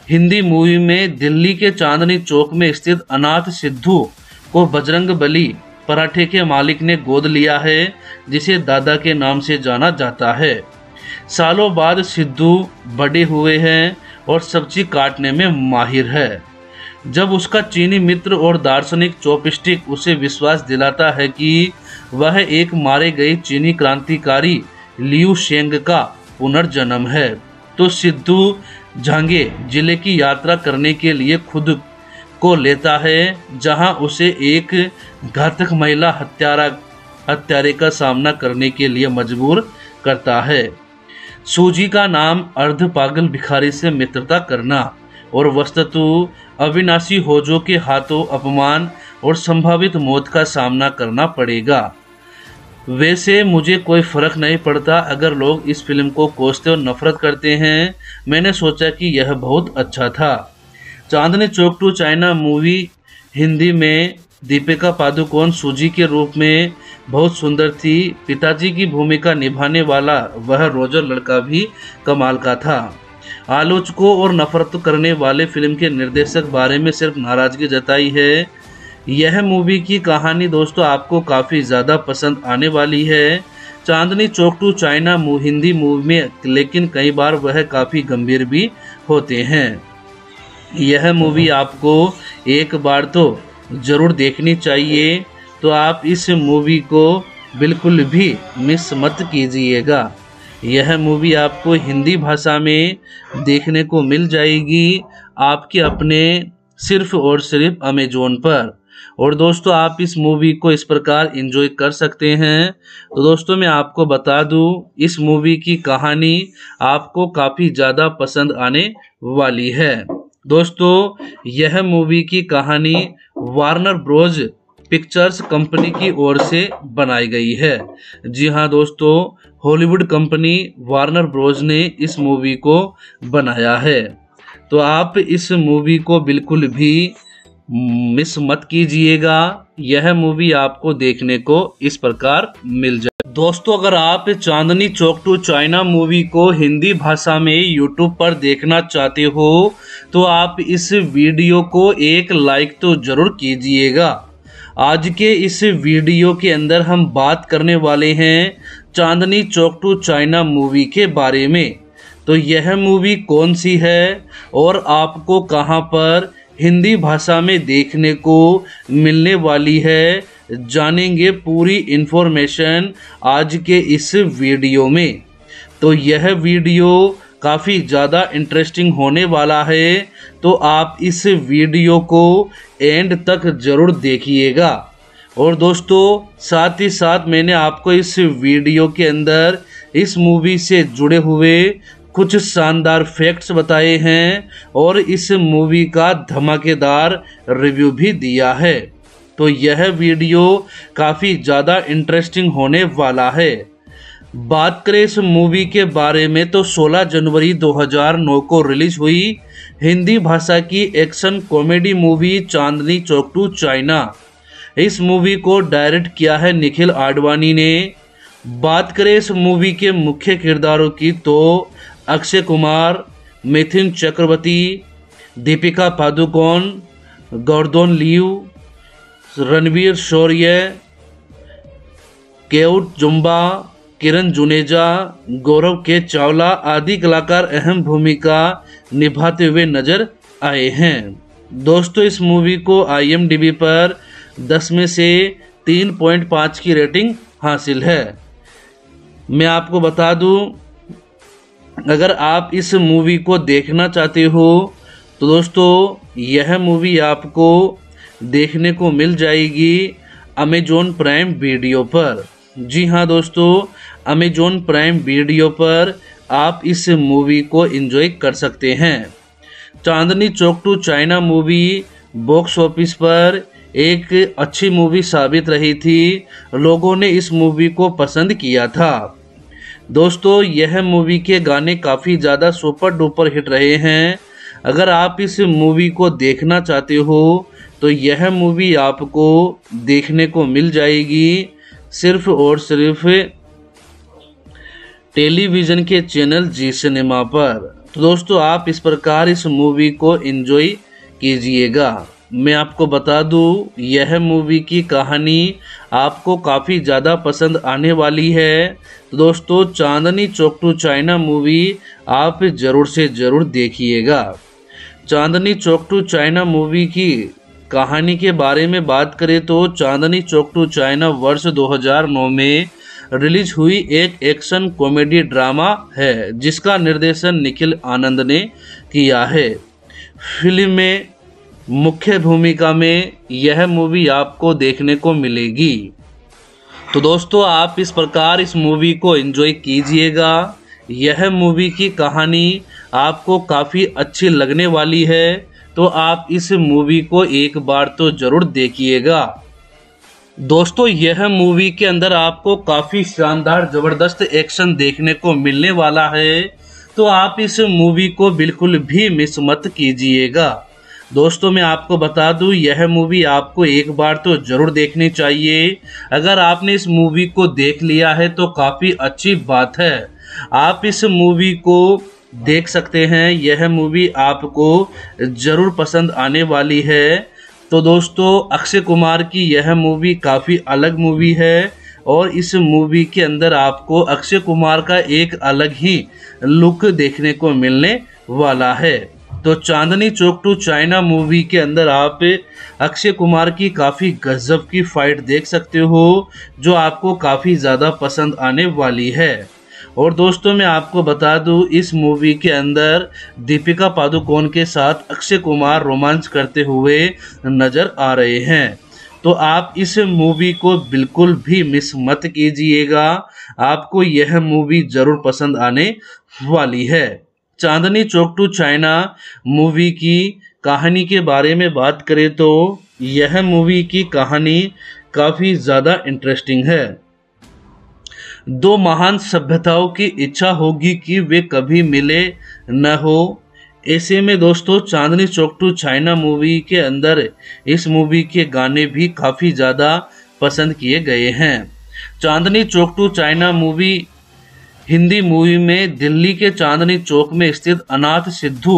Hindi movie में दिल्ली के चांदनी चौक में स्थित अनाथ सिद्धू को बजरंग बली पराठे के मालिक ने गोद लिया है, जिसे दादा के नाम से जाना जाता है। सालों बाद सिद्धू बड़े हुए हैं और सब्जी काटने में माहिर है। जब उसका चीनी मित्र और दार्शनिक चॉपस्टिक उसे विश्वास दिलाता है कि वह एक मारे गए चीनी क्रांतिकारी लियू शेंग का पुनर्जन्म है, तो सिद्धू झांगे जिले की यात्रा करने के लिए खुद को लेता है, जहां उसे एक घातक महिला हत्यारा हत्यारे का सामना करने के लिए मजबूर करता है। सूजी का नाम अर्ध पागल भिखारी से मित्रता करना और वस्तुतः अविनाशी होजो के हाथों अपमान और संभावित मौत का सामना करना पड़ेगा। वैसे मुझे कोई फ़र्क नहीं पड़ता अगर लोग इस फिल्म को कोसते और नफरत करते हैं, मैंने सोचा कि यह बहुत अच्छा था। Chandni Chowk to China movie Hindi में दीपिका पादुकोण सूजी के रूप में बहुत सुंदर थी। पिताजी की भूमिका निभाने वाला वह रोजर लड़का भी कमाल का था। आलोचकों और नफरत करने वाले फिल्म के निर्देशक बारे में सिर्फ नाराज़गी जताई है। यह मूवी की कहानी दोस्तों आपको काफ़ी ज़्यादा पसंद आने वाली है। Chandni Chowk to China Hindi movie में लेकिन कई बार वह काफ़ी गंभीर भी होते हैं। यह मूवी आपको एक बार तो ज़रूर देखनी चाहिए, तो आप इस मूवी को बिल्कुल भी मिस मत कीजिएगा। यह मूवी आपको हिंदी भाषा में देखने को मिल जाएगी, आपके अपने सिर्फ और सिर्फ अमेज़न पर। और दोस्तों आप इस मूवी को इस प्रकार एंजॉय कर सकते हैं। तो दोस्तों मैं आपको बता दूँ, इस मूवी की कहानी आपको काफ़ी ज़्यादा पसंद आने वाली है। दोस्तों यह मूवी की कहानी वार्नर ब्रोज पिक्चर्स कंपनी की ओर से बनाई गई है। जी हाँ दोस्तों, हॉलीवुड कंपनी वार्नर ब्रोज ने इस मूवी को बनाया है, तो आप इस मूवी को बिल्कुल भी मिस मत कीजिएगा। यह मूवी आपको देखने को इस प्रकार मिल जाए। दोस्तों अगर आप Chandni Chowk to China movie को हिंदी भाषा में यूट्यूब पर देखना चाहते हो, तो आप इस वीडियो को एक लाइक तो ज़रूर कीजिएगा। आज के इस वीडियो के अंदर हम बात करने वाले हैं Chandni Chowk to China movie के बारे में। तो यह मूवी कौन सी है और आपको कहां पर हिंदी भाषा में देखने को मिलने वाली है, जानेंगे पूरी इन्फॉर्मेशन आज के इस वीडियो में। तो यह वीडियो काफ़ी ज़्यादा इंटरेस्टिंग होने वाला है, तो आप इस वीडियो को एंड तक ज़रूर देखिएगा। और दोस्तों साथ ही साथ मैंने आपको इस वीडियो के अंदर इस मूवी से जुड़े हुए कुछ शानदार फैक्ट्स बताए हैं और इस मूवी का धमाकेदार रिव्यू भी दिया है। तो यह वीडियो काफ़ी ज़्यादा इंटरेस्टिंग होने वाला है। बात करें इस मूवी के बारे में, तो सोलह जनवरी दो हज़ार नौ को रिलीज़ हुई हिंदी भाषा की action comedy movie Chandni Chowk to China. इस मूवी को डायरेक्ट किया है निखिल आडवाणी ने। बात करें इस मूवी के मुख्य किरदारों की, तो अक्षय कुमार, मिथुन चक्रवर्ती, दीपिका पादुकोण, गॉर्डन लियू, रणवीर शौर्य, केउट जुम्बा, किरण जुनेजा, गौरव के चावला आदि कलाकार अहम भूमिका निभाते हुए नजर आए हैं। दोस्तों इस मूवी को आई एम डी बी पर दस में से तीन पॉइंट पाँच की रेटिंग हासिल है। मैं आपको बता दूं, अगर आप इस मूवी को देखना चाहते हो तो दोस्तों यह मूवी आपको देखने को मिल जाएगी अमेज़न प्राइम वीडियो पर। जी हाँ दोस्तों, अमेज़न प्राइम वीडियो पर आप इस मूवी को एंजॉय कर सकते हैं। Chandni Chowk to China movie box office पर एक अच्छी मूवी साबित रही थी, लोगों ने इस मूवी को पसंद किया था। दोस्तों यह मूवी के गाने काफ़ी ज़्यादा सुपर डुपर हिट रहे हैं। अगर आप इस मूवी को देखना चाहते हो तो यह मूवी आपको देखने को मिल जाएगी सिर्फ और सिर्फ टेलीविज़न के चैनल जी सिनेमा पर। तो दोस्तों आप इस प्रकार इस मूवी को एंजॉय कीजिएगा। मैं आपको बता दूं यह मूवी की कहानी आपको काफ़ी ज़्यादा पसंद आने वाली है। तो दोस्तों Chandni Chowk to China movie आप ज़रूर से ज़रूर देखिएगा। Chandni Chowk to China movie की कहानी के बारे में बात करें तो चांदनी चौक टू चाइना वर्ष दो हज़ार नौ में रिलीज हुई एक एक्शन कॉमेडी ड्रामा है जिसका निर्देशन निखिल आनंद ने किया है। फिल्म में मुख्य भूमिका में यह मूवी आपको देखने को मिलेगी। तो दोस्तों आप इस प्रकार इस मूवी को एंजॉय कीजिएगा। यह मूवी की कहानी आपको काफ़ी अच्छी लगने वाली है, तो आप इस मूवी को एक बार तो ज़रूर देखिएगा। दोस्तों यह मूवी के अंदर आपको काफ़ी शानदार ज़बरदस्त एक्शन देखने को मिलने वाला है, तो आप इस मूवी को बिल्कुल भी मिस मत कीजिएगा। दोस्तों मैं आपको बता दूं यह मूवी आपको एक बार तो ज़रूर देखनी चाहिए। अगर आपने इस मूवी को देख लिया है तो काफ़ी अच्छी बात है, आप इस मूवी को देख सकते हैं। यह मूवी आपको ज़रूर पसंद आने वाली है। तो दोस्तों अक्षय कुमार की यह मूवी काफ़ी अलग मूवी है और इस मूवी के अंदर आपको अक्षय कुमार का एक अलग ही लुक देखने को मिलने वाला है। तो Chandni Chowk to China movie के अंदर आप अक्षय कुमार की काफ़ी गजब की फाइट देख सकते हो, जो आपको काफ़ी ज़्यादा पसंद आने वाली है। और दोस्तों मैं आपको बता दूं इस मूवी के अंदर दीपिका पादुकोण के साथ अक्षय कुमार रोमांस करते हुए नज़र आ रहे हैं, तो आप इस मूवी को बिल्कुल भी मिस मत कीजिएगा। आपको यह मूवी ज़रूर पसंद आने वाली है। Chandni Chowk to China movie की कहानी के बारे में बात करें तो यह मूवी की कहानी काफ़ी ज़्यादा इंटरेस्टिंग है। दो महान सभ्यताओं की इच्छा होगी कि वे कभी मिले न हो। ऐसे में दोस्तों Chandni Chowk to China movie के अंदर इस मूवी के गाने भी काफ़ी ज़्यादा पसंद किए गए हैं। Chandni Chowk to China movie Hindi movie में दिल्ली के चांदनी चौक में स्थित अनाथ सिद्धू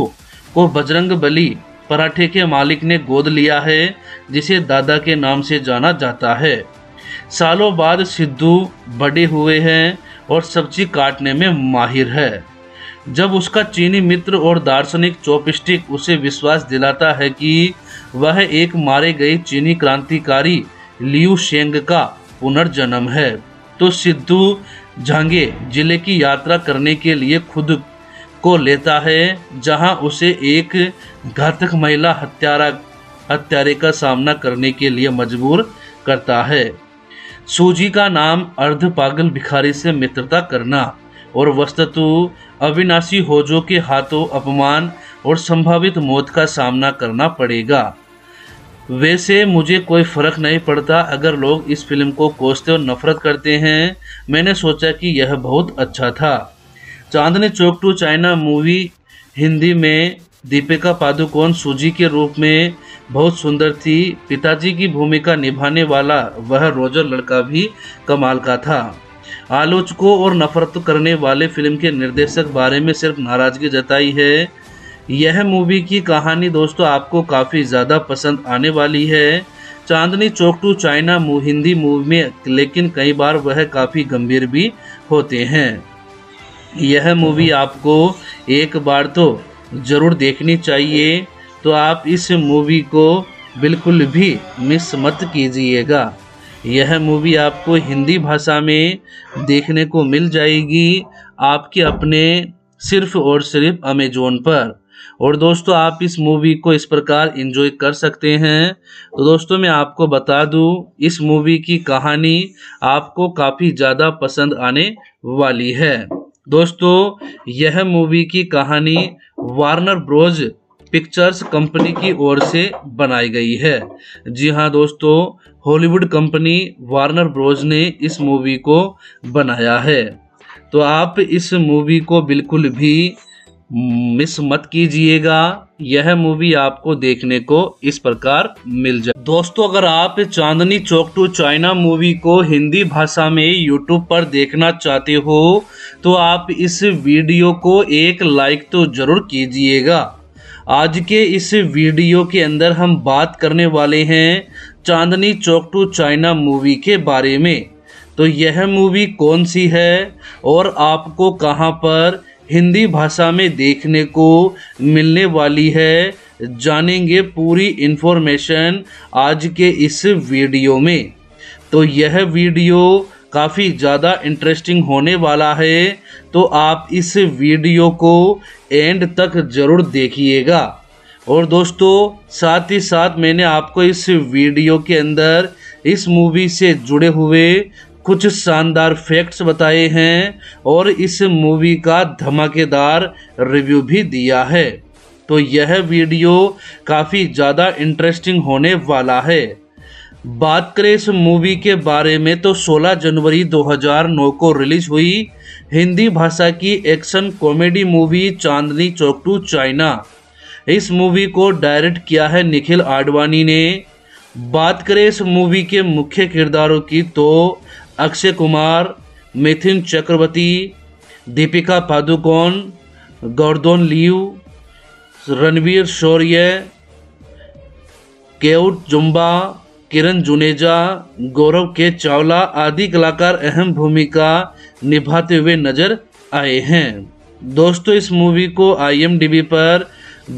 को बजरंग बली पराठे के मालिक ने गोद लिया है, जिसे दादा के नाम से जाना जाता है। सालों बाद सिद्धू बड़े हुए हैं और सब्जी काटने में माहिर है। जब उसका चीनी मित्र और दार्शनिक चॉपस्टिक उसे विश्वास दिलाता है कि वह एक मारे गए चीनी क्रांतिकारी लियू शेंग का पुनर्जन्म है, तो सिद्धू झांगे जिले की यात्रा करने के लिए खुद को लेता है, जहां उसे एक घातक महिला हत्यारा हत्यारे का सामना करने के लिए मजबूर करता है। सूजी का नाम अर्ध पागल भिखारी से मित्रता करना और वस्तुतः अविनाशी होजो के हाथों अपमान और संभावित मौत का सामना करना पड़ेगा। वैसे मुझे कोई फ़र्क नहीं पड़ता अगर लोग इस फिल्म को कोसते और नफरत करते हैं, मैंने सोचा कि यह बहुत अच्छा था। Chandni Chowk to China movie Hindi में दीपिका पादुकोण सूजी के रूप में बहुत सुंदर थी। पिताजी की भूमिका निभाने वाला वह रोजर लड़का भी कमाल का था। आलोचकों और नफरत करने वाले फिल्म के निर्देशक बारे में सिर्फ नाराज़गी जताई है। यह मूवी की कहानी दोस्तों आपको काफ़ी ज़्यादा पसंद आने वाली है। Chandni Chowk to China Hindi movie में लेकिन कई बार वह काफ़ी गंभीर भी होते हैं। यह मूवी आपको एक बार तो ज़रूर देखनी चाहिए, तो आप इस मूवी को बिल्कुल भी मिस मत कीजिएगा। यह मूवी आपको हिंदी भाषा में देखने को मिल जाएगी आपके अपने सिर्फ और सिर्फ अमेज़न पर। और दोस्तों आप इस मूवी को इस प्रकार एंजॉय कर सकते हैं। तो दोस्तों मैं आपको बता दूं इस मूवी की कहानी आपको काफ़ी ज़्यादा पसंद आने वाली है। दोस्तों यह मूवी की कहानी वार्नर ब्रोज पिक्चर्स कंपनी की ओर से बनाई गई है। जी हाँ दोस्तों, हॉलीवुड कंपनी वार्नर ब्रोज ने इस मूवी को बनाया है, तो आप इस मूवी को बिल्कुल भी मिस मत कीजिएगा, यह मूवी आपको देखने को इस प्रकार मिल जाए। दोस्तों, अगर आप Chandni Chowk to China movie को हिंदी भाषा में यूट्यूब पर देखना चाहते हो तो आप इस वीडियो को एक लाइक तो जरूर कीजिएगा। आज के इस वीडियो के अंदर हम बात करने वाले हैं Chandni Chowk to China movie के बारे में। तो यह मूवी कौन सी है और आपको कहां पर हिंदी भाषा में देखने को मिलने वाली है, जानेंगे पूरी इन्फॉर्मेशन आज के इस वीडियो में। तो यह वीडियो काफ़ी ज़्यादा इंटरेस्टिंग होने वाला है, तो आप इस वीडियो को एंड तक ज़रूर देखिएगा। और दोस्तों, साथ ही साथ मैंने आपको इस वीडियो के अंदर इस मूवी से जुड़े हुए कुछ शानदार फैक्ट्स बताए हैं और इस मूवी का धमाकेदार रिव्यू भी दिया है। तो यह वीडियो काफ़ी ज़्यादा इंटरेस्टिंग होने वाला है। बात करें इस मूवी के बारे में तो सोलह जनवरी दो हज़ार नौ को रिलीज़ हुई हिंदी भाषा की action comedy movie Chandni Chowk to China. इस मूवी को डायरेक्ट किया है निखिल आडवाणी ने। बात करें इस मूवी के मुख्य किरदारों की तो अक्षय कुमार, मिथुन चक्रवर्ती, दीपिका पादुकोण, गॉर्डन लियू, रणवीर शौर्य, केउट जुम्बा, किरण जुनेजा, गौरव के चावला आदि कलाकार अहम भूमिका निभाते हुए नजर आए हैं। दोस्तों, इस मूवी को आई एम डी बी पर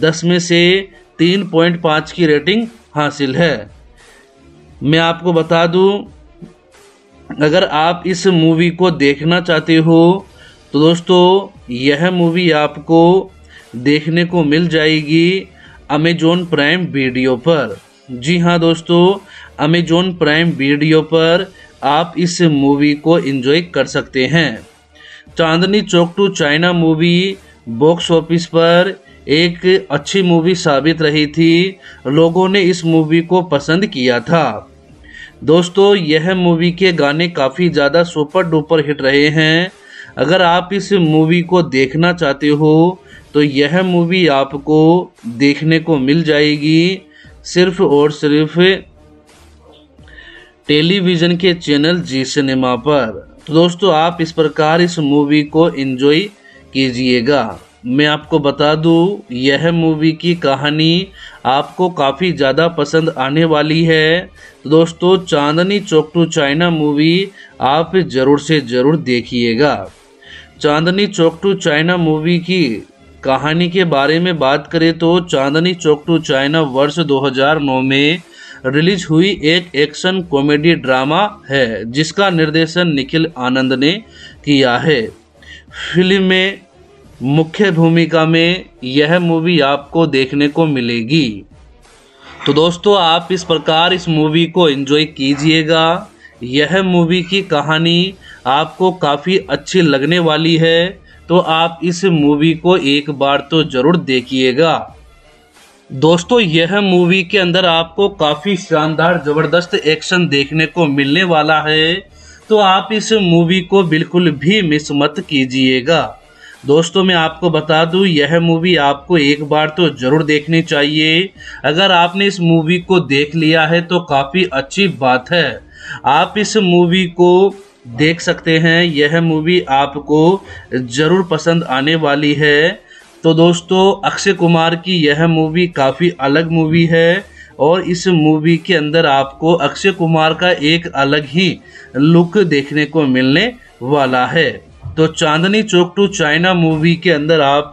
दस में से तीन पॉइंट पाँच की रेटिंग हासिल है। मैं आपको बता दूं, अगर आप इस मूवी को देखना चाहते हो तो दोस्तों यह मूवी आपको देखने को मिल जाएगी अमेजॉन प्राइम वीडियो पर। जी हाँ दोस्तों, अमेजॉन प्राइम वीडियो पर आप इस मूवी को एंजॉय कर सकते हैं। Chandni Chowk to China movie box office पर एक अच्छी मूवी साबित रही थी, लोगों ने इस मूवी को पसंद किया था। दोस्तों, यह मूवी के गाने काफ़ी ज़्यादा सुपर डुपर हिट रहे हैं। अगर आप इस मूवी को देखना चाहते हो तो यह मूवी आपको देखने को मिल जाएगी सिर्फ और सिर्फ टेलीविज़न के चैनल जी सिनेमा पर। तो दोस्तों, आप इस प्रकार इस मूवी को एंजॉय कीजिएगा। मैं आपको बता दूं, यह मूवी की कहानी आपको काफ़ी ज़्यादा पसंद आने वाली है। तो दोस्तों, Chandni Chowk to China movie आप ज़रूर से ज़रूर देखिएगा। Chandni Chowk to China movie की कहानी के बारे में बात करें तो चांदनी चौक टू चाइना वर्ष दो हज़ार नौ में रिलीज हुई एक एक्शन कॉमेडी ड्रामा है जिसका निर्देशन निखिल आनंद ने किया है। फिल्म में मुख्य भूमिका में यह मूवी आपको देखने को मिलेगी। तो दोस्तों, आप इस प्रकार इस मूवी को एंजॉय कीजिएगा। यह मूवी की कहानी आपको काफ़ी अच्छी लगने वाली है, तो आप इस मूवी को एक बार तो ज़रूर देखिएगा। दोस्तों, यह मूवी के अंदर आपको काफ़ी शानदार ज़बरदस्त एक्शन देखने को मिलने वाला है, तो आप इस मूवी को बिल्कुल भी मिस मत कीजिएगा। दोस्तों, मैं आपको बता दूं, यह मूवी आपको एक बार तो ज़रूर देखनी चाहिए। अगर आपने इस मूवी को देख लिया है तो काफ़ी अच्छी बात है, आप इस मूवी को देख सकते हैं। यह मूवी आपको ज़रूर पसंद आने वाली है। तो दोस्तों, अक्षय कुमार की यह मूवी काफ़ी अलग मूवी है और इस मूवी के अंदर आपको अक्षय कुमार का एक अलग ही लुक देखने को मिलने वाला है। तो Chandni Chowk to China movie के अंदर आप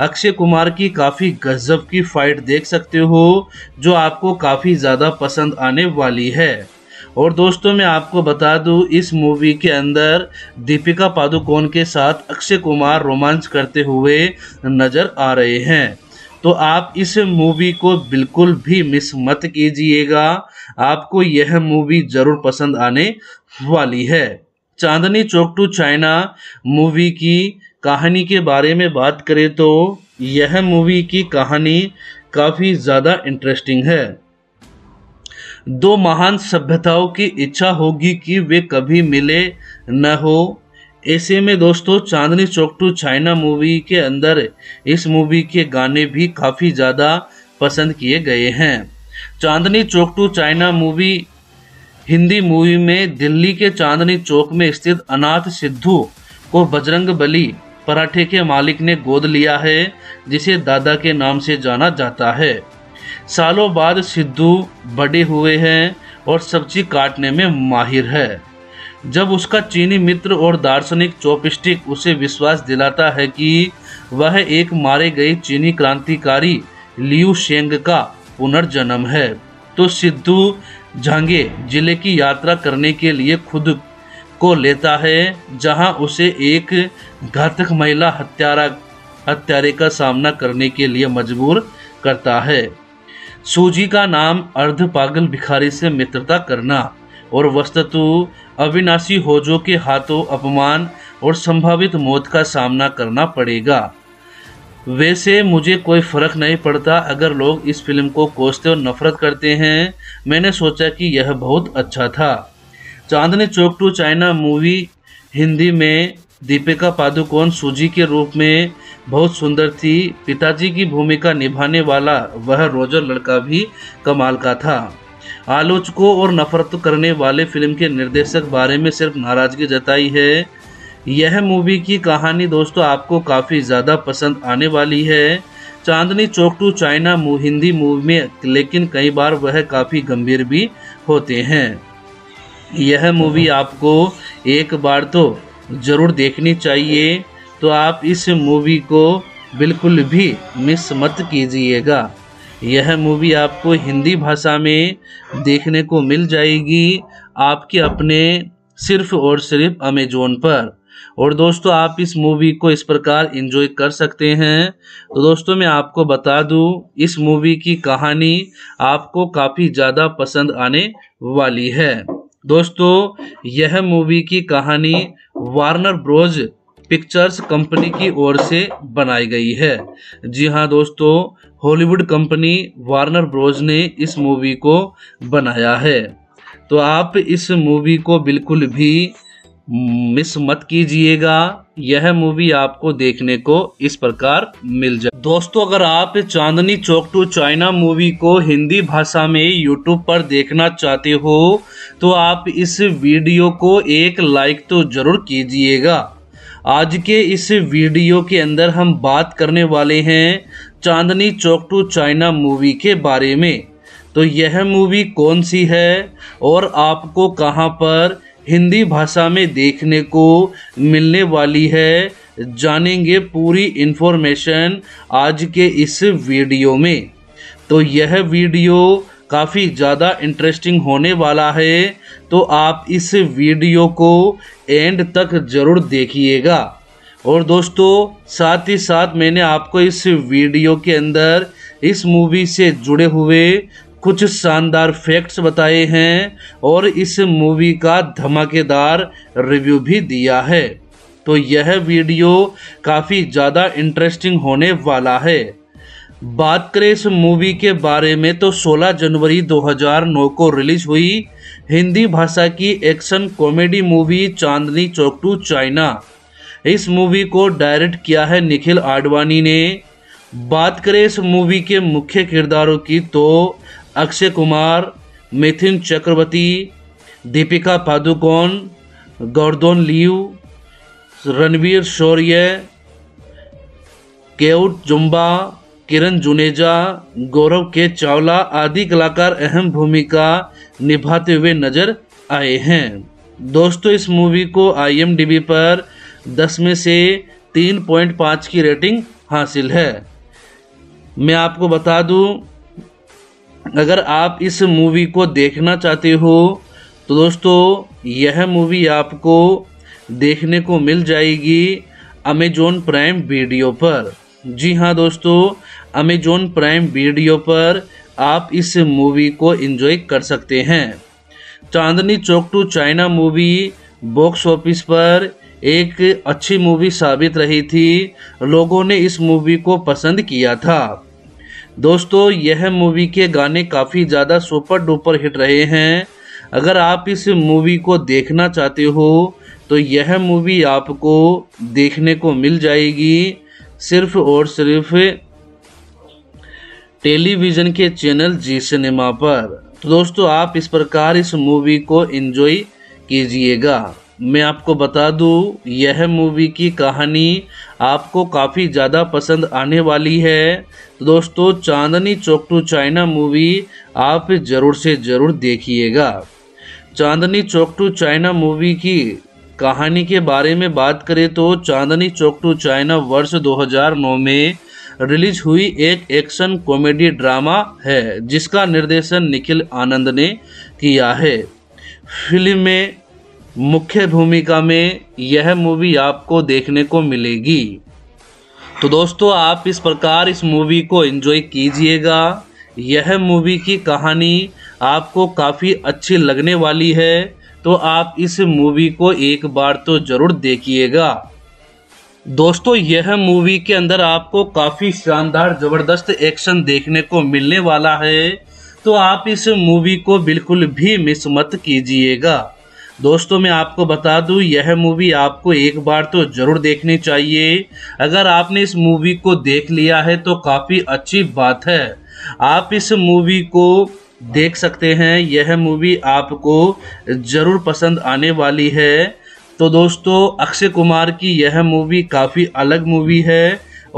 अक्षय कुमार की काफ़ी गजब की फाइट देख सकते हो, जो आपको काफ़ी ज़्यादा पसंद आने वाली है। और दोस्तों, मैं आपको बता दूं, इस मूवी के अंदर दीपिका पादुकोण के साथ अक्षय कुमार रोमांस करते हुए नज़र आ रहे हैं, तो आप इस मूवी को बिल्कुल भी मिस मत कीजिएगा। आपको यह मूवी ज़रूर पसंद आने वाली है। Chandni Chowk to China movie की कहानी के बारे में बात करें तो यह मूवी की कहानी काफ़ी ज़्यादा इंटरेस्टिंग है। दो महान सभ्यताओं की इच्छा होगी कि वे कभी मिले न हो, ऐसे में दोस्तों Chandni Chowk to China movie के अंदर इस मूवी के गाने भी काफ़ी ज़्यादा पसंद किए गए हैं। Chandni Chowk to China movie Hindi movie में दिल्ली के चांदनी चौक में स्थित अनाथ सिद्धू को बजरंग बली पराठे के मालिक ने गोद लिया है, जिसे दादा के नाम से जाना जाता है। सालों बाद सिद्धू बड़े हुए हैं और सब्जी काटने में माहिर है। जब उसका चीनी मित्र और दार्शनिक चॉपस्टिक उसे विश्वास दिलाता है कि वह एक मारे गए चीनी क्रांतिकारी लियू शेंग का पुनर्जन्म है, तो सिद्धू झांगे जिले की यात्रा करने के लिए खुद को लेता है, जहां उसे एक घातक महिला हत्यारा हत्यारे का सामना करने के लिए मजबूर करता है। सूजी का नाम अर्ध पागल भिखारी से मित्रता करना और वस्तुतः अविनाशी होजो के हाथों अपमान और संभावित मौत का सामना करना पड़ेगा। वैसे मुझे कोई फ़र्क नहीं पड़ता अगर लोग इस फिल्म को कोसते और नफरत करते हैं, मैंने सोचा कि यह बहुत अच्छा था। Chandni Chowk to China movie Hindi में दीपिका पादुकोण सूजी के रूप में बहुत सुंदर थी। पिताजी की भूमिका निभाने वाला वह रोजर लड़का भी कमाल का था। आलोचकों और नफरत करने वाले फिल्म के निर्देशक बारे में सिर्फ नाराज़गी जताई है। यह मूवी की कहानी दोस्तों आपको काफ़ी ज़्यादा पसंद आने वाली है। Chandni Chowk to China Hindi movie में लेकिन कई बार वह काफ़ी गंभीर भी होते हैं। यह मूवी आपको एक बार तो ज़रूर देखनी चाहिए, तो आप इस मूवी को बिल्कुल भी मिस मत कीजिएगा। यह मूवी आपको हिंदी भाषा में देखने को मिल जाएगी, आपके अपने सिर्फ और सिर्फ अमेज़न पर। और दोस्तों आप इस मूवी को इस प्रकार एंजॉय कर सकते हैं। तो दोस्तों मैं आपको बता दूं, इस मूवी की कहानी आपको काफ़ी ज़्यादा पसंद आने वाली है। दोस्तों यह मूवी की कहानी वार्नर ब्रोज पिक्चर्स कंपनी की ओर से बनाई गई है। जी हाँ दोस्तों, हॉलीवुड कंपनी वार्नर ब्रोज ने इस मूवी को बनाया है, तो आप इस मूवी को बिल्कुल भी मिस मत कीजिएगा। यह मूवी आपको देखने को इस प्रकार मिल जाए। दोस्तों अगर आप Chandni Chowk to China movie को हिंदी भाषा में यूट्यूब पर देखना चाहते हो, तो आप इस वीडियो को एक लाइक तो ज़रूर कीजिएगा। आज के इस वीडियो के अंदर हम बात करने वाले हैं Chandni Chowk to China movie के बारे में। तो यह मूवी कौन सी है और आपको कहां पर हिंदी भाषा में देखने को मिलने वाली है, जानेंगे पूरी इन्फॉर्मेशन आज के इस वीडियो में। तो यह वीडियो काफ़ी ज़्यादा इंटरेस्टिंग होने वाला है, तो आप इस वीडियो को एंड तक ज़रूर देखिएगा। और दोस्तों साथ ही साथ मैंने आपको इस वीडियो के अंदर इस मूवी से जुड़े हुए कुछ शानदार फैक्ट्स बताए हैं और इस मूवी का धमाकेदार रिव्यू भी दिया है। तो यह वीडियो काफ़ी ज़्यादा इंटरेस्टिंग होने वाला है। बात करें इस मूवी के बारे में, तो सोलह जनवरी दो हज़ार नौ को रिलीज़ हुई हिंदी भाषा की action comedy movie Chandni Chowk to China. इस मूवी को डायरेक्ट किया है निखिल आडवाणी ने। बात करें इस मूवी के मुख्य किरदारों की, तो अक्षय कुमार, मिथुन चक्रवर्ती, दीपिका पादुकोण, गॉर्डन लियू, रणवीर शौर्य, केउट जुम्बा, किरण जुनेजा, गौरव के चावला आदि कलाकार अहम भूमिका निभाते हुए नजर आए हैं। दोस्तों इस मूवी को आई एम डी बी पर दस में से तीन पॉइंट पाँच की रेटिंग हासिल है। मैं आपको बता दूं, अगर आप इस मूवी को देखना चाहते हो तो दोस्तों यह मूवी आपको देखने को मिल जाएगी अमेज़न प्राइम वीडियो पर। जी हाँ दोस्तों, अमेज़न प्राइम वीडियो पर आप इस मूवी को एंजॉय कर सकते हैं। Chandni Chowk to China movie box office पर एक अच्छी मूवी साबित रही थी, लोगों ने इस मूवी को पसंद किया था। दोस्तों यह मूवी के गाने काफ़ी ज़्यादा सुपर डुपर हिट रहे हैं। अगर आप इस मूवी को देखना चाहते हो तो यह मूवी आपको देखने को मिल जाएगी सिर्फ और सिर्फ टेलीविज़न के चैनल जी सिनेमा पर। तो दोस्तों आप इस प्रकार इस मूवी को एंजॉय कीजिएगा। मैं आपको बता दूं यह मूवी की कहानी आपको काफ़ी ज़्यादा पसंद आने वाली है। तो दोस्तों Chandni Chowk to China movie आप ज़रूर से ज़रूर देखिएगा। Chandni Chowk to China movie की कहानी के बारे में बात करें तो चांदनी चौक टू चाइना वर्ष दो हज़ार नौ में रिलीज हुई एक एक्शन कॉमेडी ड्रामा है जिसका निर्देशन निखिल आनंद ने किया है। फिल्म में मुख्य भूमिका में यह मूवी आपको देखने को मिलेगी। तो दोस्तों आप इस प्रकार इस मूवी को एंजॉय कीजिएगा। यह मूवी की कहानी आपको काफ़ी अच्छी लगने वाली है, तो आप इस मूवी को एक बार तो ज़रूर देखिएगा। दोस्तों यह मूवी के अंदर आपको काफ़ी शानदार ज़बरदस्त एक्शन देखने को मिलने वाला है, तो आप इस मूवी को बिल्कुल भी मिस मत कीजिएगा। दोस्तों मैं आपको बता दूं यह मूवी आपको एक बार तो ज़रूर देखनी चाहिए। अगर आपने इस मूवी को देख लिया है तो काफ़ी अच्छी बात है, आप इस मूवी को देख सकते हैं। यह मूवी आपको ज़रूर पसंद आने वाली है। तो दोस्तों अक्षय कुमार की यह मूवी काफ़ी अलग मूवी है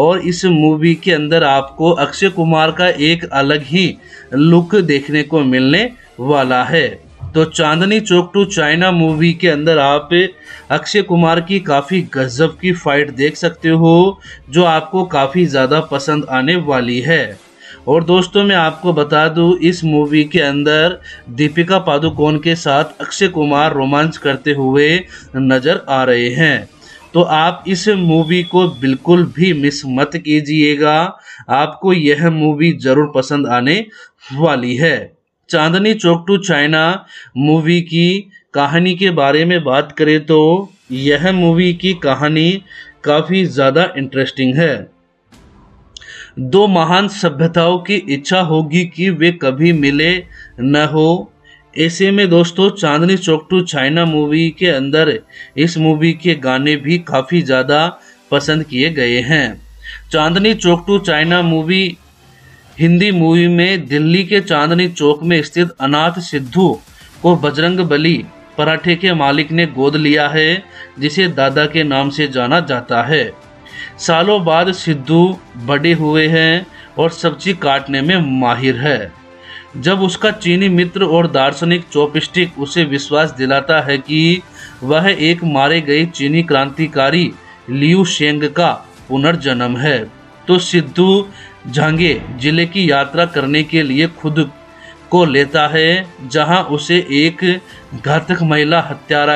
और इस मूवी के अंदर आपको अक्षय कुमार का एक अलग ही लुक देखने को मिलने वाला है। तो Chandni Chowk to China movie के अंदर आप अक्षय कुमार की काफ़ी गजब की फाइट देख सकते हो जो आपको काफ़ी ज़्यादा पसंद आने वाली है। और दोस्तों मैं आपको बता दूं इस मूवी के अंदर दीपिका पादुकोण के साथ अक्षय कुमार रोमांस करते हुए नज़र आ रहे हैं, तो आप इस मूवी को बिल्कुल भी मिस मत कीजिएगा। आपको यह मूवी ज़रूर पसंद आने वाली है। Chandni Chowk to China movie की कहानी के बारे में बात करें तो यह मूवी की कहानी काफ़ी ज़्यादा इंटरेस्टिंग है। दो महान सभ्यताओं की इच्छा होगी कि वे कभी मिले न हो। ऐसे में दोस्तों Chandni Chowk to China movie के अंदर इस मूवी के गाने भी काफ़ी ज़्यादा पसंद किए गए हैं। Chandni Chowk to China movie Hindi movie में दिल्ली के चांदनी चौक में स्थित अनाथ सिद्धू को बजरंग बली पराठे के मालिक ने गोद लिया है, जिसे दादा के नाम से जाना जाता है। सालों बाद सिद्धू बड़े हुए हैं और सब्जी काटने में माहिर है। जब उसका चीनी मित्र और दार्शनिक चॉपस्टिक उसे विश्वास दिलाता है कि वह एक मारे गए चीनी क्रांतिकारी लियू शेंग का पुनर्जन्म है, तो सिद्धू झांगे जिले की यात्रा करने के लिए खुद को लेता है, जहां उसे एक घातक महिला हत्यारा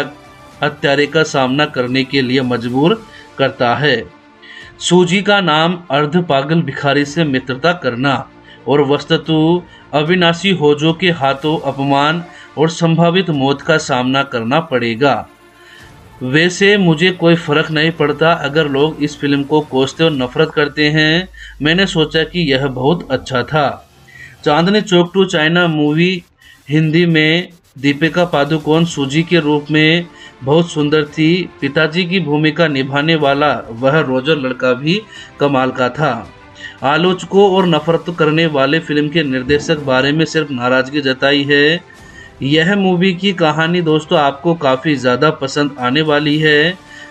हत्यारे का सामना करने के लिए मजबूर करता है। सूजी का नाम अर्ध पागल भिखारी से मित्रता करना और वस्तुतः अविनाशी होजो के हाथों अपमान और संभावित मौत का सामना करना पड़ेगा। वैसे मुझे कोई फ़र्क नहीं पड़ता अगर लोग इस फिल्म को कोसते और नफरत करते हैं, मैंने सोचा कि यह बहुत अच्छा था। Chandni Chowk to China movie Hindi में दीपिका पादुकोण सूजी के रूप में बहुत सुंदर थी। पिताजी की भूमिका निभाने वाला वह रोजर लड़का भी कमाल का था। आलोचकों और नफरत करने वाले फिल्म के निर्देशक बारे में सिर्फ नाराज़गी जताई है। यह मूवी की कहानी दोस्तों आपको काफ़ी ज़्यादा पसंद आने वाली है।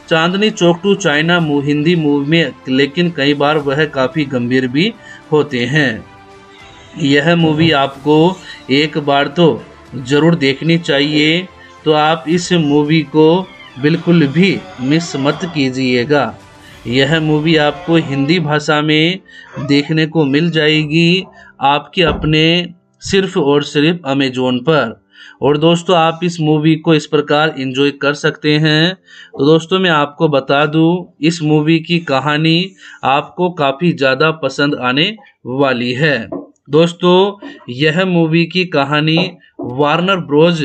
Chandni Chowk to China Hindi movie में लेकिन कई बार वह काफ़ी गंभीर भी होते हैं। यह मूवी आपको एक बार तो ज़रूर देखनी चाहिए, तो आप इस मूवी को बिल्कुल भी मिस मत कीजिएगा। यह मूवी आपको हिंदी भाषा में देखने को मिल जाएगी आपके अपने सिर्फ और सिर्फ अमेज़न पर। और दोस्तों आप इस मूवी को इस प्रकार एंजॉय कर सकते हैं। तो दोस्तों मैं आपको बता दूं इस मूवी की कहानी आपको काफ़ी ज़्यादा पसंद आने वाली है। दोस्तों यह मूवी की कहानी वार्नर ब्रोज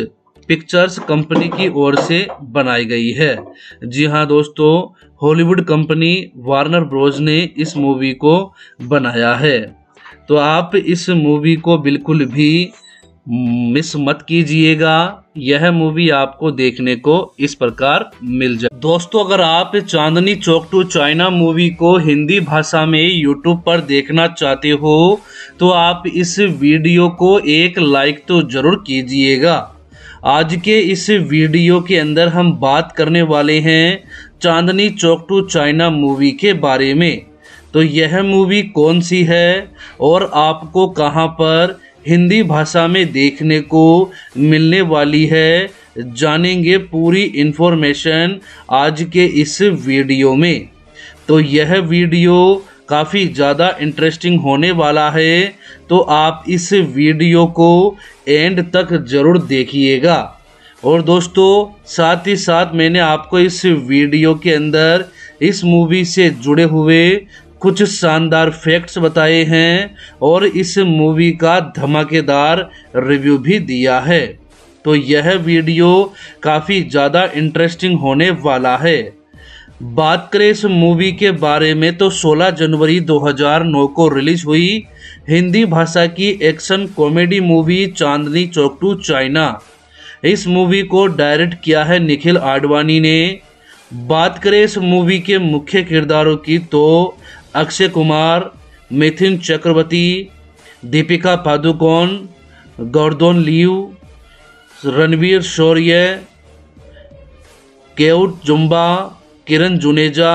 पिक्चर्स कंपनी की ओर से बनाई गई है। जी हाँ दोस्तों, हॉलीवुड कंपनी वार्नर ब्रोज ने इस मूवी को बनाया है। तो आप इस मूवी को बिल्कुल भी मिस मत कीजिएगा, यह मूवी आपको देखने को इस प्रकार मिल जाए। दोस्तों, अगर आप Chandni Chowk to China movie को हिंदी भाषा में यूट्यूब पर देखना चाहते हो तो आप इस वीडियो को एक लाइक तो जरूर कीजिएगा। आज के इस वीडियो के अंदर हम बात करने वाले हैं Chandni Chowk to China movie के बारे में। तो यह मूवी कौन सी है और आपको कहां पर हिंदी भाषा में देखने को मिलने वाली है, जानेंगे पूरी इन्फॉर्मेशन आज के इस वीडियो में। तो यह वीडियो काफ़ी ज़्यादा इंटरेस्टिंग होने वाला है, तो आप इस वीडियो को एंड तक ज़रूर देखिएगा। और दोस्तों, साथ ही साथ मैंने आपको इस वीडियो के अंदर इस मूवी से जुड़े हुए कुछ शानदार फैक्ट्स बताए हैं और इस मूवी का धमाकेदार रिव्यू भी दिया है। तो यह वीडियो काफ़ी ज़्यादा इंटरेस्टिंग होने वाला है। बात करें इस मूवी के बारे में तो सोलह जनवरी दो हज़ार नौ को रिलीज़ हुई हिंदी भाषा की action comedy movie Chandni Chowk to China. इस मूवी को डायरेक्ट किया है निखिल आडवाणी ने। बात करें इस मूवी के मुख्य किरदारों की तो अक्षय कुमार, मिथुन चक्रवर्ती, दीपिका पादुकोण, गॉर्डन लियू, रणवीर शौर्य, केउट जुम्बा, किरण जुनेजा,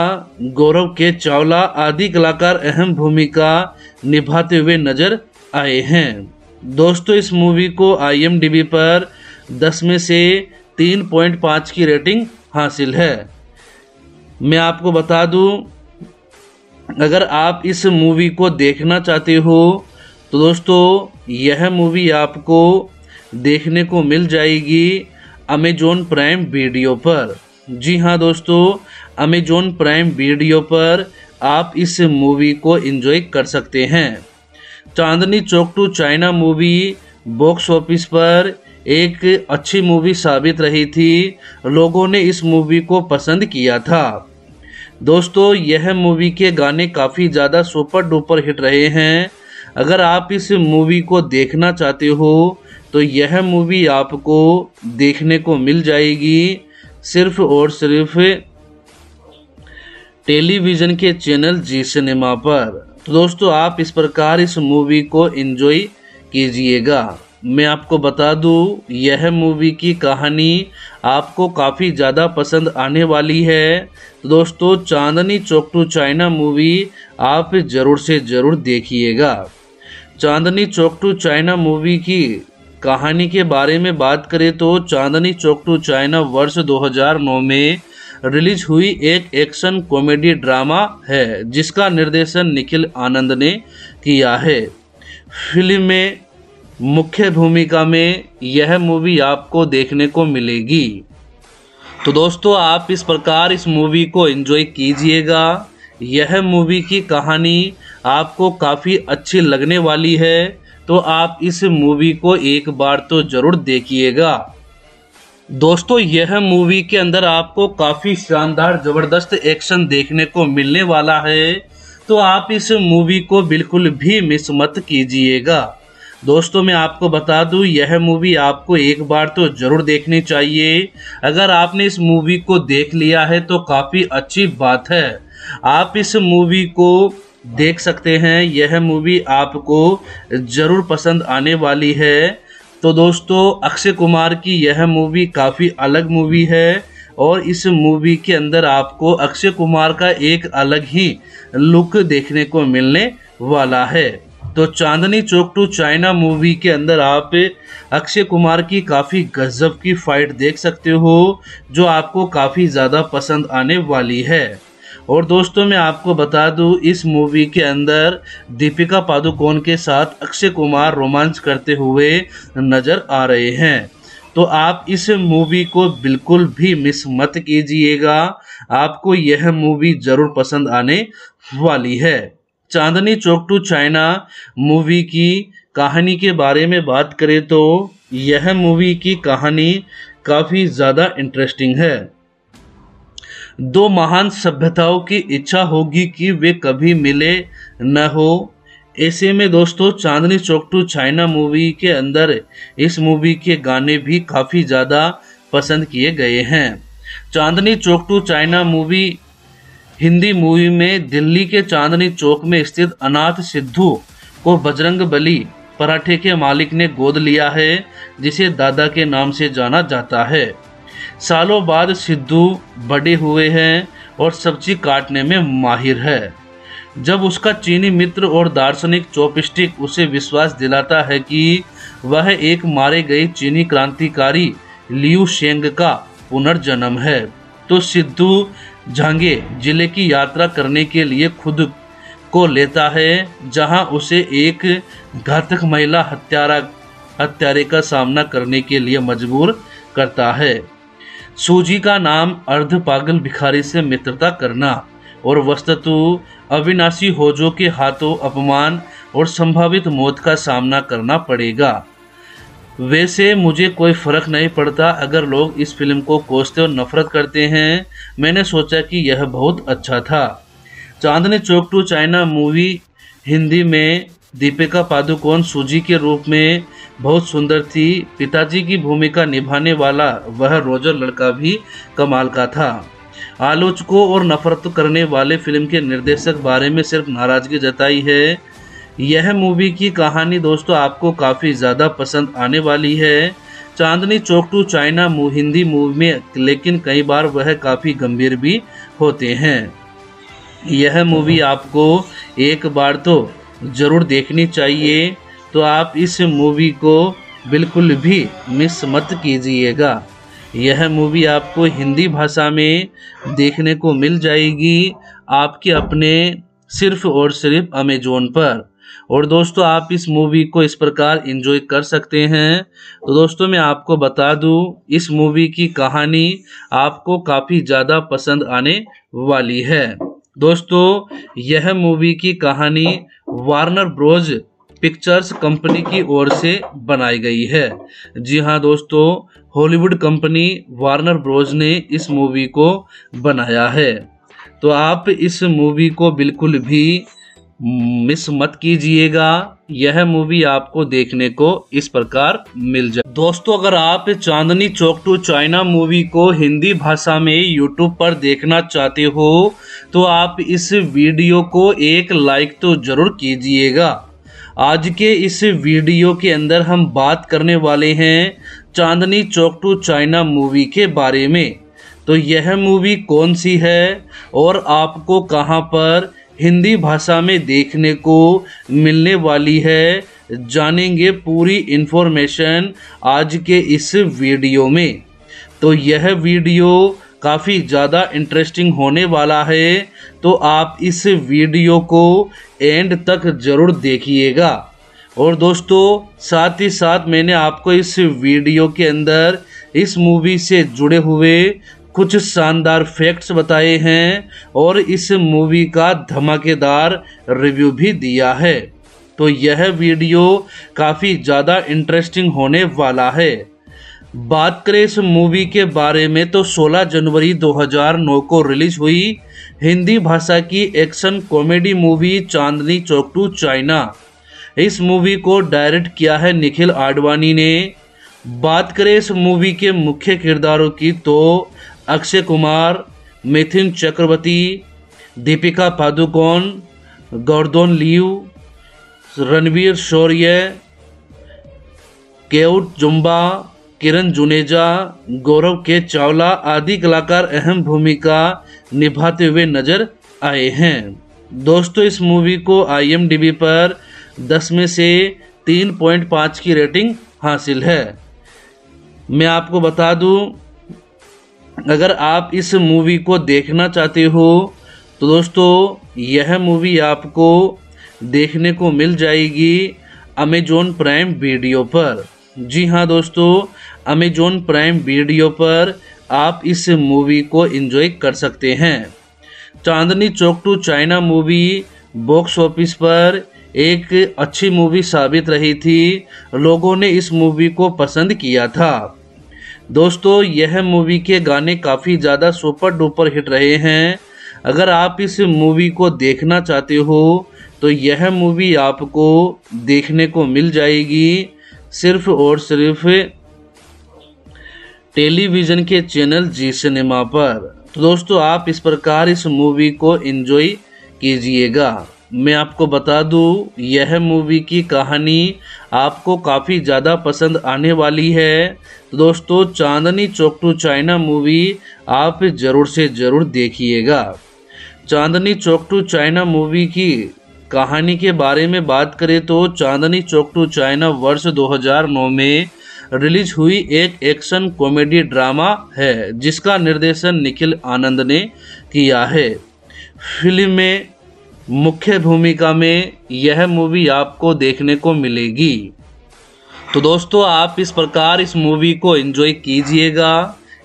गौरव के चावला आदि कलाकार अहम भूमिका निभाते हुए नजर आए हैं। दोस्तों, इस मूवी को आई एम डी बी पर दस में से तीन पॉइंट पाँच की रेटिंग हासिल है। मैं आपको बता दूं, अगर आप इस मूवी को देखना चाहते हो तो दोस्तों यह मूवी आपको देखने को मिल जाएगी अमेजॉन प्राइम वीडियो पर। जी हाँ दोस्तों, अमेजॉन प्राइम वीडियो पर आप इस मूवी को एंजॉय कर सकते हैं। Chandni Chowk to China movie box office पर एक अच्छी मूवी साबित रही थी, लोगों ने इस मूवी को पसंद किया था। दोस्तों, यह मूवी के गाने काफ़ी ज़्यादा सुपर डुपर हिट रहे हैं। अगर आप इस मूवी को देखना चाहते हो तो यह मूवी आपको देखने को मिल जाएगी सिर्फ और सिर्फ टेलीविज़न के चैनल जी सिनेमा पर। तो दोस्तों, आप इस प्रकार इस मूवी को एंजॉय कीजिएगा। मैं आपको बता दूं, यह मूवी की कहानी आपको काफ़ी ज़्यादा पसंद आने वाली है। तो दोस्तों, Chandni Chowk to China movie आप ज़रूर से ज़रूर देखिएगा। Chandni Chowk to China movie की कहानी के बारे में बात करें तो चांदनी चौक टू चाइना वर्ष दो हज़ार नौ में रिलीज हुई एक एक्शन कॉमेडी ड्रामा है जिसका निर्देशन निखिल आनंद ने किया है। फिल्म में मुख्य भूमिका में यह मूवी आपको देखने को मिलेगी। तो दोस्तों, आप इस प्रकार इस मूवी को एंजॉय कीजिएगा। यह मूवी की कहानी आपको काफ़ी अच्छी लगने वाली है, तो आप इस मूवी को एक बार तो ज़रूर देखिएगा। दोस्तों, यह मूवी के अंदर आपको काफ़ी शानदार ज़बरदस्त एक्शन देखने को मिलने वाला है, तो आप इस मूवी को बिल्कुल भी मिस मत कीजिएगा। दोस्तों, मैं आपको बता दूं, यह मूवी आपको एक बार तो ज़रूर देखनी चाहिए। अगर आपने इस मूवी को देख लिया है तो काफ़ी अच्छी बात है, आप इस मूवी को देख सकते हैं। यह मूवी आपको ज़रूर पसंद आने वाली है। तो दोस्तों, अक्षय कुमार की यह मूवी काफ़ी अलग मूवी है और इस मूवी के अंदर आपको अक्षय कुमार का एक अलग ही लुक देखने को मिलने वाला है। तो Chandni Chowk to China movie के अंदर आप अक्षय कुमार की काफ़ी गजब की फाइट देख सकते हो जो आपको काफ़ी ज़्यादा पसंद आने वाली है। और दोस्तों, मैं आपको बता दूं, इस मूवी के अंदर दीपिका पादुकोण के साथ अक्षय कुमार रोमांस करते हुए नज़र आ रहे हैं, तो आप इस मूवी को बिल्कुल भी मिस मत कीजिएगा। आपको यह मूवी ज़रूर पसंद आने वाली है। Chandni Chowk to China movie की कहानी के बारे में बात करें तो यह मूवी की कहानी काफ़ी ज़्यादा इंटरेस्टिंग है। दो महान सभ्यताओं की इच्छा होगी कि वे कभी मिले न हो, ऐसे में दोस्तों Chandni Chowk to China movie के अंदर इस मूवी के गाने भी काफ़ी ज़्यादा पसंद किए गए हैं। Chandni Chowk to China movie Hindi movie में दिल्ली के चांदनी चौक में स्थित अनाथ सिद्धू को बजरंग बली पराठे के मालिक ने गोद लिया है, जिसे दादा के नाम से जाना जाता है। सालों बाद सिद्धू बड़े हुए हैं और सब्जी काटने में माहिर है। जब उसका चीनी मित्र और दार्शनिक चॉपस्टिक उसे विश्वास दिलाता है कि वह एक मारे गए चीनी क्रांतिकारी लियू शेंग का पुनर्जन्म है, तो सिद्धू झांगे जिले की यात्रा करने के लिए खुद को लेता है, जहां उसे एक घातक महिला हत्यारा हत्यारे का सामना करने के लिए मजबूर करता है। सूजी का नाम अर्ध पागल भिखारी से मित्रता करना और वस्तुतः अविनाशी होजो के हाथों अपमान और संभावित मौत का सामना करना पड़ेगा। वैसे मुझे कोई फ़र्क नहीं पड़ता अगर लोग इस फिल्म को कोसते और नफरत करते हैं, मैंने सोचा कि यह बहुत अच्छा था। Chandni Chowk to China movie Hindi में दीपिका पादुकोण सूजी के रूप में बहुत सुंदर थी। पिताजी की भूमिका निभाने वाला वह रोजर लड़का भी कमाल का था। आलोचकों और नफरत करने वाले फिल्म के निर्देशक बारे में सिर्फ नाराज़गी जताई है। यह मूवी की कहानी दोस्तों आपको काफ़ी ज़्यादा पसंद आने वाली है। Chandni Chowk to China movie Hindi movie में लेकिन कई बार वह काफ़ी गंभीर भी होते हैं। यह मूवी आपको एक बार तो ज़रूर देखनी चाहिए, तो आप इस मूवी को बिल्कुल भी मिस मत कीजिएगा। यह मूवी आपको हिंदी भाषा में देखने को मिल जाएगी, आपके अपने सिर्फ और सिर्फ अमेज़न पर। और दोस्तों आप इस मूवी को इस प्रकार एंजॉय कर सकते हैं। तो दोस्तों मैं आपको बता दूं, इस मूवी की कहानी आपको काफ़ी ज़्यादा पसंद आने वाली है। दोस्तों यह मूवी की कहानी वार्नर ब्रोज पिक्चर्स कंपनी की ओर से बनाई गई है। जी हाँ दोस्तों, हॉलीवुड कंपनी वार्नर ब्रोज ने इस मूवी को बनाया है, तो आप इस मूवी को बिल्कुल भी मिस मत कीजिएगा। यह मूवी आपको देखने को इस प्रकार मिल जाए। दोस्तों अगर आप Chandni Chowk to China movie को हिंदी भाषा में यूट्यूब पर देखना चाहते हो तो आप इस वीडियो को एक लाइक तो ज़रूर कीजिएगा। आज के इस वीडियो के अंदर हम बात करने वाले हैं Chandni Chowk to China movie के बारे में। तो यह मूवी कौन सी है और आपको कहां पर हिंदी भाषा में देखने को मिलने वाली है, जानेंगे पूरी इन्फॉर्मेशन आज के इस वीडियो में। तो यह वीडियो काफ़ी ज़्यादा इंटरेस्टिंग होने वाला है, तो आप इस वीडियो को एंड तक ज़रूर देखिएगा। और दोस्तों साथ ही साथ मैंने आपको इस वीडियो के अंदर इस मूवी से जुड़े हुए कुछ शानदार फैक्ट्स बताए हैं और इस मूवी का धमाकेदार रिव्यू भी दिया है। तो यह वीडियो काफ़ी ज़्यादा इंटरेस्टिंग होने वाला है। बात करें इस मूवी के बारे में तो सोलह जनवरी दो हज़ार नौ को रिलीज़ हुई हिंदी भाषा की action comedy movie Chandni Chowk to China. इस मूवी को डायरेक्ट किया है निखिल आडवाणी ने। बात करें इस मूवी के मुख्य किरदारों की तो अक्षय कुमार, मिथुन चक्रवर्ती, दीपिका पादुकोण, गॉर्डन लियू, रणवीर शौर्य, केउट जुम्बा, किरण जुनेजा, गौरव के चावला आदि कलाकार अहम भूमिका निभाते हुए नजर आए हैं। दोस्तों इस मूवी को आई एम डी बी पर दस में से तीन पॉइंट पाँच की रेटिंग हासिल है। मैं आपको बता दूं, अगर आप इस मूवी को देखना चाहते हो तो दोस्तों यह मूवी आपको देखने को मिल जाएगी अमेज़न प्राइम वीडियो पर। जी हाँ दोस्तों, अमेज़न प्राइम वीडियो पर आप इस मूवी को एंजॉय कर सकते हैं। Chandni Chowk to China movie box office पर एक अच्छी मूवी साबित रही थी, लोगों ने इस मूवी को पसंद किया था। दोस्तों यह मूवी के गाने काफ़ी ज़्यादा सुपर डुपर हिट रहे हैं। अगर आप इस मूवी को देखना चाहते हो तो यह मूवी आपको देखने को मिल जाएगी सिर्फ और सिर्फ टेलीविज़न के चैनल जी सिनेमा पर। तो दोस्तों आप इस प्रकार इस मूवी को एंजॉय कीजिएगा। मैं आपको बता दूं यह मूवी की कहानी आपको काफ़ी ज़्यादा पसंद आने वाली है। तो दोस्तों Chandni Chowk to China movie आप ज़रूर से ज़रूर देखिएगा। Chandni Chowk to China movie की कहानी के बारे में बात करें तो चांदनी चौक टू चाइना वर्ष दो हज़ार नौ में रिलीज हुई एक एक्शन कॉमेडी ड्रामा है जिसका निर्देशन निखिल आनंद ने किया है। फिल्म में मुख्य भूमिका में यह मूवी आपको देखने को मिलेगी। तो दोस्तों आप इस प्रकार इस मूवी को एंजॉय कीजिएगा।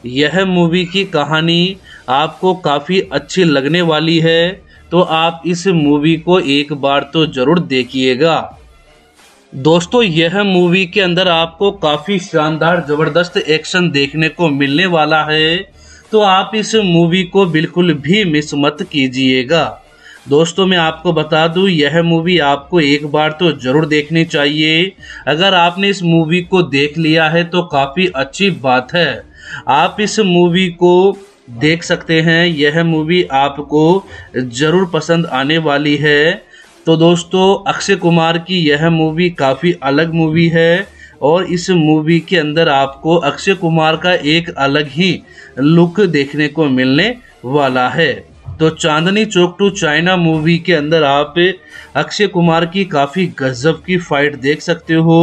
यह मूवी की कहानी आपको काफ़ी अच्छी लगने वाली है, तो आप इस मूवी को एक बार तो ज़रूर देखिएगा। दोस्तों यह मूवी के अंदर आपको काफ़ी शानदार ज़बरदस्त एक्शन देखने को मिलने वाला है, तो आप इस मूवी को बिल्कुल भी मिस मत कीजिएगा। दोस्तों मैं आपको बता दूं यह मूवी आपको एक बार तो ज़रूर देखनी चाहिए। अगर आपने इस मूवी को देख लिया है तो काफ़ी अच्छी बात है, आप इस मूवी को देख सकते हैं। यह मूवी आपको ज़रूर पसंद आने वाली है। तो दोस्तों अक्षय कुमार की यह मूवी काफ़ी अलग मूवी है और इस मूवी के अंदर आपको अक्षय कुमार का एक अलग ही लुक देखने को मिलने वाला है। तो Chandni Chowk to China movie के अंदर आप अक्षय कुमार की काफ़ी गजब की फाइट देख सकते हो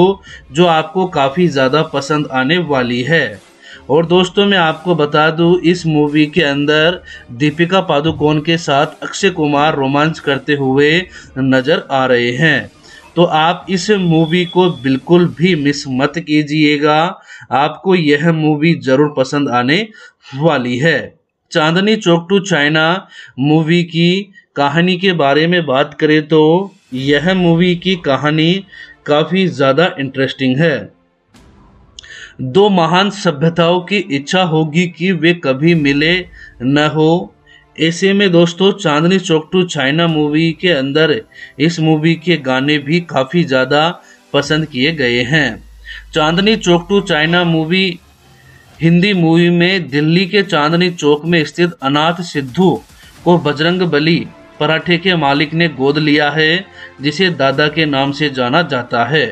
जो आपको काफ़ी ज़्यादा पसंद आने वाली है। और दोस्तों मैं आपको बता दूं इस मूवी के अंदर दीपिका पादुकोण के साथ अक्षय कुमार रोमांस करते हुए नज़र आ रहे हैं, तो आप इस मूवी को बिल्कुल भी मिस मत कीजिएगा। आपको यह मूवी ज़रूर पसंद आने वाली है। Chandni Chowk to China movie की कहानी के बारे में बात करें तो यह मूवी की कहानी काफ़ी ज़्यादा इंटरेस्टिंग है। दो महान सभ्यताओं की इच्छा होगी कि वे कभी मिले न हो। ऐसे में दोस्तों Chandni Chowk to China movie के अंदर इस मूवी के गाने भी काफ़ी ज़्यादा पसंद किए गए हैं। Chandni Chowk to China movie Hindi movie में दिल्ली के चांदनी चौक में स्थित अनाथ सिद्धू को बजरंग बली पराठे के मालिक ने गोद लिया है जिसे दादा के नाम से जाना जाता है।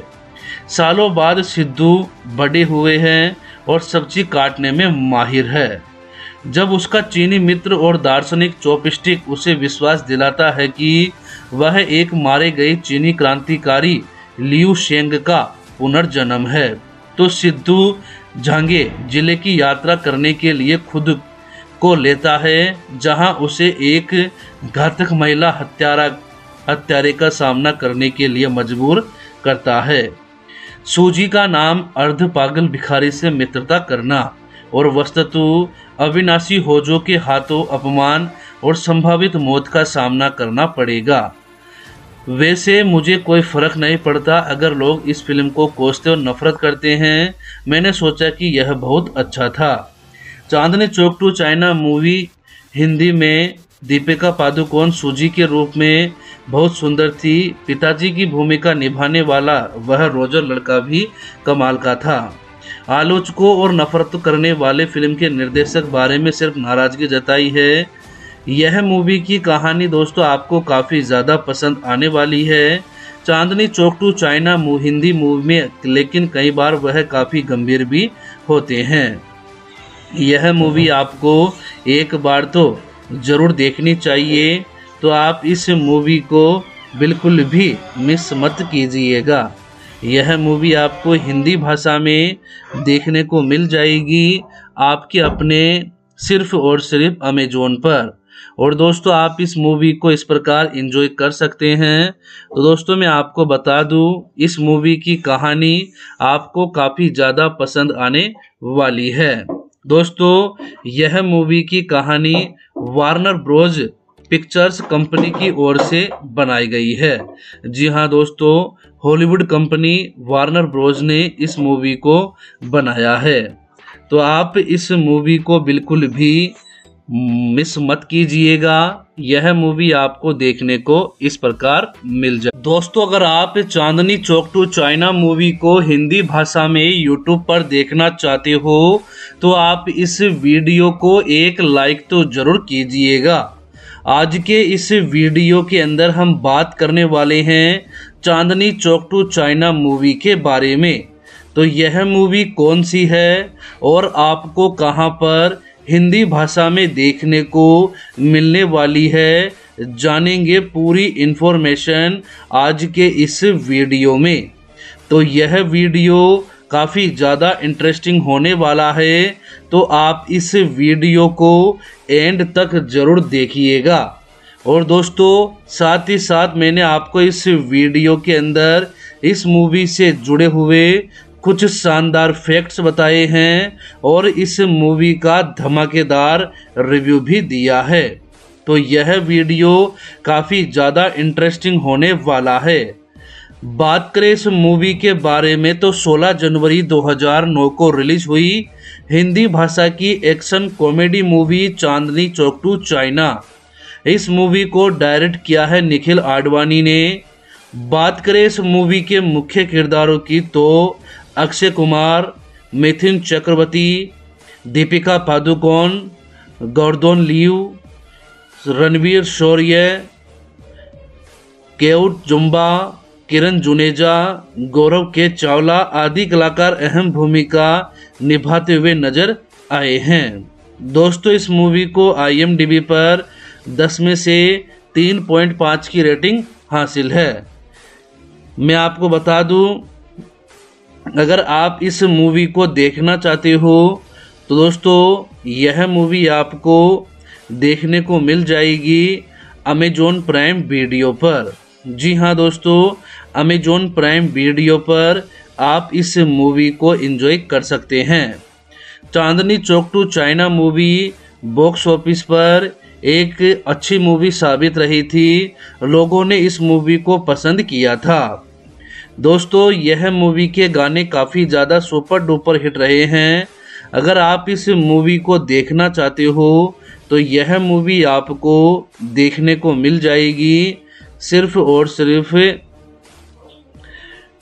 सालों बाद सिद्धू बड़े हुए हैं और सब्जी काटने में माहिर है। जब उसका चीनी मित्र और दार्शनिक चॉपस्टिक उसे विश्वास दिलाता है कि वह एक मारे गए चीनी क्रांतिकारी लियू शेंग का पुनर्जन्म है, तो सिद्धू झांगे जिले की यात्रा करने के लिए खुद को लेता है जहां उसे एक घातक महिला हत्यारा हत्यारे का सामना करने के लिए मजबूर करता है। सूजी का नाम अर्ध पागल भिखारी से मित्रता करना और वस्तुतः अविनाशी होजो के हाथों अपमान और संभावित मौत का सामना करना पड़ेगा। वैसे मुझे कोई फर्क नहीं पड़ता अगर लोग इस फिल्म को कोसते और नफरत करते हैं, मैंने सोचा कि यह बहुत अच्छा था। Chandni Chowk to China movie Hindi में दीपिका पादुकोण सूजी के रूप में बहुत सुंदर थी। पिताजी की भूमिका निभाने वाला वह रोजर लड़का भी कमाल का था। आलोचकों और नफरत करने वाले फिल्म के निर्देशक बारे में सिर्फ नाराजगी जताई है। यह मूवी की कहानी दोस्तों आपको काफ़ी ज़्यादा पसंद आने वाली है। Chandni Chowk to China Hindi movie में लेकिन कई बार वह काफ़ी गंभीर भी होते हैं। यह मूवी आपको एक बार तो ज़रूर देखनी चाहिए, तो आप इस मूवी को बिल्कुल भी मिस मत कीजिएगा। यह मूवी आपको हिंदी भाषा में देखने को मिल जाएगी आपके अपने सिर्फ और सिर्फ अमेज़न पर। और दोस्तों आप इस मूवी को इस प्रकार एंजॉय कर सकते हैं। तो दोस्तों मैं आपको बता दूं इस मूवी की कहानी आपको काफ़ी ज़्यादा पसंद आने वाली है। दोस्तों यह मूवी की कहानी वार्नर ब्रोज पिक्चर्स कंपनी की ओर से बनाई गई है। जी हाँ दोस्तों, हॉलीवुड कंपनी वार्नर ब्रोज ने इस मूवी को बनाया है, तो आप इस मूवी को बिल्कुल भी मिस मत कीजिएगा। यह मूवी आपको देखने को इस प्रकार मिल जाए। दोस्तों, अगर आप Chandni Chowk to China movie को हिंदी भाषा में यूट्यूब पर देखना चाहते हो तो आप इस वीडियो को एक लाइक तो जरूर कीजिएगा। आज के इस वीडियो के अंदर हम बात करने वाले हैं Chandni Chowk to China movie के बारे में। तो यह मूवी कौन सी है और आपको कहां पर हिंदी भाषा में देखने को मिलने वाली है, जानेंगे पूरी इन्फॉर्मेशन आज के इस वीडियो में। तो यह वीडियो काफ़ी ज़्यादा इंटरेस्टिंग होने वाला है, तो आप इस वीडियो को एंड तक ज़रूर देखिएगा। और दोस्तों, साथ ही साथ मैंने आपको इस वीडियो के अंदर इस मूवी से जुड़े हुए कुछ शानदार फैक्ट्स बताए हैं और इस मूवी का धमाकेदार रिव्यू भी दिया है। तो यह वीडियो काफ़ी ज़्यादा इंटरेस्टिंग होने वाला है। बात करें इस मूवी के बारे में तो सोलह जनवरी दो हज़ार नौ को रिलीज हुई हिंदी भाषा की action comedy movie Chandni Chowk to China. इस मूवी को डायरेक्ट किया है निखिल आडवाणी ने। बात करें इस मूवी के मुख्य किरदारों की तो अक्षय कुमार, मिथुन चक्रवर्ती, दीपिका पादुकोण, गॉर्डन लियू, रणवीर शौर्य, केउट जुम्बा, किरण जुनेजा, गौरव के चावला आदि कलाकार अहम भूमिका निभाते हुए नजर आए हैं। दोस्तों, इस मूवी को आई एम डी बी पर दस में से तीन पॉइंट पाँच की रेटिंग हासिल है। मैं आपको बता दूं, अगर आप इस मूवी को देखना चाहते हो तो दोस्तों यह मूवी आपको देखने को मिल जाएगी अमेजॉन प्राइम वीडियो पर। जी हाँ दोस्तों, अमेजॉन प्राइम वीडियो पर आप इस मूवी को एंजॉय कर सकते हैं। Chandni Chowk to China movie box office पर एक अच्छी मूवी साबित रही थी, लोगों ने इस मूवी को पसंद किया था। दोस्तों, यह मूवी के गाने काफ़ी ज़्यादा सुपर डुपर हिट रहे हैं। अगर आप इस मूवी को देखना चाहते हो तो यह मूवी आपको देखने को मिल जाएगी सिर्फ और सिर्फ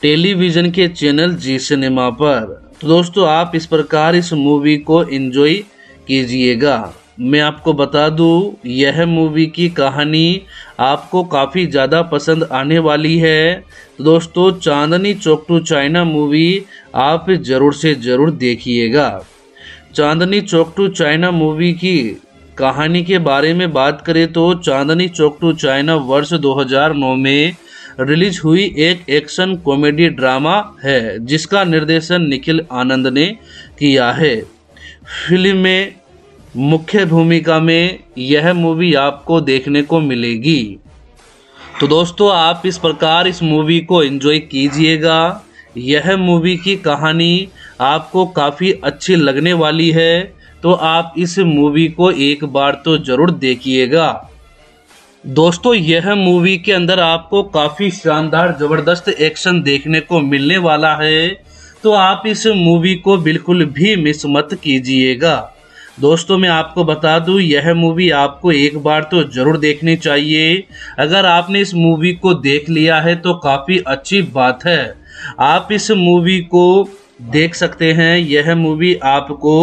टेलीविज़न के चैनल जी सिनेमा पर। तो दोस्तों, आप इस प्रकार इस मूवी को एंजॉय कीजिएगा। मैं आपको बता दूं, यह मूवी की कहानी आपको काफ़ी ज़्यादा पसंद आने वाली है। दोस्तों, Chandni Chowk to China movie आप ज़रूर से ज़रूर देखिएगा। Chandni Chowk to China movie की कहानी के बारे में बात करें तो चांदनी चौक टू चाइना वर्ष दो हज़ार नौ में रिलीज हुई एक एक्शन कॉमेडी ड्रामा है जिसका निर्देशन निखिल आनंद ने किया है। फिल्म में मुख्य भूमिका में यह मूवी आपको देखने को मिलेगी। तो दोस्तों, आप इस प्रकार इस मूवी को एंजॉय कीजिएगा। यह मूवी की कहानी आपको काफ़ी अच्छी लगने वाली है, तो आप इस मूवी को एक बार तो ज़रूर देखिएगा। दोस्तों, यह मूवी के अंदर आपको काफ़ी शानदार ज़बरदस्त एक्शन देखने को मिलने वाला है, तो आप इस मूवी को बिल्कुल भी मिस मत कीजिएगा। दोस्तों, मैं आपको बता दूं, यह मूवी आपको एक बार तो ज़रूर देखनी चाहिए। अगर आपने इस मूवी को देख लिया है तो काफ़ी अच्छी बात है, आप इस मूवी को देख सकते हैं। यह मूवी आपको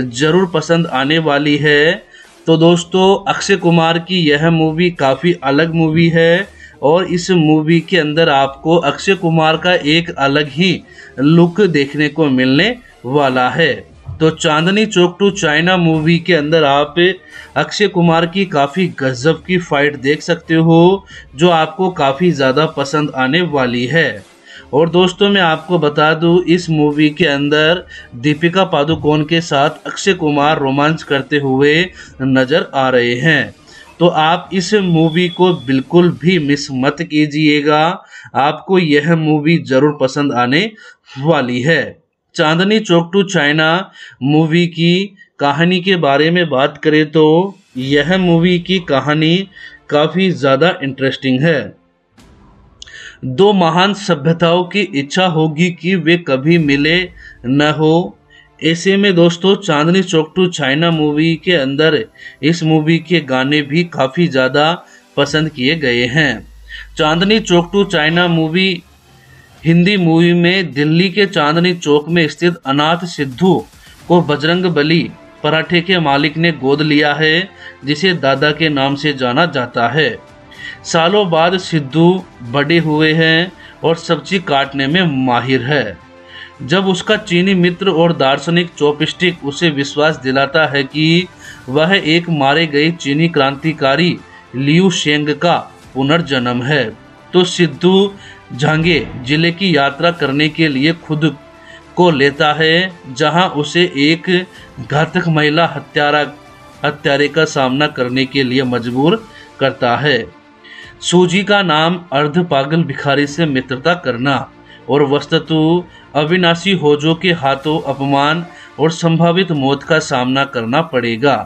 ज़रूर पसंद आने वाली है। तो दोस्तों, अक्षय कुमार की यह मूवी काफ़ी अलग मूवी है और इस मूवी के अंदर आपको अक्षय कुमार का एक अलग ही लुक देखने को मिलने वाला है। तो Chandni Chowk to China movie के अंदर आप अक्षय कुमार की काफ़ी गजब की फाइट देख सकते हो, जो आपको काफ़ी ज़्यादा पसंद आने वाली है। और दोस्तों, मैं आपको बता दूं, इस मूवी के अंदर दीपिका पादुकोण के साथ अक्षय कुमार रोमांस करते हुए नज़र आ रहे हैं, तो आप इस मूवी को बिल्कुल भी मिस मत कीजिएगा। आपको यह मूवी ज़रूर पसंद आने वाली है। Chandni Chowk to China movie की कहानी के बारे में बात करें तो यह मूवी की कहानी काफ़ी ज़्यादा इंटरेस्टिंग है। दो महान सभ्यताओं की इच्छा होगी कि वे कभी मिले न हो, ऐसे में दोस्तों Chandni Chowk to China movie के अंदर इस मूवी के गाने भी काफ़ी ज़्यादा पसंद किए गए हैं। Chandni Chowk to China movie Hindi movie में दिल्ली के चांदनी चौक में स्थित अनाथ सिद्धू को बजरंग बली पराठे के मालिक ने गोद लिया है, जिसे दादा के नाम से जाना जाता है। सालों बाद सिद्धू बड़े हुए हैं और सब्जी काटने में माहिर है। जब उसका चीनी मित्र और दार्शनिक चॉपस्टिक उसे विश्वास दिलाता है कि वह एक मारे गए चीनी क्रांतिकारी लियू शेंग का पुनर्जन्म है, तो सिद्धू झांगे जिले की यात्रा करने के लिए खुद को लेता है, जहां उसे एक घातक महिला हत्यारा हत्यारे का सामना करने के लिए मजबूर करता है। सूजी का नाम अर्ध पागल भिखारी से मित्रता करना और वस्तुतः अविनाशी होजो के हाथों अपमान और संभावित मौत का सामना करना पड़ेगा।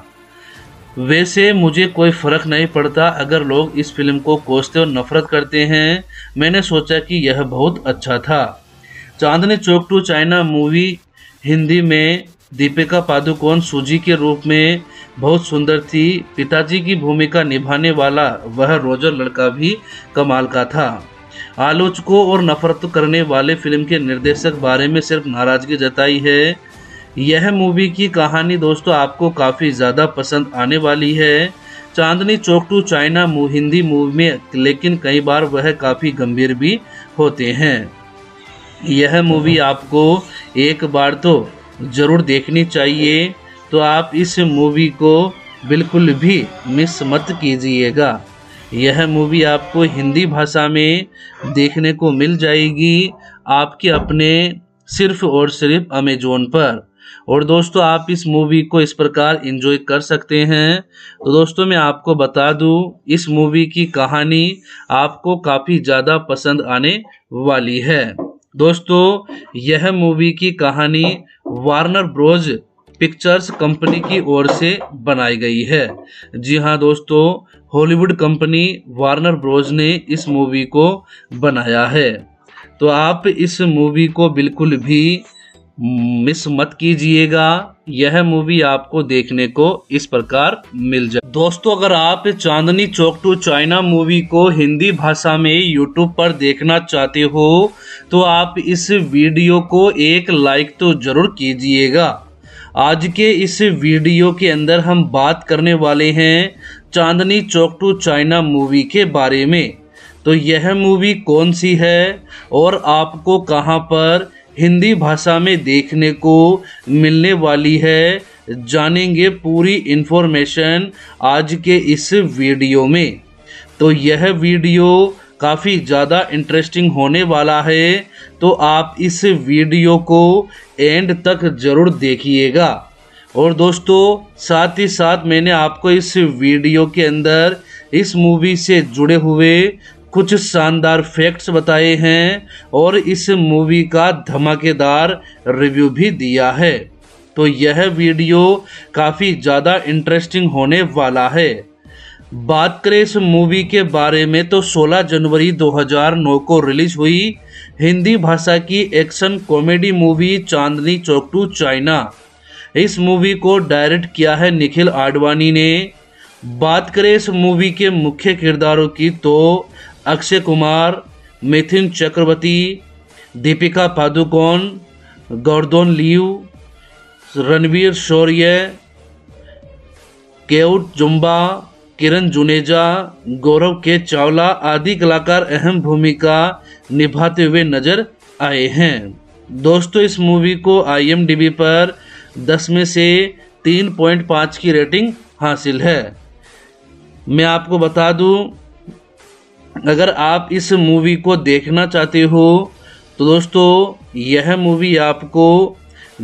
वैसे मुझे कोई फ़र्क नहीं पड़ता अगर लोग इस फिल्म को कोसते और नफरत करते हैं, मैंने सोचा कि यह बहुत अच्छा था। Chandni Chowk to China movie Hindi में दीपिका पादुकोण सूजी के रूप में बहुत सुंदर थी। पिताजी की भूमिका निभाने वाला वह रोजर लड़का भी कमाल का था। आलोचकों और नफरत करने वाले फिल्म के निर्देशक बारे में सिर्फ नाराज़गी जताई है। यह मूवी की कहानी दोस्तों आपको काफ़ी ज़्यादा पसंद आने वाली है। Chandni Chowk to China Hindi movie में लेकिन कई बार वह काफ़ी गंभीर भी होते हैं। यह मूवी आपको एक बार तो ज़रूर देखनी चाहिए, तो आप इस मूवी को बिल्कुल भी मिस मत कीजिएगा। यह मूवी आपको हिंदी भाषा में देखने को मिल जाएगी, आपके अपने सिर्फ और सिर्फ अमेज़न पर। और दोस्तों आप इस मूवी को इस प्रकार एंजॉय कर सकते हैं। तो दोस्तों मैं आपको बता दूं, इस मूवी की कहानी आपको काफ़ी ज़्यादा पसंद आने वाली है। दोस्तों यह मूवी की कहानी वार्नर ब्रोज पिक्चर्स कंपनी की ओर से बनाई गई है। जी हाँ दोस्तों, हॉलीवुड कंपनी वार्नर ब्रोज ने इस मूवी को बनाया है, तो आप इस मूवी को बिल्कुल भी मिस मत कीजिएगा। यह मूवी आपको देखने को इस प्रकार मिल जाए। दोस्तों अगर आप Chandni Chowk to China movie को हिंदी भाषा में यूट्यूब पर देखना चाहते हो तो आप इस वीडियो को एक लाइक तो ज़रूर कीजिएगा। आज के इस वीडियो के अंदर हम बात करने वाले हैं Chandni Chowk to China movie के बारे में। तो यह मूवी कौन सी है और आपको कहाँ पर हिंदी भाषा में देखने को मिलने वाली है, जानेंगे पूरी इन्फॉर्मेशन आज के इस वीडियो में। तो यह वीडियो काफ़ी ज़्यादा इंटरेस्टिंग होने वाला है, तो आप इस वीडियो को एंड तक ज़रूर देखिएगा। और दोस्तों साथ ही साथ मैंने आपको इस वीडियो के अंदर इस मूवी से जुड़े हुए कुछ शानदार फैक्ट्स बताए हैं और इस मूवी का धमाकेदार रिव्यू भी दिया है। तो यह वीडियो काफ़ी ज़्यादा इंटरेस्टिंग होने वाला है। बात करें इस मूवी के बारे में तो सोलह जनवरी दो हज़ार नौ को रिलीज़ हुई हिंदी भाषा की action comedy movie Chandni Chowk to China. इस मूवी को डायरेक्ट किया है निखिल आडवाणी ने। बात करें इस मूवी के मुख्य किरदारों की तो अक्षय कुमार, मिथुन चक्रवर्ती, दीपिका पादुकोण, गॉर्डन लियू, रणवीर शौर्य, केउट जुम्बा, किरण जुनेजा, गौरव के चावला आदि कलाकार अहम भूमिका निभाते हुए नजर आए हैं। दोस्तों इस मूवी को आई एम डी बी पर दस में से तीन पॉइंट पाँच की रेटिंग हासिल है। मैं आपको बता दूं, अगर आप इस मूवी को देखना चाहते हो तो दोस्तों यह मूवी आपको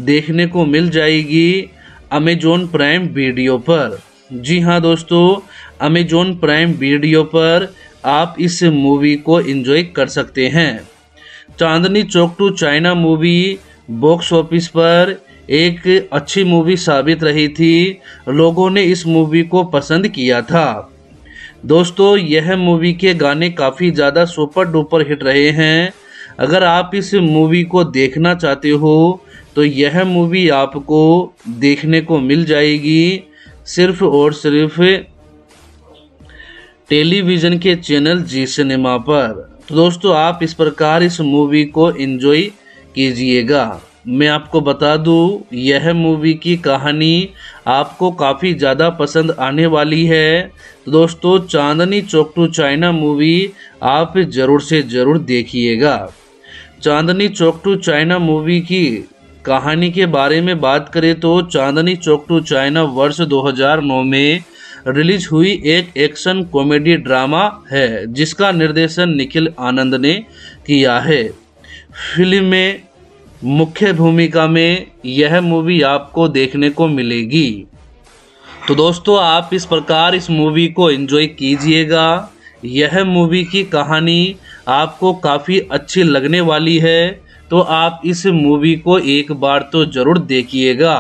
देखने को मिल जाएगी अमेज़न प्राइम वीडियो पर। जी हाँ दोस्तों, अमेज़न प्राइम वीडियो पर आप इस मूवी को एंजॉय कर सकते हैं। Chandni Chowk to China movie box office पर एक अच्छी मूवी साबित रही थी, लोगों ने इस मूवी को पसंद किया था। दोस्तों यह मूवी के गाने काफ़ी ज़्यादा सुपर डुपर हिट रहे हैं। अगर आप इस मूवी को देखना चाहते हो तो यह मूवी आपको देखने को मिल जाएगी सिर्फ और सिर्फ टेलीविज़न के चैनल जी सिनेमा पर। तो दोस्तों आप इस प्रकार इस मूवी को एंजॉय कीजिएगा। मैं आपको बता दूं यह मूवी की कहानी आपको काफ़ी ज़्यादा पसंद आने वाली है। तो दोस्तों Chandni Chowk to China movie आप ज़रूर से ज़रूर देखिएगा। Chandni Chowk to China movie की कहानी के बारे में बात करें तो चांदनी चौक टू चाइना वर्ष दो हज़ार नौ में रिलीज हुई एक एक्शन कॉमेडी ड्रामा है जिसका निर्देशन निखिल आनंद ने किया है। फिल्म में मुख्य भूमिका में यह मूवी आपको देखने को मिलेगी। तो दोस्तों आप इस प्रकार इस मूवी को एंजॉय कीजिएगा। यह मूवी की कहानी आपको काफ़ी अच्छी लगने वाली है, तो आप इस मूवी को एक बार तो ज़रूर देखिएगा।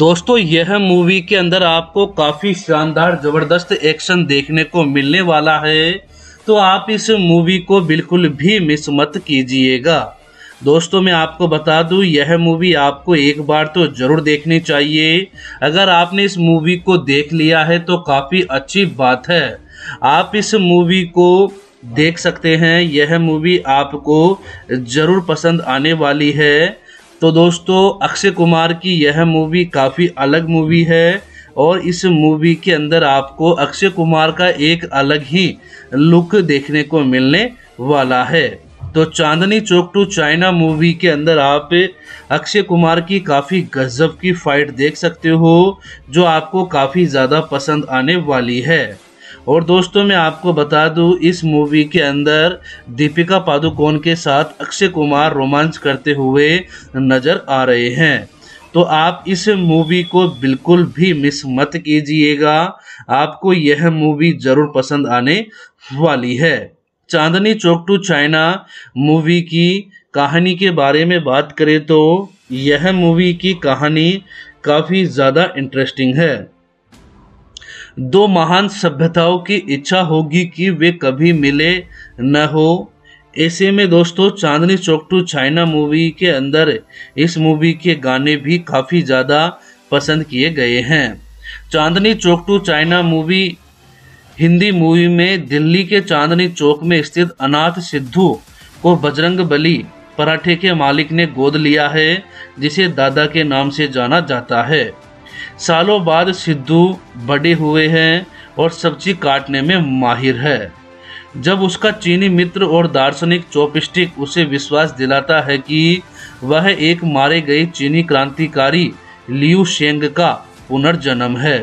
दोस्तों यह मूवी के अंदर आपको काफ़ी शानदार ज़बरदस्त एक्शन देखने को मिलने वाला है, तो आप इस मूवी को बिल्कुल भी मिस मत कीजिएगा। दोस्तों मैं आपको बता दूं यह मूवी आपको एक बार तो ज़रूर देखनी चाहिए। अगर आपने इस मूवी को देख लिया है तो काफ़ी अच्छी बात है, आप इस मूवी को देख सकते हैं। यह मूवी आपको ज़रूर पसंद आने वाली है। तो दोस्तों अक्षय कुमार की यह मूवी काफ़ी अलग मूवी है और इस मूवी के अंदर आपको अक्षय कुमार का एक अलग ही लुक देखने को मिलने वाला है। तो Chandni Chowk to China movie के अंदर आप अक्षय कुमार की काफ़ी गजब की फाइट देख सकते हो जो आपको काफ़ी ज़्यादा पसंद आने वाली है। और दोस्तों मैं आपको बता दूं इस मूवी के अंदर दीपिका पादुकोण के साथ अक्षय कुमार रोमांस करते हुए नज़र आ रहे हैं, तो आप इस मूवी को बिल्कुल भी मिस मत कीजिएगा। आपको यह मूवी ज़रूर पसंद आने वाली है। Chandni Chowk to China movie की कहानी के बारे में बात करें तो यह मूवी की कहानी काफ़ी ज़्यादा इंटरेस्टिंग है। दो महान सभ्यताओं की इच्छा होगी कि वे कभी मिले न हो, ऐसे में दोस्तों Chandni Chowk to China movie के अंदर इस मूवी के गाने भी काफ़ी ज़्यादा पसंद किए गए हैं। Chandni Chowk to China movie Hindi movie में दिल्ली के चांदनी चौक में स्थित अनाथ सिद्धू को बजरंग बली पराठे के मालिक ने गोद लिया है जिसे दादा के नाम से जाना जाता है। सालों बाद सिद्धू बड़े हुए हैं और सब्जी काटने में माहिर है। जब उसका चीनी मित्र और दार्शनिक चॉपस्टिक उसे विश्वास दिलाता है कि वह एक मारे गए चीनी क्रांतिकारी लियू शेंग का पुनर्जन्म है,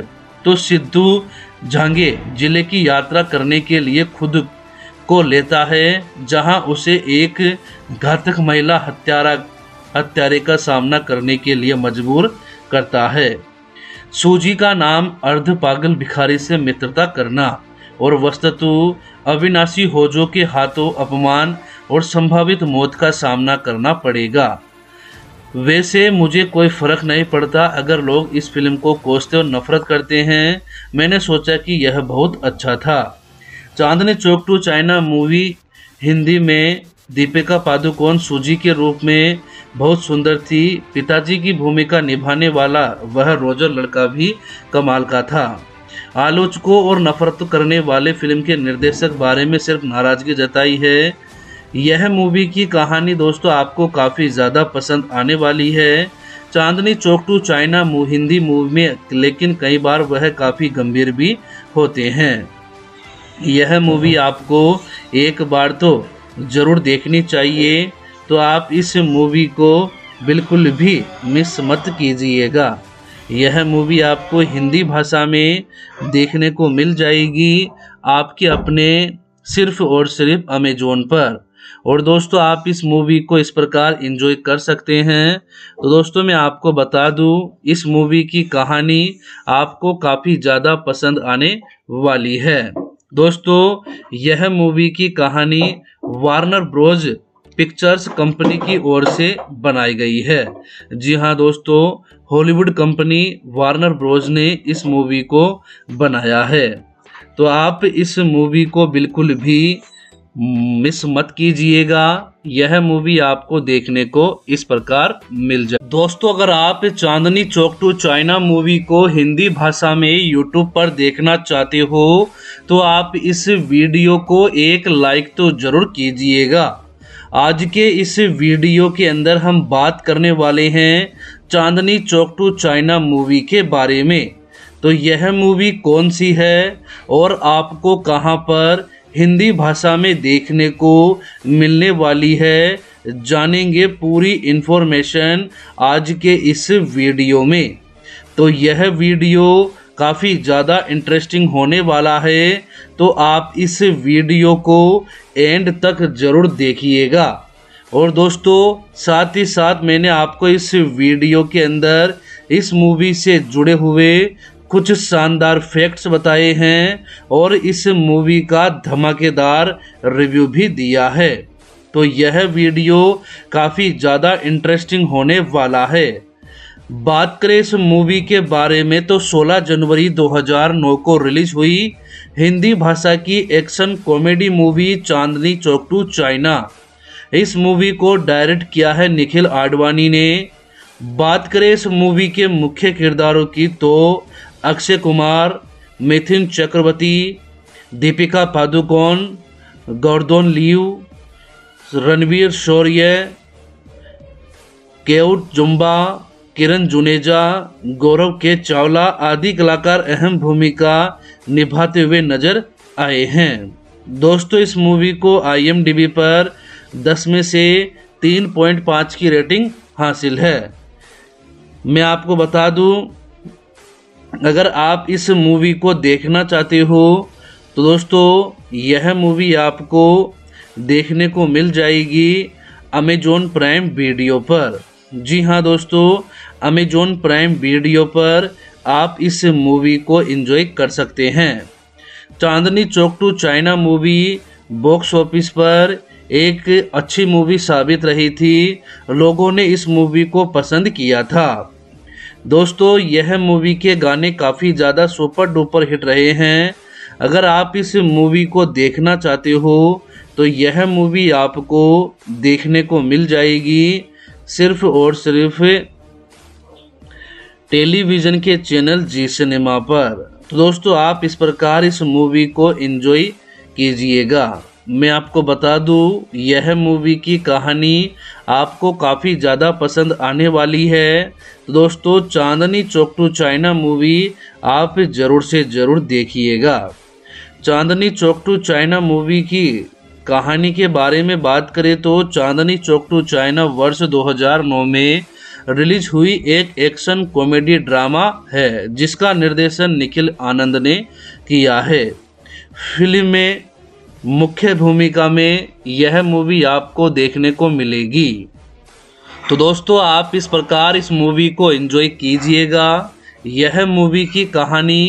तो सिद्धू झांगे जिले की यात्रा करने के लिए खुद को लेता है जहां उसे एक घातक महिला हत्यारा हत्यारे का सामना करने के लिए मजबूर करता है। सूजी का नाम अर्ध पागल भिखारी से मित्रता करना और वस्तुतः अविनाशी होजो के हाथों अपमान और संभावित मौत का सामना करना पड़ेगा। वैसे मुझे कोई फ़र्क नहीं पड़ता अगर लोग इस फिल्म को कोसते और नफरत करते हैं, मैंने सोचा कि यह बहुत अच्छा था। Chandni Chowk to China movie Hindi में दीपिका पादुकोण सूजी के रूप में बहुत सुंदर थी। पिताजी की भूमिका निभाने वाला वह रोजर लड़का भी कमाल का था। आलोचकों और नफरत करने वाले फिल्म के निर्देशक बारे में सिर्फ नाराज़गी जताई है। यह मूवी की कहानी दोस्तों आपको काफ़ी ज़्यादा पसंद आने वाली है। Chandni Chowk to China Hindi movie में लेकिन कई बार वह काफ़ी गंभीर भी होते हैं। यह मूवी आपको एक बार तो ज़रूर देखनी चाहिए, तो आप इस मूवी को बिल्कुल भी मिस मत कीजिएगा। यह मूवी आपको हिंदी भाषा में देखने को मिल जाएगी आपके अपने सिर्फ और सिर्फ अमेज़न पर। और दोस्तों आप इस मूवी को इस प्रकार एंजॉय कर सकते हैं। तो दोस्तों मैं आपको बता दूं इस मूवी की कहानी आपको काफ़ी ज़्यादा पसंद आने वाली है। दोस्तों यह मूवी की कहानी वार्नर ब्रोज पिक्चर्स कंपनी की ओर से बनाई गई है। जी हाँ दोस्तों, हॉलीवुड कंपनी वार्नर ब्रोज ने इस मूवी को बनाया है, तो आप इस मूवी को बिल्कुल भी मिस मत कीजिएगा। यह मूवी आपको देखने को इस प्रकार मिल जाए। दोस्तों, अगर आप Chandni Chowk to China movie को हिंदी भाषा में यूट्यूब पर देखना चाहते हो तो आप इस वीडियो को एक लाइक तो जरूर कीजिएगा। आज के इस वीडियो के अंदर हम बात करने वाले हैं Chandni Chowk to China movie के बारे में। तो यह मूवी कौन सी है और आपको कहां पर हिंदी भाषा में देखने को मिलने वाली है, जानेंगे पूरी इन्फॉर्मेशन आज के इस वीडियो में। तो यह वीडियो काफ़ी ज़्यादा इंटरेस्टिंग होने वाला है, तो आप इस वीडियो को एंड तक ज़रूर देखिएगा। और दोस्तों, साथ ही साथ मैंने आपको इस वीडियो के अंदर इस मूवी से जुड़े हुए कुछ शानदार फैक्ट्स बताए हैं और इस मूवी का धमाकेदार रिव्यू भी दिया है। तो यह वीडियो काफ़ी ज़्यादा इंटरेस्टिंग होने वाला है। बात करें इस मूवी के बारे में तो सोलह जनवरी दो हज़ार नौ को रिलीज़ हुई हिंदी भाषा की action comedy movie Chandni Chowk to China. इस मूवी को डायरेक्ट किया है निखिल आडवाणी ने। बात करें इस मूवी के मुख्य किरदारों की तो अक्षय कुमार, मिथुन चक्रवर्ती, दीपिका पादुकोण, गॉर्डन लियू, रणवीर शौर्य, केउट जुम्बा, किरण जुनेजा, गौरव के चावला आदि कलाकार अहम भूमिका निभाते हुए नजर आए हैं। दोस्तों, इस मूवी को आई एम डी बी पर दस में से तीन पॉइंट पाँच की रेटिंग हासिल है। मैं आपको बता दूं, अगर आप इस मूवी को देखना चाहते हो तो दोस्तों यह मूवी आपको देखने को मिल जाएगी अमेजॉन प्राइम वीडियो पर। जी हाँ दोस्तों, अमेजॉन प्राइम वीडियो पर आप इस मूवी को एंजॉय कर सकते हैं। Chandni Chowk to China movie box office पर एक अच्छी मूवी साबित रही थी, लोगों ने इस मूवी को पसंद किया था। दोस्तों, यह मूवी के गाने काफ़ी ज़्यादा सुपर डुपर हिट रहे हैं। अगर आप इस मूवी को देखना चाहते हो तो यह मूवी आपको देखने को मिल जाएगी सिर्फ और सिर्फ टेलीविज़न के चैनल जी सिनेमा पर। तो दोस्तों, आप इस प्रकार इस मूवी को एंजॉय कीजिएगा। मैं आपको बता दूं, यह मूवी की कहानी आपको काफ़ी ज़्यादा पसंद आने वाली है। तो दोस्तों, Chandni Chowk to China movie आप ज़रूर से ज़रूर देखिएगा। Chandni Chowk to China movie की कहानी के बारे में बात करें तो चांदनी चौक टू चाइना वर्ष दो हज़ार नौ में रिलीज हुई एक एक्शन कॉमेडी ड्रामा है जिसका निर्देशन निखिल आनंद ने किया है। फिल्म में मुख्य भूमिका में यह मूवी आपको देखने को मिलेगी। तो दोस्तों, आप इस प्रकार इस मूवी को एंजॉय कीजिएगा। यह मूवी की कहानी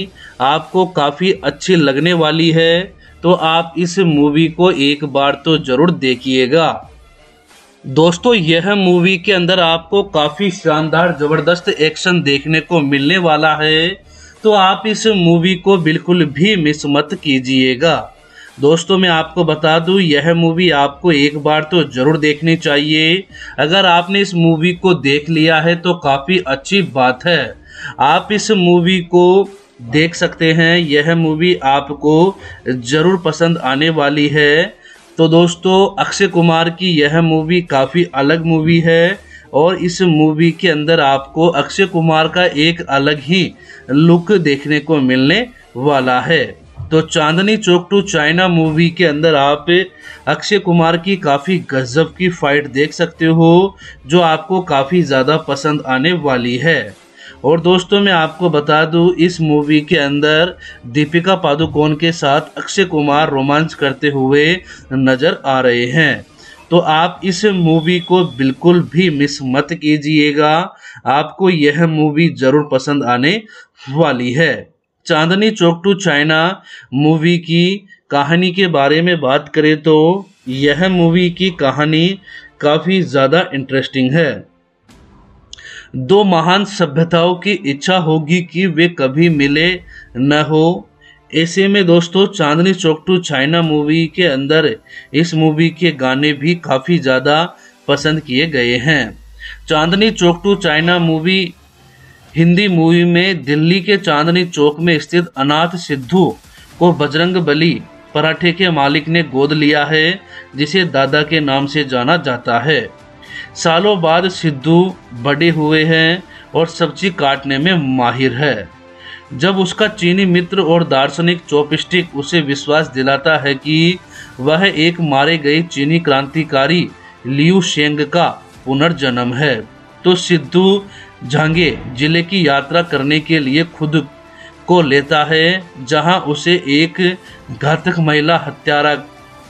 आपको काफ़ी अच्छी लगने वाली है, तो आप इस मूवी को एक बार तो ज़रूर देखिएगा। दोस्तों, यह मूवी के अंदर आपको काफ़ी शानदार ज़बरदस्त एक्शन देखने को मिलने वाला है, तो आप इस मूवी को बिल्कुल भी मिस मत कीजिएगा। दोस्तों, मैं आपको बता दूं, यह मूवी आपको एक बार तो ज़रूर देखनी चाहिए। अगर आपने इस मूवी को देख लिया है तो काफ़ी अच्छी बात है, आप इस मूवी को देख सकते हैं। यह मूवी आपको ज़रूर पसंद आने वाली है। तो दोस्तों, अक्षय कुमार की यह मूवी काफ़ी अलग मूवी है और इस मूवी के अंदर आपको अक्षय कुमार का एक अलग ही लुक देखने को मिलने वाला है। तो Chandni Chowk to China movie के अंदर आप अक्षय कुमार की काफ़ी गजब की फाइट देख सकते हो, जो आपको काफ़ी ज़्यादा पसंद आने वाली है। और दोस्तों, मैं आपको बता दूं, इस मूवी के अंदर दीपिका पादुकोण के साथ अक्षय कुमार रोमांस करते हुए नज़र आ रहे हैं। तो आप इस मूवी को बिल्कुल भी मिस मत कीजिएगा, आपको यह मूवी ज़रूर पसंद आने वाली है। Chandni Chowk to China movie की कहानी के बारे में बात करें तो यह मूवी की कहानी काफ़ी ज़्यादा इंटरेस्टिंग है। दो महान सभ्यताओं की इच्छा होगी कि वे कभी मिले न हो, ऐसे में दोस्तों Chandni Chowk to China movie के अंदर इस मूवी के गाने भी काफ़ी ज़्यादा पसंद किए गए हैं। Chandni Chowk to China movie Hindi movie में दिल्ली के चांदनी चौक में स्थित अनाथ सिद्धू को बजरंग बली पराठे के मालिक ने गोद लिया है, जिसे दादा के नाम से जाना जाता है। सालों बाद सिद्धू बड़े हुए हैं और सब्जी काटने में माहिर है। जब उसका चीनी मित्र और दार्शनिक चॉपस्टिक उसे विश्वास दिलाता है कि वह एक मारे गए चीनी क्रांतिकारी लियू शेंग का पुनर्जन्म है, तो सिद्धू झांगे जिले की यात्रा करने के लिए खुद को लेता है, जहां उसे एक घातक महिला हत्यारा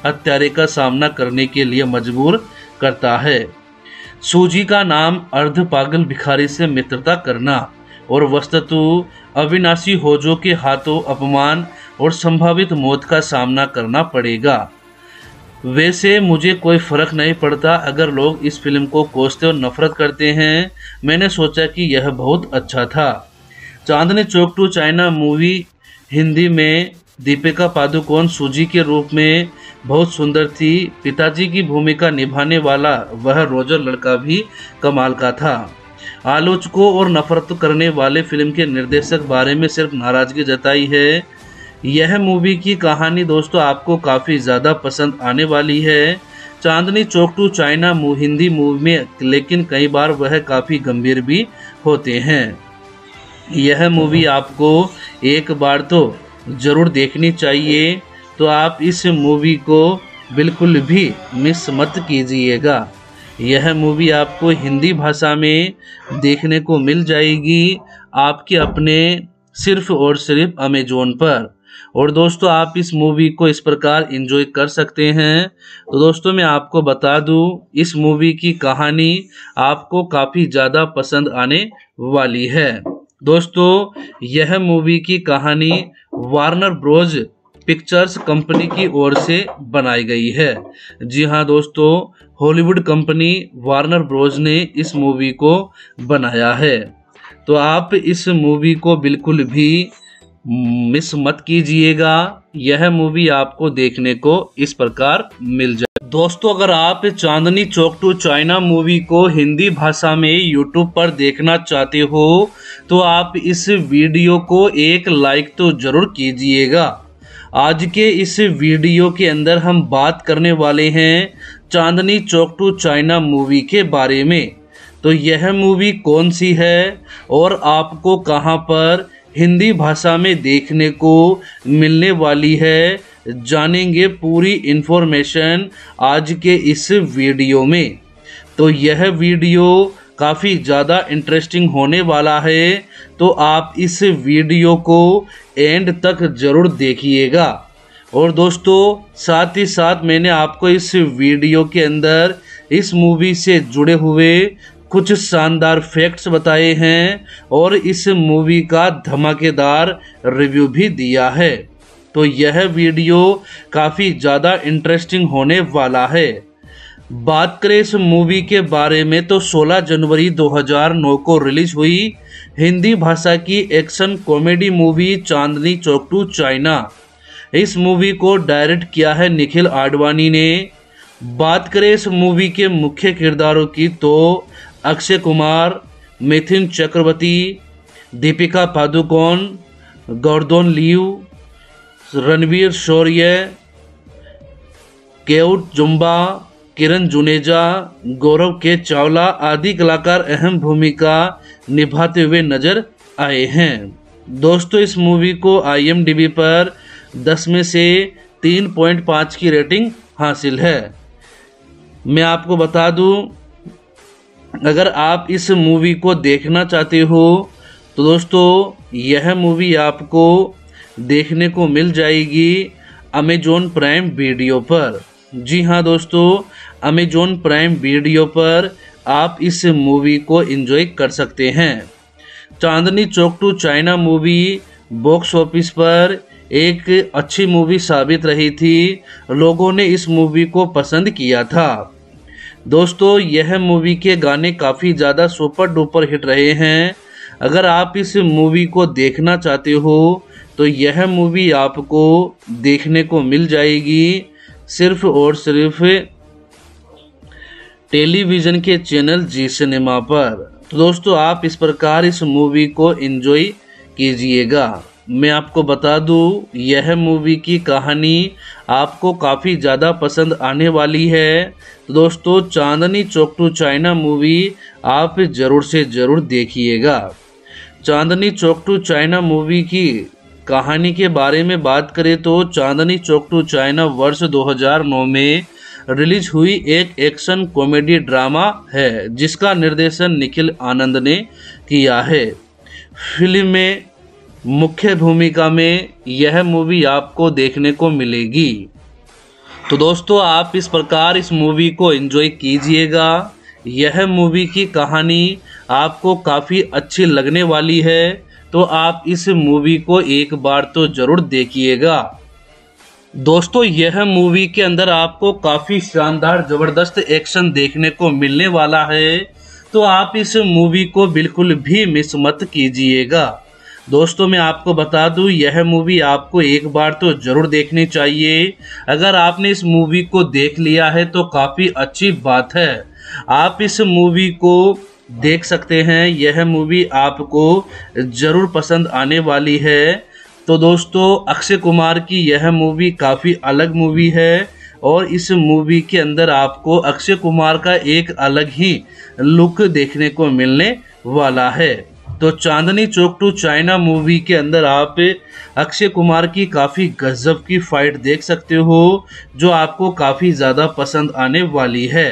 हत्यारे का सामना करने के लिए मजबूर करता है। सूजी का नाम अर्ध पागल भिखारी से मित्रता करना और वस्तुतः अविनाशी होजो के हाथों अपमान और संभावित मौत का सामना करना पड़ेगा। वैसे मुझे कोई फ़र्क नहीं पड़ता अगर लोग इस फिल्म को कोसते और नफरत करते हैं, मैंने सोचा कि यह बहुत अच्छा था। Chandni Chowk to China movie Hindi में दीपिका पादुकोण सूजी के रूप में बहुत सुंदर थी। पिताजी की भूमिका निभाने वाला वह रोजर लड़का भी कमाल का था। आलोचकों और नफरत करने वाले फिल्म के निर्देशक बारे में सिर्फ नाराज़गी जताई है। यह मूवी की कहानी दोस्तों आपको काफ़ी ज़्यादा पसंद आने वाली है। Chandni Chowk to China Hindi movie में लेकिन कई बार वह काफ़ी गंभीर भी होते हैं। यह मूवी आपको एक बार तो ज़रूर देखनी चाहिए, तो आप इस मूवी को बिल्कुल भी मिस मत कीजिएगा। यह मूवी आपको हिंदी भाषा में देखने को मिल जाएगी आपके अपने सिर्फ और सिर्फ अमेज़न पर। और दोस्तों आप इस मूवी को इस प्रकार एंजॉय कर सकते हैं। तो दोस्तों मैं आपको बता दूँ, इस मूवी की कहानी आपको काफ़ी ज़्यादा पसंद आने वाली है। दोस्तों यह मूवी की कहानी वार्नर ब्रोज पिक्चर्स कंपनी की ओर से बनाई गई है। जी हाँ दोस्तों, हॉलीवुड कंपनी वार्नर ब्रोज ने इस मूवी को बनाया है, तो आप इस मूवी को बिल्कुल भी मिस मत कीजिएगा। यह मूवी आपको देखने को इस प्रकार मिल जाए। दोस्तों अगर आप Chandni Chowk to China movie को हिंदी भाषा में यूट्यूब पर देखना चाहते हो तो आप इस वीडियो को एक लाइक तो ज़रूर कीजिएगा। आज के इस वीडियो के अंदर हम बात करने वाले हैं Chandni Chowk to China movie के बारे में। तो यह मूवी कौन सी है और आपको कहां पर हिंदी भाषा में देखने को मिलने वाली है, जानेंगे पूरी इन्फॉर्मेशन आज के इस वीडियो में। तो यह वीडियो काफ़ी ज़्यादा इंटरेस्टिंग होने वाला है, तो आप इस वीडियो को एंड तक ज़रूर देखिएगा। और दोस्तों साथ ही साथ मैंने आपको इस वीडियो के अंदर इस मूवी से जुड़े हुए कुछ शानदार फैक्ट्स बताए हैं और इस मूवी का धमाकेदार रिव्यू भी दिया है। तो यह वीडियो काफ़ी ज़्यादा इंटरेस्टिंग होने वाला है। बात करें इस मूवी के बारे में तो सोलह जनवरी दो हज़ार नौ को रिलीज़ हुई हिंदी भाषा की action comedy movie Chandni Chowk to China. इस मूवी को डायरेक्ट किया है निखिल आडवाणी ने। बात करें इस मूवी के मुख्य किरदारों की तो अक्षय कुमार, मिथुन चक्रवर्ती, दीपिका पादुकोण, गॉर्डन लियू, रणवीर शौर्य, केउट जुम्बा, किरण जुनेजा, गौरव के चावला आदि कलाकार अहम भूमिका निभाते हुए नजर आए हैं। दोस्तों इस मूवी को आई एम डी बी पर दस में से तीन पॉइंट पाँच की रेटिंग हासिल है। मैं आपको बता दूं, अगर आप इस मूवी को देखना चाहते हो तो दोस्तों यह मूवी आपको देखने को मिल जाएगी अमेज़न प्राइम वीडियो पर। जी हाँ दोस्तों, अमेज़न प्राइम वीडियो पर आप इस मूवी को एंजॉय कर सकते हैं। Chandni Chowk to China movie box office पर एक अच्छी मूवी साबित रही थी, लोगों ने इस मूवी को पसंद किया था। दोस्तों यह मूवी के गाने काफ़ी ज़्यादा सुपर डुपर हिट रहे हैं। अगर आप इस मूवी को देखना चाहते हो तो यह मूवी आपको देखने को मिल जाएगी सिर्फ और सिर्फ टेलीविज़न के चैनल जी सिनेमा पर। तो दोस्तों आप इस प्रकार इस मूवी को एंजॉय कीजिएगा। मैं आपको बता दूं यह मूवी की कहानी आपको काफ़ी ज़्यादा पसंद आने वाली है। तो दोस्तों Chandni Chowk to China movie आप ज़रूर से ज़रूर देखिएगा। Chandni Chowk to China movie की कहानी के बारे में बात करें तो चांदनी चौक टू चाइना वर्ष दो हज़ार नौ में रिलीज हुई एक एक्शन कॉमेडी ड्रामा है जिसका निर्देशन निखिल आनंद ने किया है। फिल्म में मुख्य भूमिका में यह मूवी आपको देखने को मिलेगी। तो दोस्तों आप इस प्रकार इस मूवी को एंजॉय कीजिएगा। यह मूवी की कहानी आपको काफ़ी अच्छी लगने वाली है, तो आप इस मूवी को एक बार तो ज़रूर देखिएगा। दोस्तों यह मूवी के अंदर आपको काफ़ी शानदार ज़बरदस्त एक्शन देखने को मिलने वाला है, तो आप इस मूवी को बिल्कुल भी मिस मत कीजिएगा। दोस्तों मैं आपको बता दूं यह मूवी आपको एक बार तो ज़रूर देखनी चाहिए। अगर आपने इस मूवी को देख लिया है तो काफ़ी अच्छी बात है, आप इस मूवी को देख सकते हैं। यह मूवी आपको ज़रूर पसंद आने वाली है। तो दोस्तों अक्षय कुमार की यह मूवी काफ़ी अलग मूवी है और इस मूवी के अंदर आपको अक्षय कुमार का एक अलग ही लुक देखने को मिलने वाला है। तो Chandni Chowk to China movie के अंदर आप अक्षय कुमार की काफ़ी गजब की फाइट देख सकते हो, जो आपको काफ़ी ज़्यादा पसंद आने वाली है।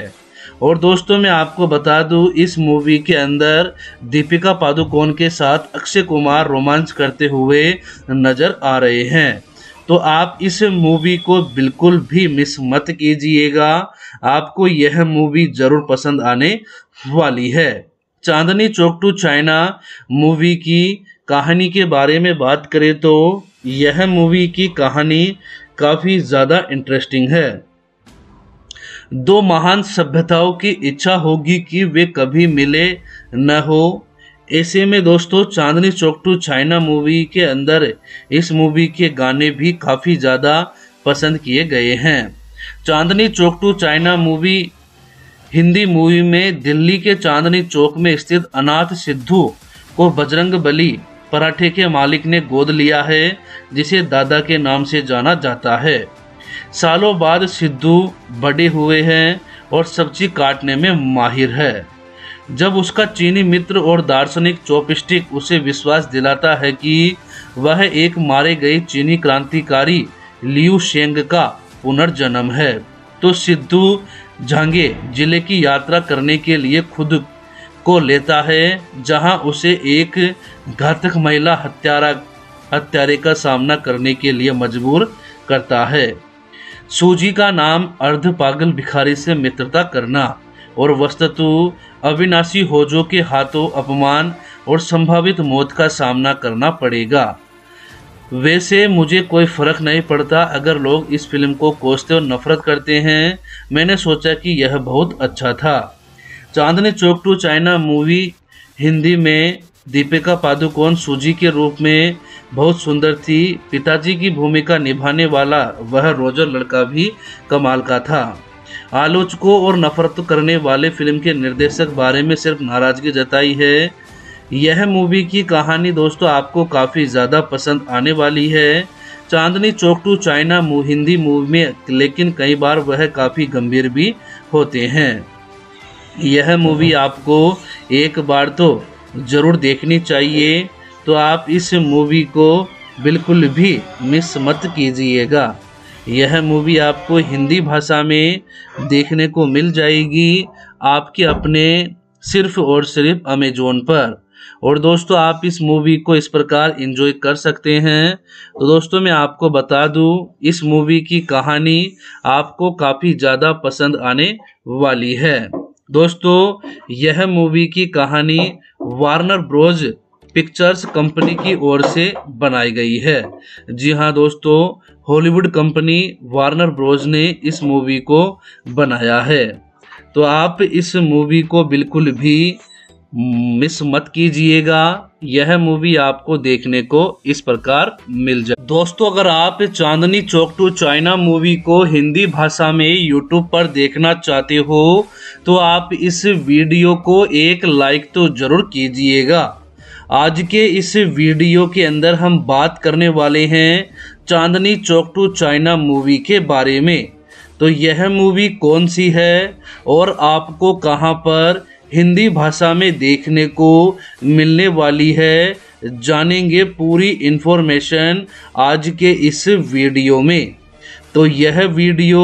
और दोस्तों मैं आपको बता दूं इस मूवी के अंदर दीपिका पादुकोण के साथ अक्षय कुमार रोमांस करते हुए नज़र आ रहे हैं, तो आप इस मूवी को बिल्कुल भी मिस मत कीजिएगा। आपको यह मूवी ज़रूर पसंद आने वाली है। Chandni Chowk to China movie की कहानी के बारे में बात करें तो यह मूवी की कहानी काफ़ी ज़्यादा इंटरेस्टिंग है। दो महान सभ्यताओं की इच्छा होगी कि वे कभी मिले न हो। ऐसे में दोस्तों Chandni Chowk to China movie के अंदर इस मूवी के गाने भी काफ़ी ज़्यादा पसंद किए गए हैं। Chandni Chowk to China movie Hindi movie में दिल्ली के चांदनी चौक में स्थित अनाथ सिद्धू को बजरंग बली पराठे के मालिक ने गोद लिया है, जिसे दादा के नाम से जाना जाता है। सालों बाद सिद्धू बड़े हुए हैं और सब्जी काटने में माहिर है। जब उसका चीनी मित्र और दार्शनिक चॉपस्टिक उसे विश्वास दिलाता है कि वह एक मारे गए चीनी क्रांतिकारी लियू शेंग का पुनर्जन्म है, तो सिद्धू झांगे जिले की यात्रा करने के लिए खुद को लेता है, जहां उसे एक घातक महिला हत्यारा हत्यारे का सामना करने के लिए मजबूर करता है। सूजी का नाम अर्ध पागल भिखारी से मित्रता करना और वस्तुतः अविनाशी होजो के हाथों अपमान और संभावित मौत का सामना करना पड़ेगा। वैसे मुझे कोई फ़र्क नहीं पड़ता अगर लोग इस फिल्म को कोसते और नफरत करते हैं, मैंने सोचा कि यह बहुत अच्छा था। Chandni Chowk to China movie Hindi में दीपिका पादुकोण सूजी के रूप में बहुत सुंदर थी। पिताजी की भूमिका निभाने वाला वह रोजर लड़का भी कमाल का था। आलोचकों और नफरत करने वाले फिल्म के निर्देशक बारे में सिर्फ नाराज़गी जताई है। यह मूवी की कहानी दोस्तों आपको काफ़ी ज़्यादा पसंद आने वाली है। Chandni Chowk to China Hindi movie में लेकिन कई बार वह काफ़ी गंभीर भी होते हैं। यह मूवी आपको एक बार तो ज़रूर देखनी चाहिए, तो आप इस मूवी को बिल्कुल भी मिस मत कीजिएगा। यह मूवी आपको हिंदी भाषा में देखने को मिल जाएगी आपके अपने सिर्फ और सिर्फ अमेज़न पर। और दोस्तों आप इस मूवी को इस प्रकार एंजॉय कर सकते हैं। तो दोस्तों मैं आपको बता दूं इस मूवी की कहानी आपको काफ़ी ज़्यादा पसंद आने वाली है। दोस्तों यह मूवी की कहानी वार्नर ब्रोज पिक्चर्स कंपनी की ओर से बनाई गई है। जी हाँ दोस्तों, हॉलीवुड कंपनी वार्नर ब्रोज ने इस मूवी को बनाया है, तो आप इस मूवी को बिल्कुल भी मिस मत कीजिएगा, यह मूवी आपको देखने को इस प्रकार मिल जाए। दोस्तों, अगर आप Chandni Chowk to China movie को हिंदी भाषा में यूट्यूब पर देखना चाहते हो तो आप इस वीडियो को एक लाइक तो जरूर कीजिएगा। आज के इस वीडियो के अंदर हम बात करने वाले हैं Chandni Chowk to China movie के बारे में। तो यह मूवी कौन सी है और आपको कहाँ पर हिंदी भाषा में देखने को मिलने वाली है, जानेंगे पूरी इन्फॉर्मेशन आज के इस वीडियो में। तो यह वीडियो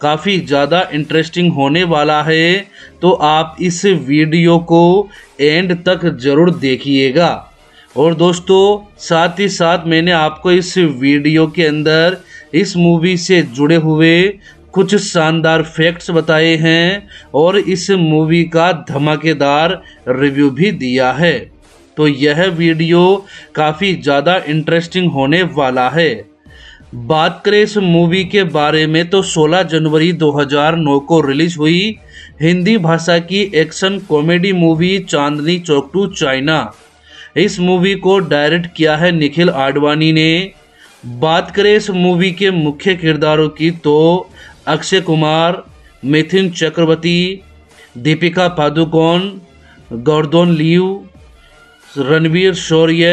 काफ़ी ज़्यादा इंटरेस्टिंग होने वाला है, तो आप इस वीडियो को एंड तक ज़रूर देखिएगा। और दोस्तों, साथ ही साथ मैंने आपको इस वीडियो के अंदर इस मूवी से जुड़े हुए कुछ शानदार फैक्ट्स बताए हैं और इस मूवी का धमाकेदार रिव्यू भी दिया है। तो यह वीडियो काफ़ी ज़्यादा इंटरेस्टिंग होने वाला है। बात करें इस मूवी के बारे में तो सोलह जनवरी दो हज़ार नौ को रिलीज़ हुई हिंदी भाषा की action comedy movie Chandni Chowk to China. इस मूवी को डायरेक्ट किया है निखिल आडवाणी ने। बात करें इस मूवी के मुख्य किरदारों की तो अक्षय कुमार, मिथुन चक्रवर्ती, दीपिका पादुकोण, गॉर्डन लियू, रणवीर शौर्य,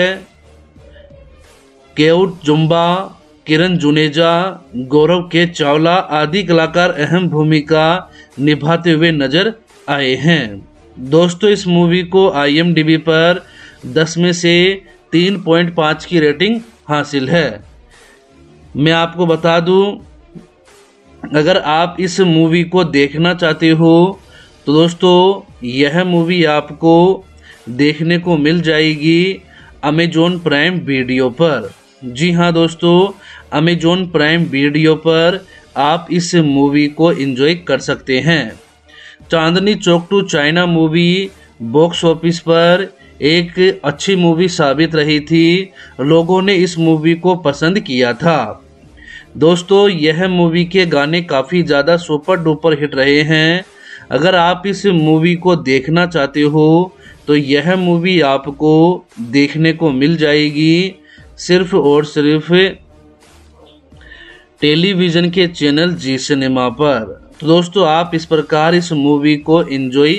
केउट जुम्बा, किरण जुनेजा, गौरव के चावला आदि कलाकार अहम भूमिका निभाते हुए नजर आए हैं। दोस्तों, इस मूवी को आई एम डी बी पर दस में से तीन पॉइंट पाँच की रेटिंग हासिल है। मैं आपको बता दूं, अगर आप इस मूवी को देखना चाहते हो तो दोस्तों यह मूवी आपको देखने को मिल जाएगी अमेजॉन प्राइम वीडियो पर। जी हाँ दोस्तों, अमेजॉन प्राइम वीडियो पर आप इस मूवी को एंजॉय कर सकते हैं। Chandni Chowk to China movie box office पर एक अच्छी मूवी साबित रही थी, लोगों ने इस मूवी को पसंद किया था। दोस्तों, यह मूवी के गाने काफ़ी ज़्यादा सुपर डुपर हिट रहे हैं। अगर आप इस मूवी को देखना चाहते हो तो यह मूवी आपको देखने को मिल जाएगी सिर्फ और सिर्फ टेलीविज़न के चैनल जी सिनेमा पर। तो दोस्तों, आप इस प्रकार इस मूवी को एंजॉय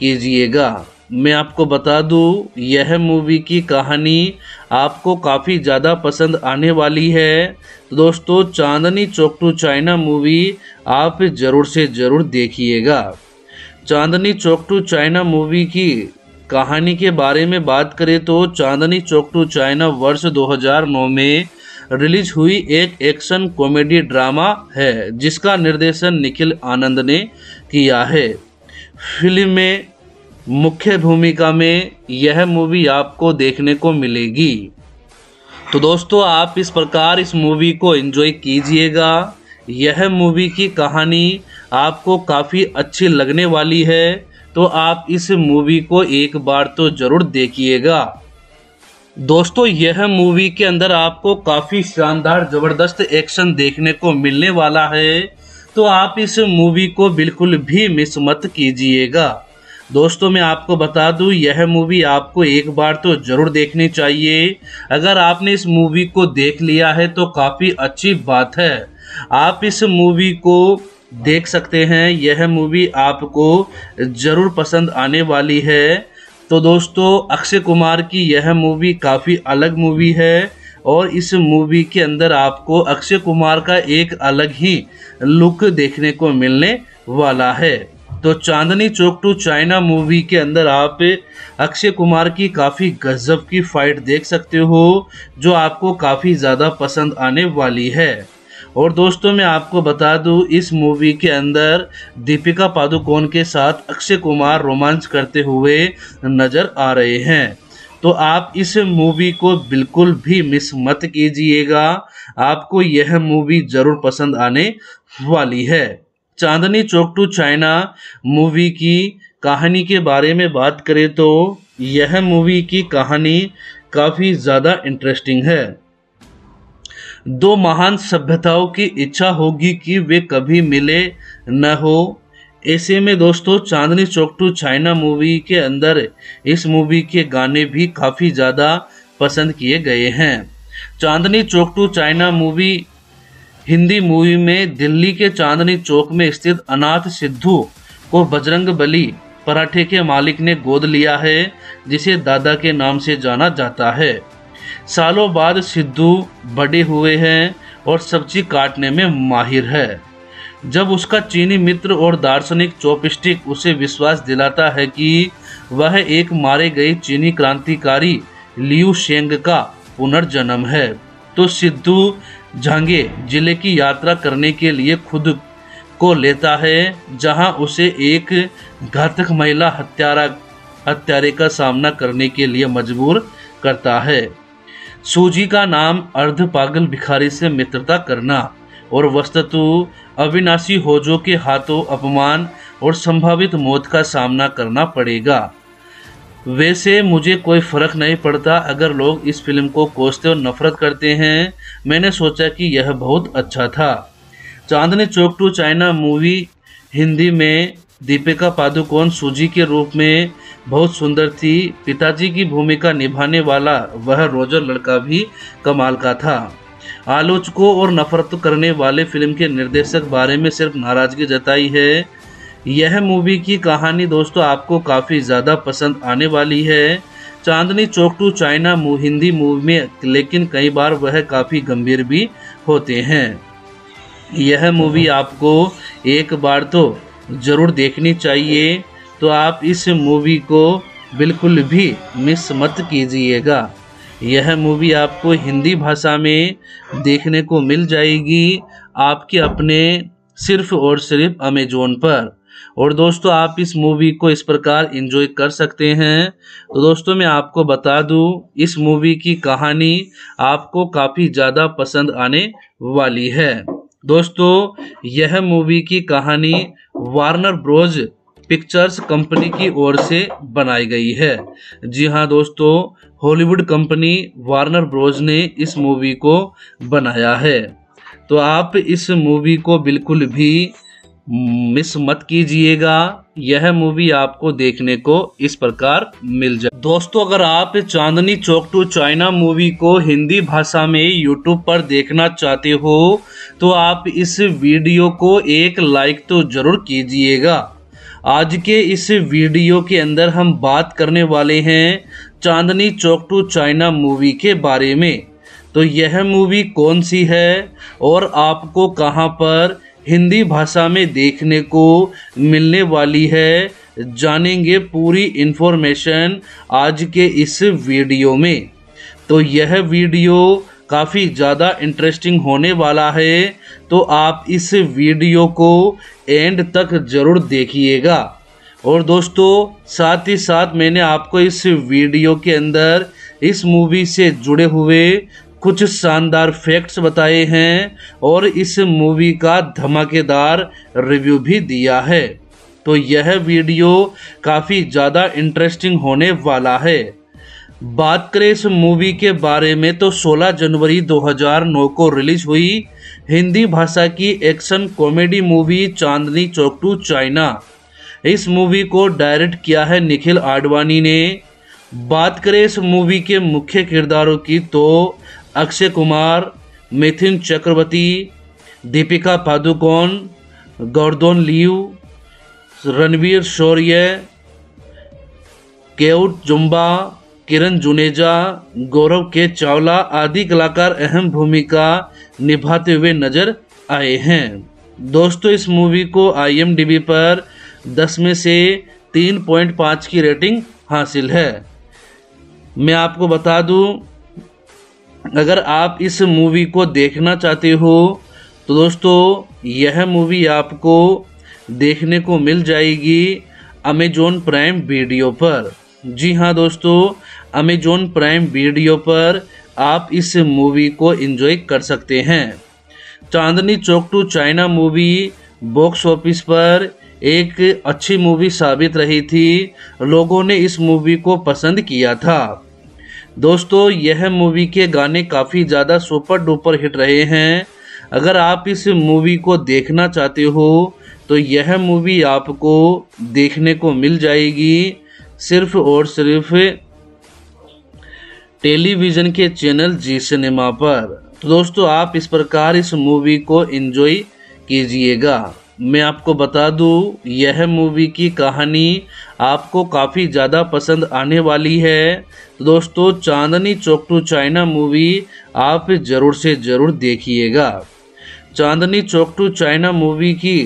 कीजिएगा। मैं आपको बता दूं, यह मूवी की कहानी आपको काफ़ी ज़्यादा पसंद आने वाली है। तो दोस्तों, Chandni Chowk to China movie आप ज़रूर से ज़रूर देखिएगा। Chandni Chowk to China movie की कहानी के बारे में बात करें तो चांदनी चौक टू चाइना वर्ष दो हज़ार नौ में रिलीज हुई एक एक्शन कॉमेडी ड्रामा है जिसका निर्देशन निखिल आनंद ने किया है। फिल्म में मुख्य भूमिका में यह मूवी आपको देखने को मिलेगी। तो दोस्तों, आप इस प्रकार इस मूवी को एंजॉय कीजिएगा। यह मूवी की कहानी आपको काफ़ी अच्छी लगने वाली है, तो आप इस मूवी को एक बार तो ज़रूर देखिएगा। दोस्तों, यह मूवी के अंदर आपको काफ़ी शानदार ज़बरदस्त एक्शन देखने को मिलने वाला है, तो आप इस मूवी को बिल्कुल भी मिस मत कीजिएगा। दोस्तों, मैं आपको बता दूं, यह मूवी आपको एक बार तो ज़रूर देखनी चाहिए। अगर आपने इस मूवी को देख लिया है तो काफ़ी अच्छी बात है, आप इस मूवी को देख सकते हैं। यह मूवी आपको ज़रूर पसंद आने वाली है। तो दोस्तों, अक्षय कुमार की यह मूवी काफ़ी अलग मूवी है और इस मूवी के अंदर आपको अक्षय कुमार का एक अलग ही लुक देखने को मिलने वाला है। तो Chandni Chowk to China movie के अंदर आप अक्षय कुमार की काफ़ी गजब की फाइट देख सकते हो जो आपको काफ़ी ज़्यादा पसंद आने वाली है। और दोस्तों, मैं आपको बता दूं, इस मूवी के अंदर दीपिका पादुकोण के साथ अक्षय कुमार रोमांस करते हुए नज़र आ रहे हैं, तो आप इस मूवी को बिल्कुल भी मिस मत कीजिएगा। आपको यह मूवी ज़रूर पसंद आने वाली है। Chandni Chowk to China movie की कहानी के बारे में बात करें तो यह मूवी की कहानी काफ़ी ज़्यादा इंटरेस्टिंग है। दो महान सभ्यताओं की इच्छा होगी कि वे कभी मिले न हो, ऐसे में दोस्तों Chandni Chowk to China movie के अंदर इस मूवी के गाने भी काफ़ी ज़्यादा पसंद किए गए हैं। Chandni Chowk to China movie Hindi movie में दिल्ली के चांदनी चौक में स्थित अनाथ सिद्धू को बजरंग बली पराठे के मालिक ने गोद लिया है, जिसे दादा के नाम से जाना जाता है। सालों बाद सिद्धू बड़े हुए हैं और सब्जी काटने में माहिर है। जब उसका चीनी मित्र और दार्शनिक चॉपस्टिक उसे विश्वास दिलाता है कि वह एक मारे गए चीनी क्रांतिकारी लियू शेंग का पुनर्जन्म है, तो सिद्धू झांगे जिले की यात्रा करने के लिए खुद को लेता है, जहां उसे एक घातक महिला हत्यारा हत्यारे का सामना करने के लिए मजबूर करता है। सूजी का नाम अर्ध पागल भिखारी से मित्रता करना और वस्तुतः अविनाशी होजो के हाथों अपमान और संभावित मौत का सामना करना पड़ेगा। वैसे मुझे कोई फ़र्क नहीं पड़ता अगर लोग इस फिल्म को कोसते और नफरत करते हैं, मैंने सोचा कि यह बहुत अच्छा था। Chandni Chowk to China movie Hindi में दीपिका पादुकोण सूजी के रूप में बहुत सुंदर थी। पिताजी की भूमिका निभाने वाला वह रोजर लड़का भी कमाल का था। आलोचकों और नफरत करने वाले फिल्म के निर्देशक बारे में सिर्फ नाराज़गी जताई है। यह मूवी की कहानी दोस्तों आपको काफ़ी ज़्यादा पसंद आने वाली है। Chandni Chowk to China Hindi movie में लेकिन कई बार वह काफ़ी गंभीर भी होते हैं। यह मूवी आपको एक बार तो ज़रूर देखनी चाहिए, तो आप इस मूवी को बिल्कुल भी मिस मत कीजिएगा। यह मूवी आपको हिंदी भाषा में देखने को मिल जाएगी, आपके अपने सिर्फ और सिर्फ अमेज़न पर। और दोस्तों आप इस मूवी को इस प्रकार एंजॉय कर सकते हैं। तो दोस्तों मैं आपको बता दूं, इस मूवी की कहानी आपको काफ़ी ज़्यादा पसंद आने वाली है। दोस्तों यह मूवी की कहानी वार्नर ब्रोज पिक्चर्स कंपनी की ओर से बनाई गई है। जी हाँ दोस्तों, हॉलीवुड कंपनी वार्नर ब्रोज ने इस मूवी को बनाया है, तो आप इस मूवी को बिल्कुल भी मिस मत कीजिएगा। यह मूवी आपको देखने को इस प्रकार मिल जाए। दोस्तों अगर आप Chandni Chowk to China movie को हिंदी भाषा में यूट्यूब पर देखना चाहते हो तो आप इस वीडियो को एक लाइक तो ज़रूर कीजिएगा। आज के इस वीडियो के अंदर हम बात करने वाले हैं Chandni Chowk to China movie के बारे में। तो यह मूवी कौन सी है और आपको कहां पर हिंदी भाषा में देखने को मिलने वाली है, जानेंगे पूरी इन्फॉर्मेशन आज के इस वीडियो में। तो यह वीडियो काफ़ी ज़्यादा इंटरेस्टिंग होने वाला है, तो आप इस वीडियो को एंड तक ज़रूर देखिएगा। और दोस्तों साथ ही साथ मैंने आपको इस वीडियो के अंदर इस मूवी से जुड़े हुए कुछ शानदार फैक्ट्स बताए हैं और इस मूवी का धमाकेदार रिव्यू भी दिया है। तो यह वीडियो काफ़ी ज़्यादा इंटरेस्टिंग होने वाला है। बात करें इस मूवी के बारे में तो सोलह जनवरी दो हज़ार नौ को रिलीज़ हुई हिंदी भाषा की action comedy movie Chandni Chowk to China. इस मूवी को डायरेक्ट किया है निखिल आडवाणी ने। बात करें इस मूवी के मुख्य किरदारों की तो अक्षय कुमार, मिथुन चक्रवर्ती, दीपिका पादुकोण, गॉर्डन लियू, रणवीर शौर्य, केउट जुम्बा, किरण जुनेजा, गौरव के चावला आदि कलाकार अहम भूमिका निभाते हुए नजर आए हैं। दोस्तों इस मूवी को आई एम डी बी पर दस में से तीन पॉइंट पाँच की रेटिंग हासिल है। मैं आपको बता दूं, अगर आप इस मूवी को देखना चाहते हो तो दोस्तों यह मूवी आपको देखने को मिल जाएगी अमेज़न प्राइम वीडियो पर। जी हाँ दोस्तों, अमेज़न प्राइम वीडियो पर आप इस मूवी को एंजॉय कर सकते हैं। Chandni Chowk to China movie box office पर एक अच्छी मूवी साबित रही थी, लोगों ने इस मूवी को पसंद किया था। दोस्तों यह मूवी के गाने काफ़ी ज़्यादा सुपर डुपर हिट रहे हैं। अगर आप इस मूवी को देखना चाहते हो तो यह मूवी आपको देखने को मिल जाएगी सिर्फ और सिर्फ टेलीविज़न के चैनल जी सिनेमा पर। तो दोस्तों आप इस प्रकार इस मूवी को एंजॉय कीजिएगा। मैं आपको बता दूं यह मूवी की कहानी आपको काफ़ी ज़्यादा पसंद आने वाली है। तो दोस्तों Chandni Chowk to China movie आप ज़रूर से ज़रूर देखिएगा। Chandni Chowk to China movie की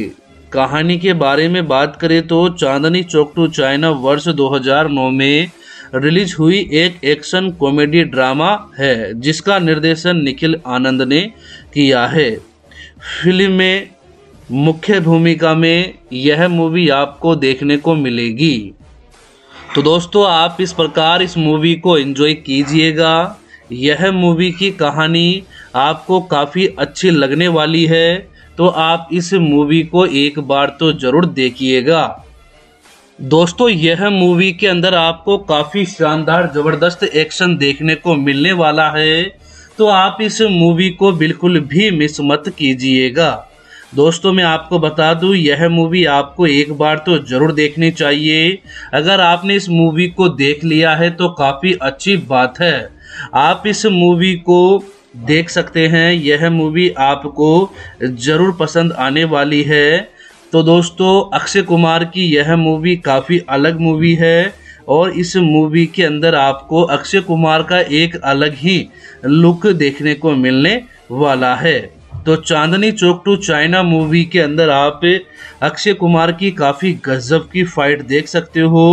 कहानी के बारे में बात करें तो चांदनी चौक टू चाइना वर्ष दो हज़ार नौ में रिलीज हुई एक एक्शन कॉमेडी ड्रामा है जिसका निर्देशन निखिल आनंद ने किया है। फिल्म में मुख्य भूमिका में यह मूवी आपको देखने को मिलेगी। तो दोस्तों आप इस प्रकार इस मूवी को एंजॉय कीजिएगा। यह मूवी की कहानी आपको काफ़ी अच्छी लगने वाली है, तो आप इस मूवी को एक बार तो ज़रूर देखिएगा। दोस्तों यह मूवी के अंदर आपको काफ़ी शानदार ज़बरदस्त एक्शन देखने को मिलने वाला है, तो आप इस मूवी को बिल्कुल भी मिस मत कीजिएगा। दोस्तों मैं आपको बता दूं यह मूवी आपको एक बार तो ज़रूर देखनी चाहिए। अगर आपने इस मूवी को देख लिया है तो काफ़ी अच्छी बात है, आप इस मूवी को देख सकते हैं। यह मूवी आपको ज़रूर पसंद आने वाली है। तो दोस्तों अक्षय कुमार की यह मूवी काफ़ी अलग मूवी है और इस मूवी के अंदर आपको अक्षय कुमार का एक अलग ही लुक देखने को मिलने वाला है। तो Chandni Chowk to China movie के अंदर आप अक्षय कुमार की काफ़ी गजब की फाइट देख सकते हो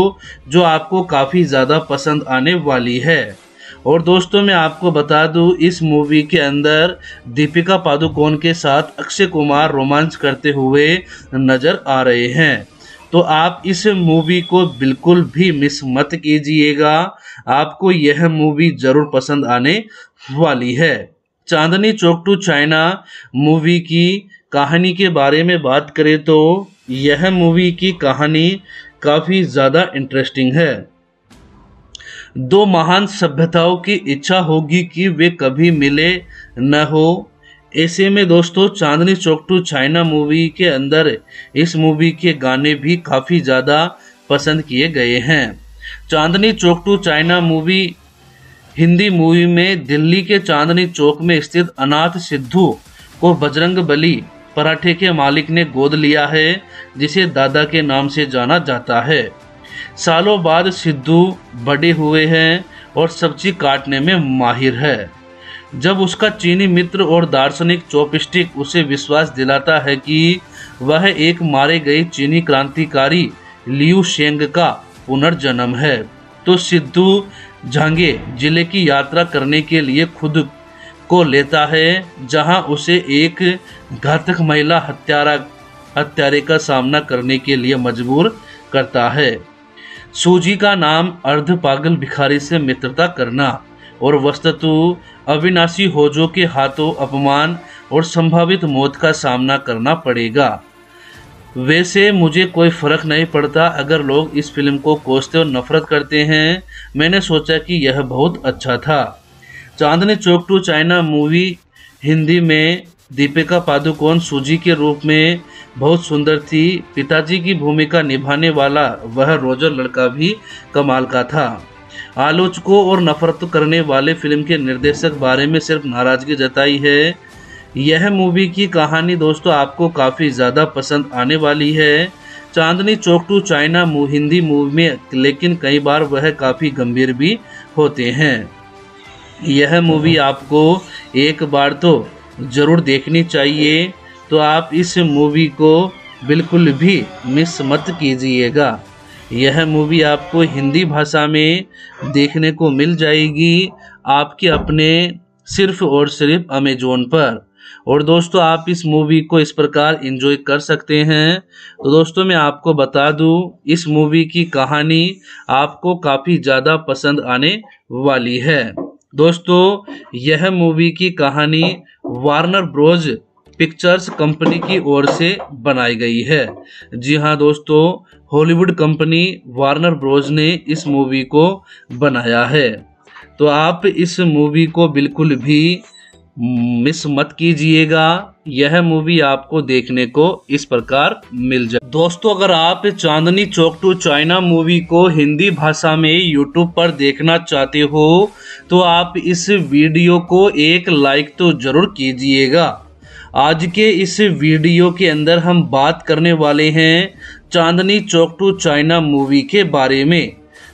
जो आपको काफ़ी ज़्यादा पसंद आने वाली है। और दोस्तों मैं आपको बता दूं इस मूवी के अंदर दीपिका पादुकोण के साथ अक्षय कुमार रोमांस करते हुए नज़र आ रहे हैं, तो आप इस मूवी को बिल्कुल भी मिस मत कीजिएगा। आपको यह मूवी ज़रूर पसंद आने वाली है। Chandni Chowk to China movie की कहानी के बारे में बात करें तो यह मूवी की कहानी काफ़ी ज़्यादा इंटरेस्टिंग है। दो महान सभ्यताओं की इच्छा होगी कि वे कभी मिले न हो। ऐसे में दोस्तों Chandni Chowk to China movie के अंदर इस मूवी के गाने भी काफ़ी ज़्यादा पसंद किए गए हैं। Chandni Chowk to China movie Hindi movie में दिल्ली के चांदनी चौक में स्थित अनाथ सिद्धू को बजरंग बली पराठे के मालिक ने गोद लिया है, जिसे दादा के नाम से जाना जाता है। सालों बाद सिद्धू बड़े हुए हैं और सब्जी काटने में माहिर है। जब उसका चीनी मित्र और दार्शनिक चॉपस्टिक उसे विश्वास दिलाता है कि वह एक मारे गए चीनी क्रांतिकारी लियू शेंग का पुनर्जन्म है, तो सिद्धू झांगे जिले की यात्रा करने के लिए खुद को लेता है, जहां उसे एक घातक महिला हत्यारा हत्यारे का सामना करने के लिए मजबूर करता है। सूजी का नाम अर्ध पागल भिखारी से मित्रता करना और वस्तुतः अविनाशी होजो के हाथों अपमान और संभावित मौत का सामना करना पड़ेगा। वैसे मुझे कोई फ़र्क नहीं पड़ता अगर लोग इस फिल्म को कोसते और नफरत करते हैं, मैंने सोचा कि यह बहुत अच्छा था। Chandni Chowk to China movie Hindi में दीपिका पादुकोण सूजी के रूप में बहुत सुंदर थी। पिताजी की भूमिका निभाने वाला वह रोजर लड़का भी कमाल का था। आलोचकों और नफरत करने वाले फिल्म के निर्देशक बारे में सिर्फ नाराज़गी जताई है। यह मूवी की कहानी दोस्तों आपको काफ़ी ज़्यादा पसंद आने वाली है। Chandni Chowk to China Hindi movie में लेकिन कई बार वह काफ़ी गंभीर भी होते हैं। यह मूवी आपको एक बार तो ज़रूर देखनी चाहिए, तो आप इस मूवी को बिल्कुल भी मिस मत कीजिएगा। यह मूवी आपको हिंदी भाषा में देखने को मिल जाएगी आपके अपने सिर्फ और सिर्फ अमेज़न पर। और दोस्तों आप इस मूवी को इस प्रकार एंजॉय कर सकते हैं। तो दोस्तों मैं आपको बता दूं इस मूवी की कहानी आपको काफ़ी ज़्यादा पसंद आने वाली है। दोस्तों यह मूवी की कहानी वार्नर ब्रोज पिक्चर्स कंपनी की ओर से बनाई गई है। जी हाँ दोस्तों, हॉलीवुड कंपनी वार्नर ब्रोज ने इस मूवी को बनाया है, तो आप इस मूवी को बिल्कुल भी मिस मत कीजिएगा। यह मूवी आपको देखने को इस प्रकार मिल जाए। दोस्तों, अगर आप Chandni Chowk to China movie को हिंदी भाषा में यूट्यूब पर देखना चाहते हो तो आप इस वीडियो को एक लाइक तो जरूर कीजिएगा। आज के इस वीडियो के अंदर हम बात करने वाले हैं Chandni Chowk to China movie के बारे में।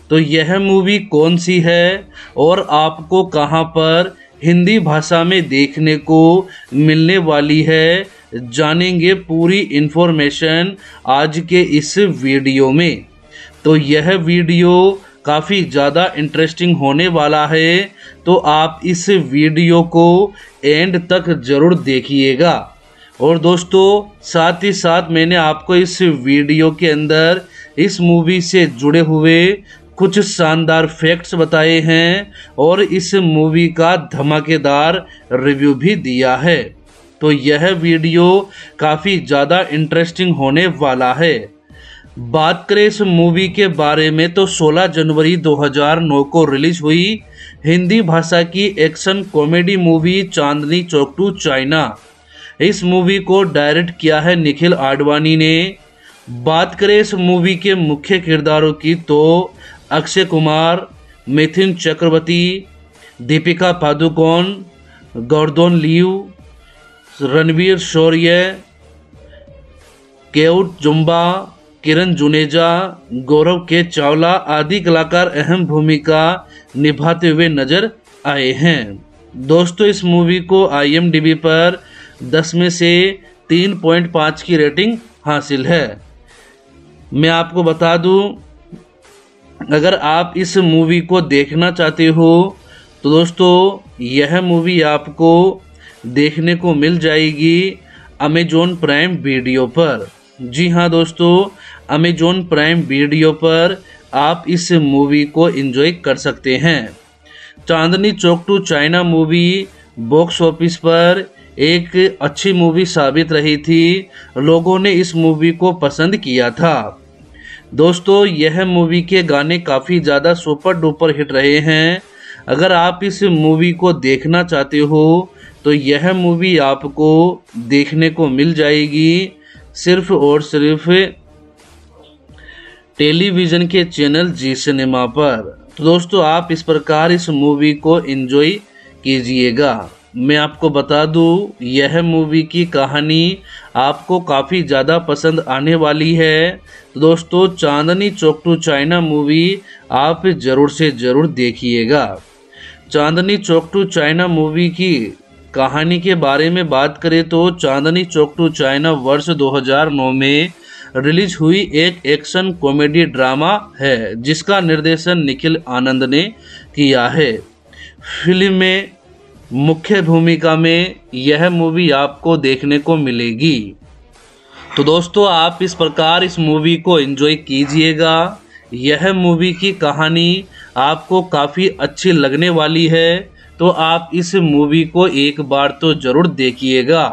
तो यह मूवी कौन सी है और आपको कहां पर हिंदी भाषा में देखने को मिलने वाली है, जानेंगे पूरी इन्फॉर्मेशन आज के इस वीडियो में। तो यह वीडियो काफ़ी ज़्यादा इंटरेस्टिंग होने वाला है, तो आप इस वीडियो को एंड तक ज़रूर देखिएगा। और दोस्तों, साथ ही साथ मैंने आपको इस वीडियो के अंदर इस मूवी से जुड़े हुए कुछ शानदार फैक्ट्स बताए हैं और इस मूवी का धमाकेदार रिव्यू भी दिया है। तो यह वीडियो काफ़ी ज़्यादा इंटरेस्टिंग होने वाला है। बात करें इस मूवी के बारे में तो सोलह जनवरी दो हज़ार नौ को रिलीज़ हुई हिंदी भाषा की action comedy movie Chandni Chowk to China. इस मूवी को डायरेक्ट किया है निखिल आडवाणी ने। बात करें इस मूवी के मुख्य किरदारों की तो अक्षय कुमार, मिथुन चक्रवर्ती, दीपिका पादुकोण, गॉर्डन लियू, रणवीर शौर्य, केउट जुम्बा, किरण जुनेजा, गौरव के चावला आदि कलाकार अहम भूमिका निभाते हुए नजर आए हैं। दोस्तों, इस मूवी को आई एम डी बी पर दस में से तीन पॉइंट पाँच की रेटिंग हासिल है। मैं आपको बता दूं, अगर आप इस मूवी को देखना चाहते हो तो दोस्तों यह मूवी आपको देखने को मिल जाएगी अमेजॉन प्राइम वीडियो पर। जी हाँ दोस्तों, अमेजॉन प्राइम वीडियो पर आप इस मूवी को एंजॉय कर सकते हैं। Chandni Chowk to China movie box office पर एक अच्छी मूवी साबित रही थी, लोगों ने इस मूवी को पसंद किया था। दोस्तों, यह मूवी के गाने काफ़ी ज़्यादा सुपर डुपर हिट रहे हैं। अगर आप इस मूवी को देखना चाहते हो तो यह मूवी आपको देखने को मिल जाएगी सिर्फ और सिर्फ टेलीविज़न के चैनल जी सिनेमा पर। तो दोस्तों, आप इस प्रकार इस मूवी को एंजॉय कीजिएगा। मैं आपको बता दूं, यह मूवी की कहानी आपको काफ़ी ज़्यादा पसंद आने वाली है। तो दोस्तों, Chandni Chowk to China movie आप ज़रूर से ज़रूर देखिएगा। Chandni Chowk to China movie की कहानी के बारे में बात करें तो चांदनी चौक टू चाइना वर्ष दो हज़ार नौ में रिलीज हुई एक एक्शन कॉमेडी ड्रामा है जिसका निर्देशन निखिल आनंद ने किया है। फिल्म में मुख्य भूमिका में यह मूवी आपको देखने को मिलेगी। तो दोस्तों, आप इस प्रकार इस मूवी को एंजॉय कीजिएगा। यह मूवी की कहानी आपको काफ़ी अच्छी लगने वाली है, तो आप इस मूवी को एक बार तो ज़रूर देखिएगा।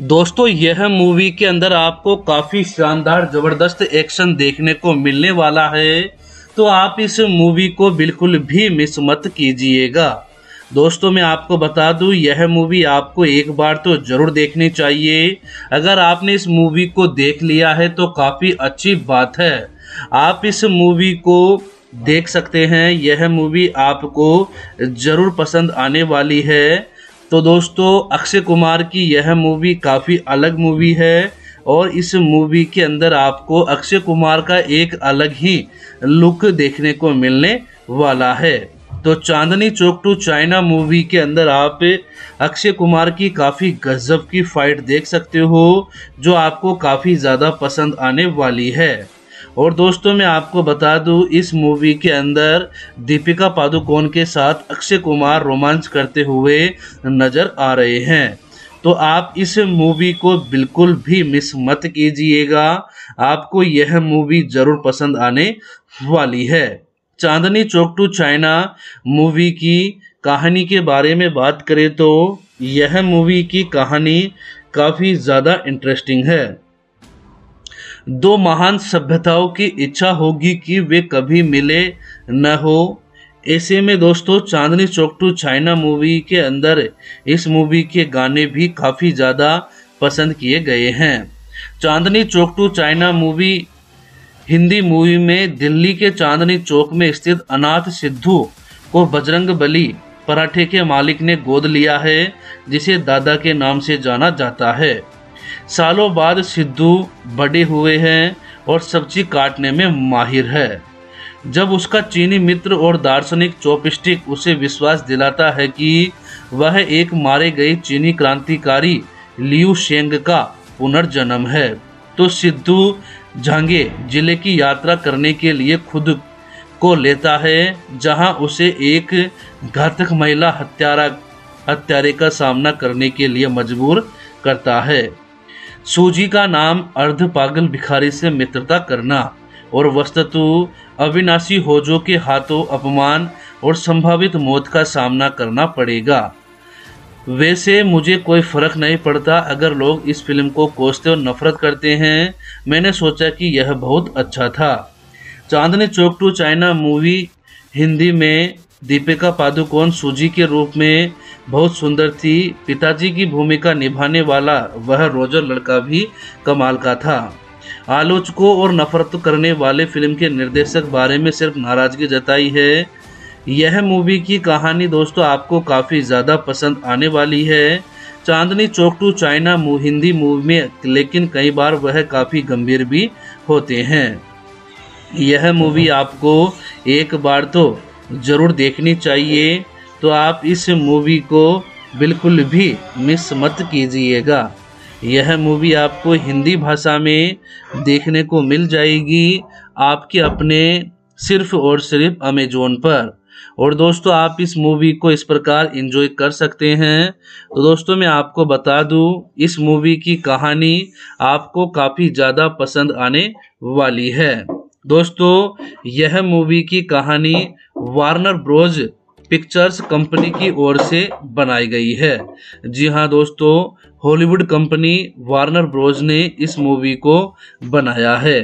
दोस्तों, यह मूवी के अंदर आपको काफ़ी शानदार ज़बरदस्त एक्शन देखने को मिलने वाला है, तो आप इस मूवी को बिल्कुल भी मिस मत कीजिएगा। दोस्तों, मैं आपको बता दूं, यह मूवी आपको एक बार तो ज़रूर देखनी चाहिए। अगर आपने इस मूवी को देख लिया है तो काफ़ी अच्छी बात है, आप इस मूवी को देख सकते हैं। यह मूवी आपको ज़रूर पसंद आने वाली है। तो दोस्तों, अक्षय कुमार की यह मूवी काफ़ी अलग मूवी है और इस मूवी के अंदर आपको अक्षय कुमार का एक अलग ही लुक देखने को मिलने वाला है। तो Chandni Chowk to China movie के अंदर आप अक्षय कुमार की काफ़ी गजब की फाइट देख सकते हो, जो आपको काफ़ी ज़्यादा पसंद आने वाली है। और दोस्तों, मैं आपको बता दूं, इस मूवी के अंदर दीपिका पादुकोण के साथ अक्षय कुमार रोमांस करते हुए नज़र आ रहे हैं, तो आप इस मूवी को बिल्कुल भी मिस मत कीजिएगा। आपको यह मूवी ज़रूर पसंद आने वाली है। Chandni Chowk to China movie की कहानी के बारे में बात करें तो यह मूवी की कहानी काफ़ी ज़्यादा इंटरेस्टिंग है। दो महान सभ्यताओं की इच्छा होगी कि वे कभी मिले न हो, ऐसे में दोस्तों Chandni Chowk to China movie के अंदर इस मूवी के गाने भी काफ़ी ज़्यादा पसंद किए गए हैं। Chandni Chowk to China movie Hindi movie में दिल्ली के चांदनी चौक में स्थित अनाथ सिद्धू को बजरंग बली पराठे के मालिक ने गोद लिया है, जिसे दादा के नाम से जाना जाता है। सालों बाद सिद्धू बड़े हुए हैं और सब्जी काटने में माहिर है। जब उसका चीनी मित्र और दार्शनिक चॉपस्टिक उसे विश्वास दिलाता है कि वह एक मारे गए चीनी क्रांतिकारी लियू शेंग का पुनर्जन्म है, तो सिद्धू झांगे जिले की यात्रा करने के लिए खुद को लेता है, जहां उसे एक घातक महिला हत्यारा हत्यारे का सामना करने के लिए मजबूर करता है। सूजी का नाम अर्ध पागल भिखारी से मित्रता करना और वस्तुतः अविनाशी होजो के हाथों अपमान और संभावित मौत का सामना करना पड़ेगा। वैसे मुझे कोई फ़र्क नहीं पड़ता अगर लोग इस फिल्म को कोसते और नफरत करते हैं, मैंने सोचा कि यह बहुत अच्छा था। Chandni Chowk to China movie Hindi में दीपिका पादुकोण सूजी के रूप में बहुत सुंदर थी। पिताजी की भूमिका निभाने वाला वह रोजर लड़का भी कमाल का था। आलोचकों और नफरत करने वाले फिल्म के निर्देशक बारे में सिर्फ नाराज़गी जताई है। यह मूवी की कहानी दोस्तों आपको काफ़ी ज़्यादा पसंद आने वाली है। Chandni Chowk to China Hindi movie में लेकिन कई बार वह काफ़ी गंभीर भी होते हैं। यह मूवी आपको एक बार तो ज़रूर देखनी चाहिए, तो आप इस मूवी को बिल्कुल भी मिस मत कीजिएगा। यह मूवी आपको हिंदी भाषा में देखने को मिल जाएगी, आपके अपने सिर्फ और सिर्फ अमेज़न पर। और दोस्तों आप इस मूवी को इस प्रकार एंजॉय कर सकते हैं। तो दोस्तों मैं आपको बता दूं, इस मूवी की कहानी आपको काफ़ी ज़्यादा पसंद आने वाली है। दोस्तों यह मूवी की कहानी वार्नर ब्रोज पिक्चर्स कंपनी की ओर से बनाई गई है। जी हाँ दोस्तों, हॉलीवुड कंपनी वार्नर ब्रोज ने इस मूवी को बनाया है,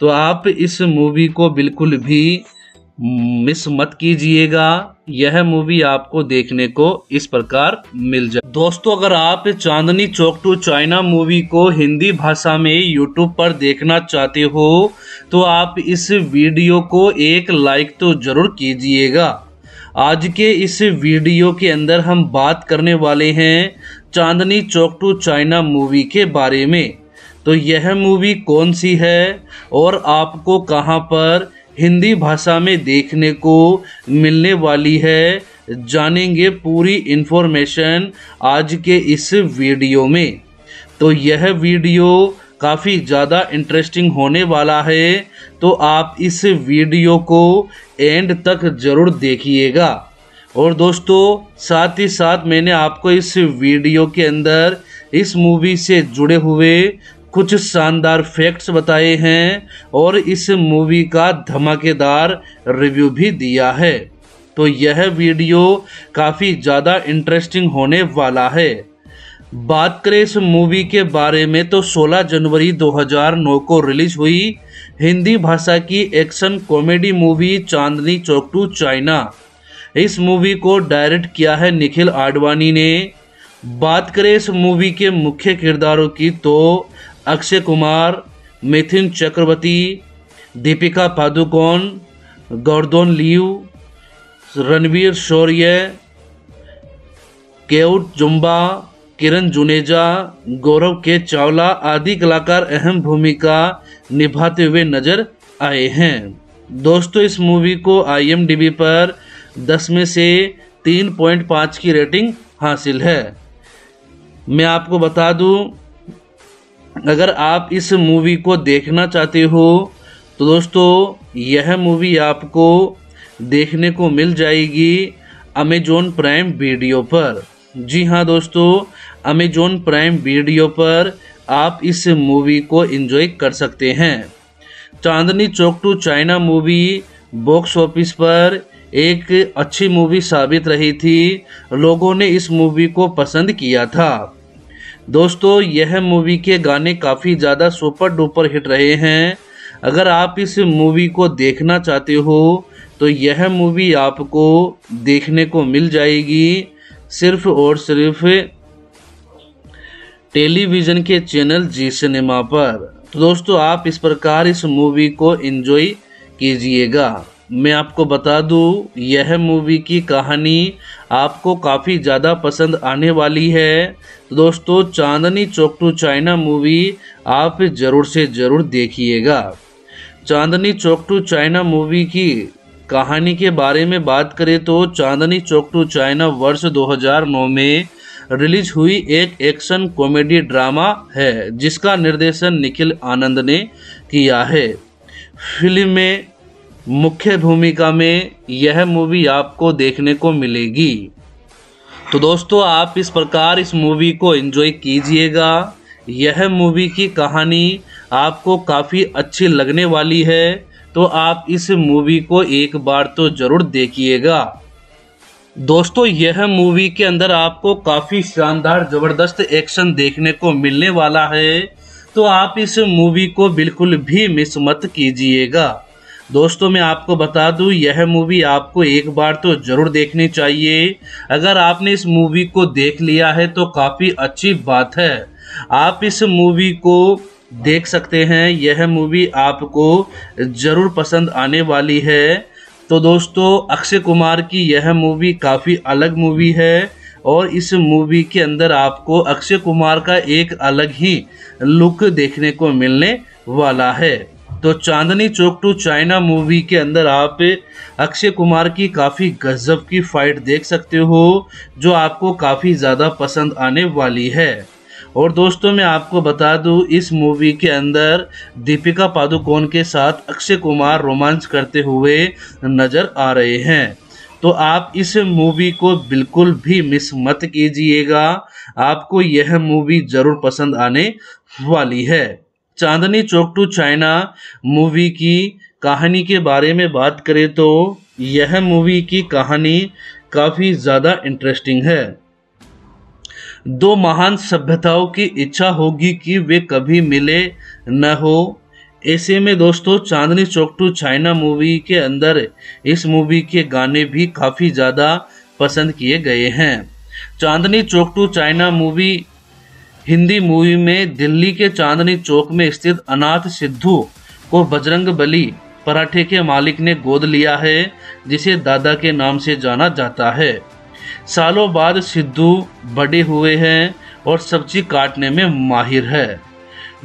तो आप इस मूवी को बिल्कुल भी मिस मत कीजिएगा। यह मूवी आपको देखने को इस प्रकार मिल जाए। दोस्तों अगर आप Chandni Chowk to China movie को हिंदी भाषा में यूट्यूब पर देखना चाहते हो तो आप इस वीडियो को एक लाइक तो ज़रूर कीजिएगा। आज के इस वीडियो के अंदर हम बात करने वाले हैं Chandni Chowk to China movie के बारे में। तो यह मूवी कौन सी है और आपको कहां पर हिंदी भाषा में देखने को मिलने वाली है, जानेंगे पूरी इन्फॉर्मेशन आज के इस वीडियो में। तो यह वीडियो काफ़ी ज़्यादा इंटरेस्टिंग होने वाला है, तो आप इस वीडियो को एंड तक ज़रूर देखिएगा। और दोस्तों साथ ही साथ मैंने आपको इस वीडियो के अंदर इस मूवी से जुड़े हुए कुछ शानदार फैक्ट्स बताए हैं और इस मूवी का धमाकेदार रिव्यू भी दिया है। तो यह वीडियो काफ़ी ज़्यादा इंटरेस्टिंग होने वाला है। बात करें इस मूवी के बारे में तो सोलह जनवरी दो हज़ार नौ को रिलीज़ हुई हिंदी भाषा की action comedy movie Chandni Chowk to China. इस मूवी को डायरेक्ट किया है निखिल आडवाणी ने। बात करें इस मूवी के मुख्य किरदारों की तो अक्षय कुमार, मिथुन चक्रवर्ती, दीपिका पादुकोण, गॉर्डन लियू, रणवीर शौर्य, केउट जुम्बा, किरण जुनेजा, गौरव के चावला आदि कलाकार अहम भूमिका निभाते हुए नजर आए हैं। दोस्तों इस मूवी को आई एम डी बी पर दस में से तीन पॉइंट पाँच की रेटिंग हासिल है। मैं आपको बता दूं, अगर आप इस मूवी को देखना चाहते हो तो दोस्तों यह मूवी आपको देखने को मिल जाएगी अमेज़न प्राइम वीडियो पर। जी हाँ दोस्तों, अमेज़न प्राइम वीडियो पर आप इस मूवी को एंजॉय कर सकते हैं। Chandni Chowk to China movie box office पर एक अच्छी मूवी साबित रही थी, लोगों ने इस मूवी को पसंद किया था। दोस्तों यह मूवी के गाने काफ़ी ज़्यादा सुपर डुपर हिट रहे हैं। अगर आप इस मूवी को देखना चाहते हो तो यह मूवी आपको देखने को मिल जाएगी सिर्फ और सिर्फ टेलीविज़न के चैनल जी सिनेमा पर। तो दोस्तों आप इस प्रकार इस मूवी को एंजॉय कीजिएगा। मैं आपको बता दूं यह मूवी की कहानी आपको काफ़ी ज़्यादा पसंद आने वाली है। दोस्तों Chandni Chowk to China movie आप ज़रूर से ज़रूर देखिएगा। Chandni Chowk to China movie की कहानी के बारे में बात करें तो चांदनी चौक टू चाइना वर्ष दो हज़ार नौ में रिलीज हुई एक एक्शन कॉमेडी ड्रामा है जिसका निर्देशन निखिल आनंद ने किया है। फिल्म में मुख्य भूमिका में यह मूवी आपको देखने को मिलेगी। तो दोस्तों आप इस प्रकार इस मूवी को एंजॉय कीजिएगा। यह मूवी की कहानी आपको काफ़ी अच्छी लगने वाली है, तो आप इस मूवी को एक बार तो ज़रूर देखिएगा। दोस्तों यह मूवी के अंदर आपको काफ़ी शानदार ज़बरदस्त एक्शन देखने को मिलने वाला है, तो आप इस मूवी को बिल्कुल भी मिस मत कीजिएगा। दोस्तों मैं आपको बता दूं यह मूवी आपको एक बार तो ज़रूर देखनी चाहिए। अगर आपने इस मूवी को देख लिया है तो काफ़ी अच्छी बात है, आप इस मूवी को देख सकते हैं। यह मूवी आपको ज़रूर पसंद आने वाली है। तो दोस्तों अक्षय कुमार की यह मूवी काफ़ी अलग मूवी है और इस मूवी के अंदर आपको अक्षय कुमार का एक अलग ही लुक देखने को मिलने वाला है। तो Chandni Chowk to China movie के अंदर आप अक्षय कुमार की काफ़ी गजब की फाइट देख सकते हो जो आपको काफ़ी ज़्यादा पसंद आने वाली है। और दोस्तों मैं आपको बता दूं इस मूवी के अंदर दीपिका पादुकोण के साथ अक्षय कुमार रोमांस करते हुए नज़र आ रहे हैं, तो आप इस मूवी को बिल्कुल भी मिस मत कीजिएगा। आपको यह मूवी ज़रूर पसंद आने वाली है। Chandni Chowk to China movie की कहानी के बारे में बात करें तो यह मूवी की कहानी काफ़ी ज़्यादा इंटरेस्टिंग है। दो महान सभ्यताओं की इच्छा होगी कि वे कभी मिले न हो। ऐसे में दोस्तों Chandni Chowk to China movie के अंदर इस मूवी के गाने भी काफ़ी ज़्यादा पसंद किए गए हैं। Chandni Chowk to China movie Hindi movie में दिल्ली के चांदनी चौक में स्थित अनाथ सिद्धू को बजरंग बली पराठे के मालिक ने गोद लिया है जिसे दादा के नाम से जाना जाता है। सालों बाद सिद्धू बड़े हुए हैं और सब्जी काटने में माहिर है।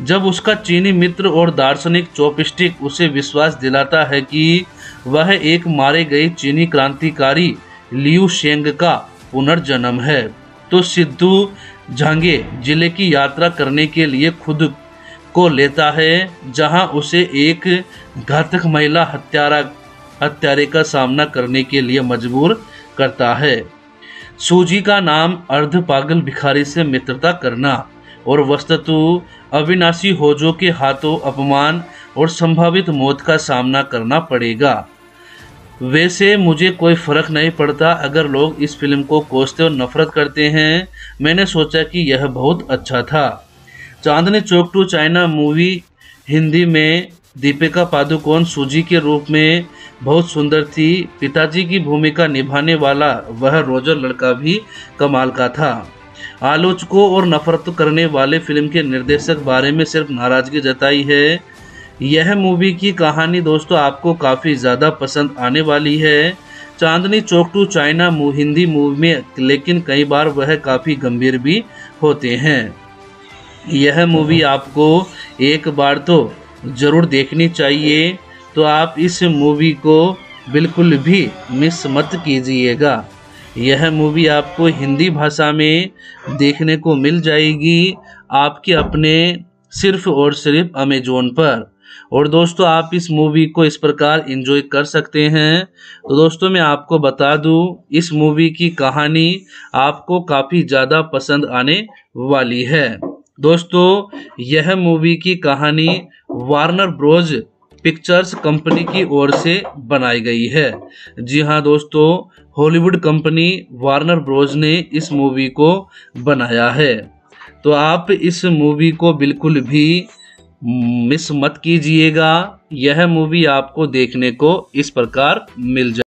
जब उसका चीनी मित्र और दार्शनिक चॉपस्टिक उसे विश्वास दिलाता है कि वह एक मारे गए चीनी क्रांतिकारी लियू शेंग का पुनर्जन्म है, तो सिद्धू झांगे जिले की यात्रा करने के लिए खुद को लेता है जहां उसे एक घातक महिला हत्यारा हत्यारे का सामना करने के लिए मजबूर करता है। सूजी का नाम अर्ध पागल भिखारी से मित्रता करना और वस्तुतः अविनाशी होजो के हाथों अपमान और संभावित मौत का सामना करना पड़ेगा। वैसे मुझे कोई फ़र्क नहीं पड़ता अगर लोग इस फिल्म को कोसते और नफरत करते हैं, मैंने सोचा कि यह बहुत अच्छा था। Chandni Chowk to China movie Hindi में दीपिका पादुकोण सूजी के रूप में बहुत सुंदर थी। पिताजी की भूमिका निभाने वाला वह रोजर लड़का भी कमाल का था। आलोचकों और नफरत करने वाले फिल्म के निर्देशक बारे में सिर्फ नाराज़गी जताई है। यह मूवी की कहानी दोस्तों आपको काफ़ी ज़्यादा पसंद आने वाली है। Chandni Chowk to China Hindi movie में लेकिन कई बार वह काफ़ी गंभीर भी होते हैं। यह मूवी आपको एक बार तो ज़रूर देखनी चाहिए, तो आप इस मूवी को बिल्कुल भी मिस मत कीजिएगा। यह मूवी आपको हिंदी भाषा में देखने को मिल जाएगी आपके अपने सिर्फ और सिर्फ अमेज़न पर। और दोस्तों आप इस मूवी को इस प्रकार एंजॉय कर सकते हैं। तो दोस्तों मैं आपको बता दूं इस मूवी की कहानी आपको काफ़ी ज़्यादा पसंद आने वाली है। दोस्तों यह मूवी की कहानी वार्नर ब्रोज पिक्चर्स कंपनी की ओर से बनाई गई है। जी हाँ दोस्तों, हॉलीवुड कंपनी वार्नर ब्रोज ने इस मूवी को बनाया है, तो आप इस मूवी को बिल्कुल भी मिस मत कीजिएगा। यह मूवी आपको देखने को इस प्रकार मिल जाए।